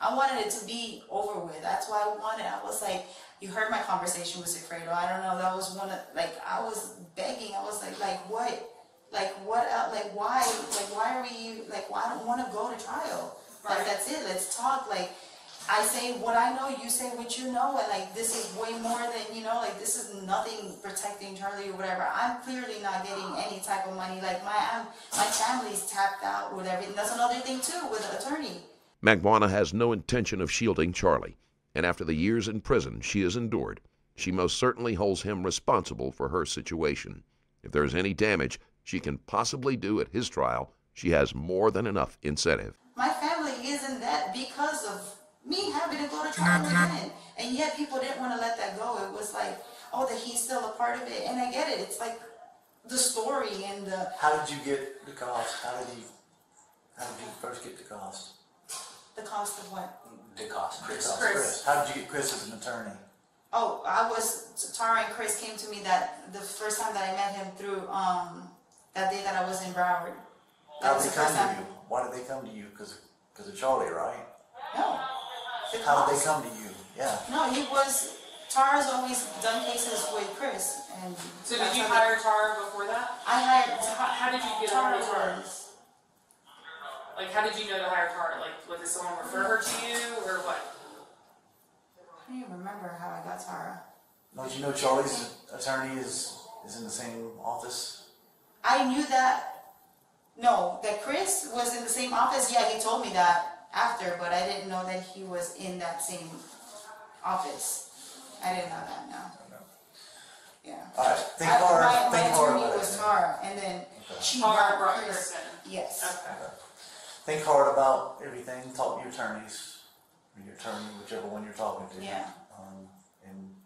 I wanted it to be over with. That's why I wanted. I was like, you heard my conversation with Sigfredo. I don't know. That was one of, like, I was begging. I was like what? Like, what else? Like, why? Like, why are we, like, why? Well, I don't want to go to trial. Right. Like, that's it. Let's talk. Like, I say what I know, you say what you know, and, like, this is way more than, you know, like, this is nothing protecting Charlie or whatever. I'm clearly not getting any type of money. Like, my family's tapped out with everything. That's another thing, too, with the attorney. Magbanua has no intention of shielding Charlie, and after the years in prison she has endured, she most certainly holds him responsible for her situation. If there is any damage she can possibly do at his trial, she has more than enough incentive. My family is in debt because of me having to go to trial again, and yet people didn't want to let that go. It was like, oh, that he's still a part of it, and I get it. It's like the story and the... How did you get the cost? How did you first get the cost? The cost of what? The cost. Chris. How did you get Chris as an attorney? Oh, Tara and Chris came to me that the first time that I met him through that day that I was in Broward. How did they come to you? Why did they come to you? Because of Charlie, right? No. How did they come to you? Yeah. No, he was... Tara's always done cases with Chris. And so did you hire Tara before that? I hired... How did you get Tara? Like, how did you know to hire Tara? Like, did someone refer her to you, or what? I don't even remember how I got Tara. Don't you know Charlie's attorney is in the same office? I knew that. No, that Chris was in the same office. Yeah, he told me that after, but I didn't know that he was in that same office. I didn't know that, no. Yeah. All right. My attorney was Tara, and then she brought Chris. Yes. Okay. Think hard about everything. Talk to your attorneys, or your attorney, whichever one you're talking to. Yeah. And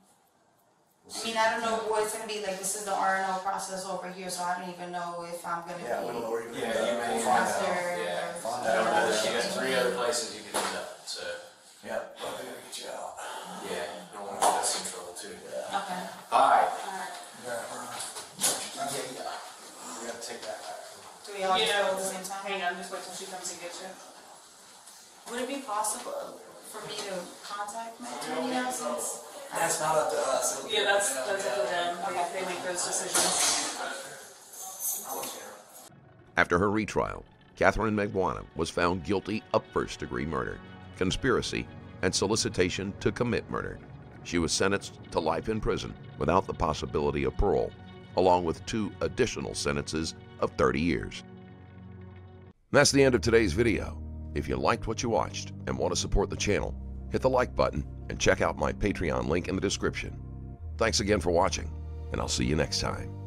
we'll I don't know what it's going to be like. This is the R&O process over here, so I don't even know if I'm going to be. We don't know where you're going to be. You got three other places you can end up. So yeah, I'm going to get you out. Yeah, I don't want to get us in trouble too. Yeah. Okay. Bye. All right. We got to take that back. Do we all go at the same time? Hang on, just wait till she comes to get you. Would it be possible for me to contact my attorney now, since... That's not up to us. Yeah, that's up to them. Okay, they make those decisions. After her retrial, Katherine Magbanua was found guilty of first-degree murder, conspiracy, and solicitation to commit murder. She was sentenced to life in prison without the possibility of parole, along with 2 additional sentences of 30 years. That's the end of today's video. If you liked what you watched and want to support the channel, hit the like button and check out my Patreon link in the description. Thanks again for watching, and I'll see you next time.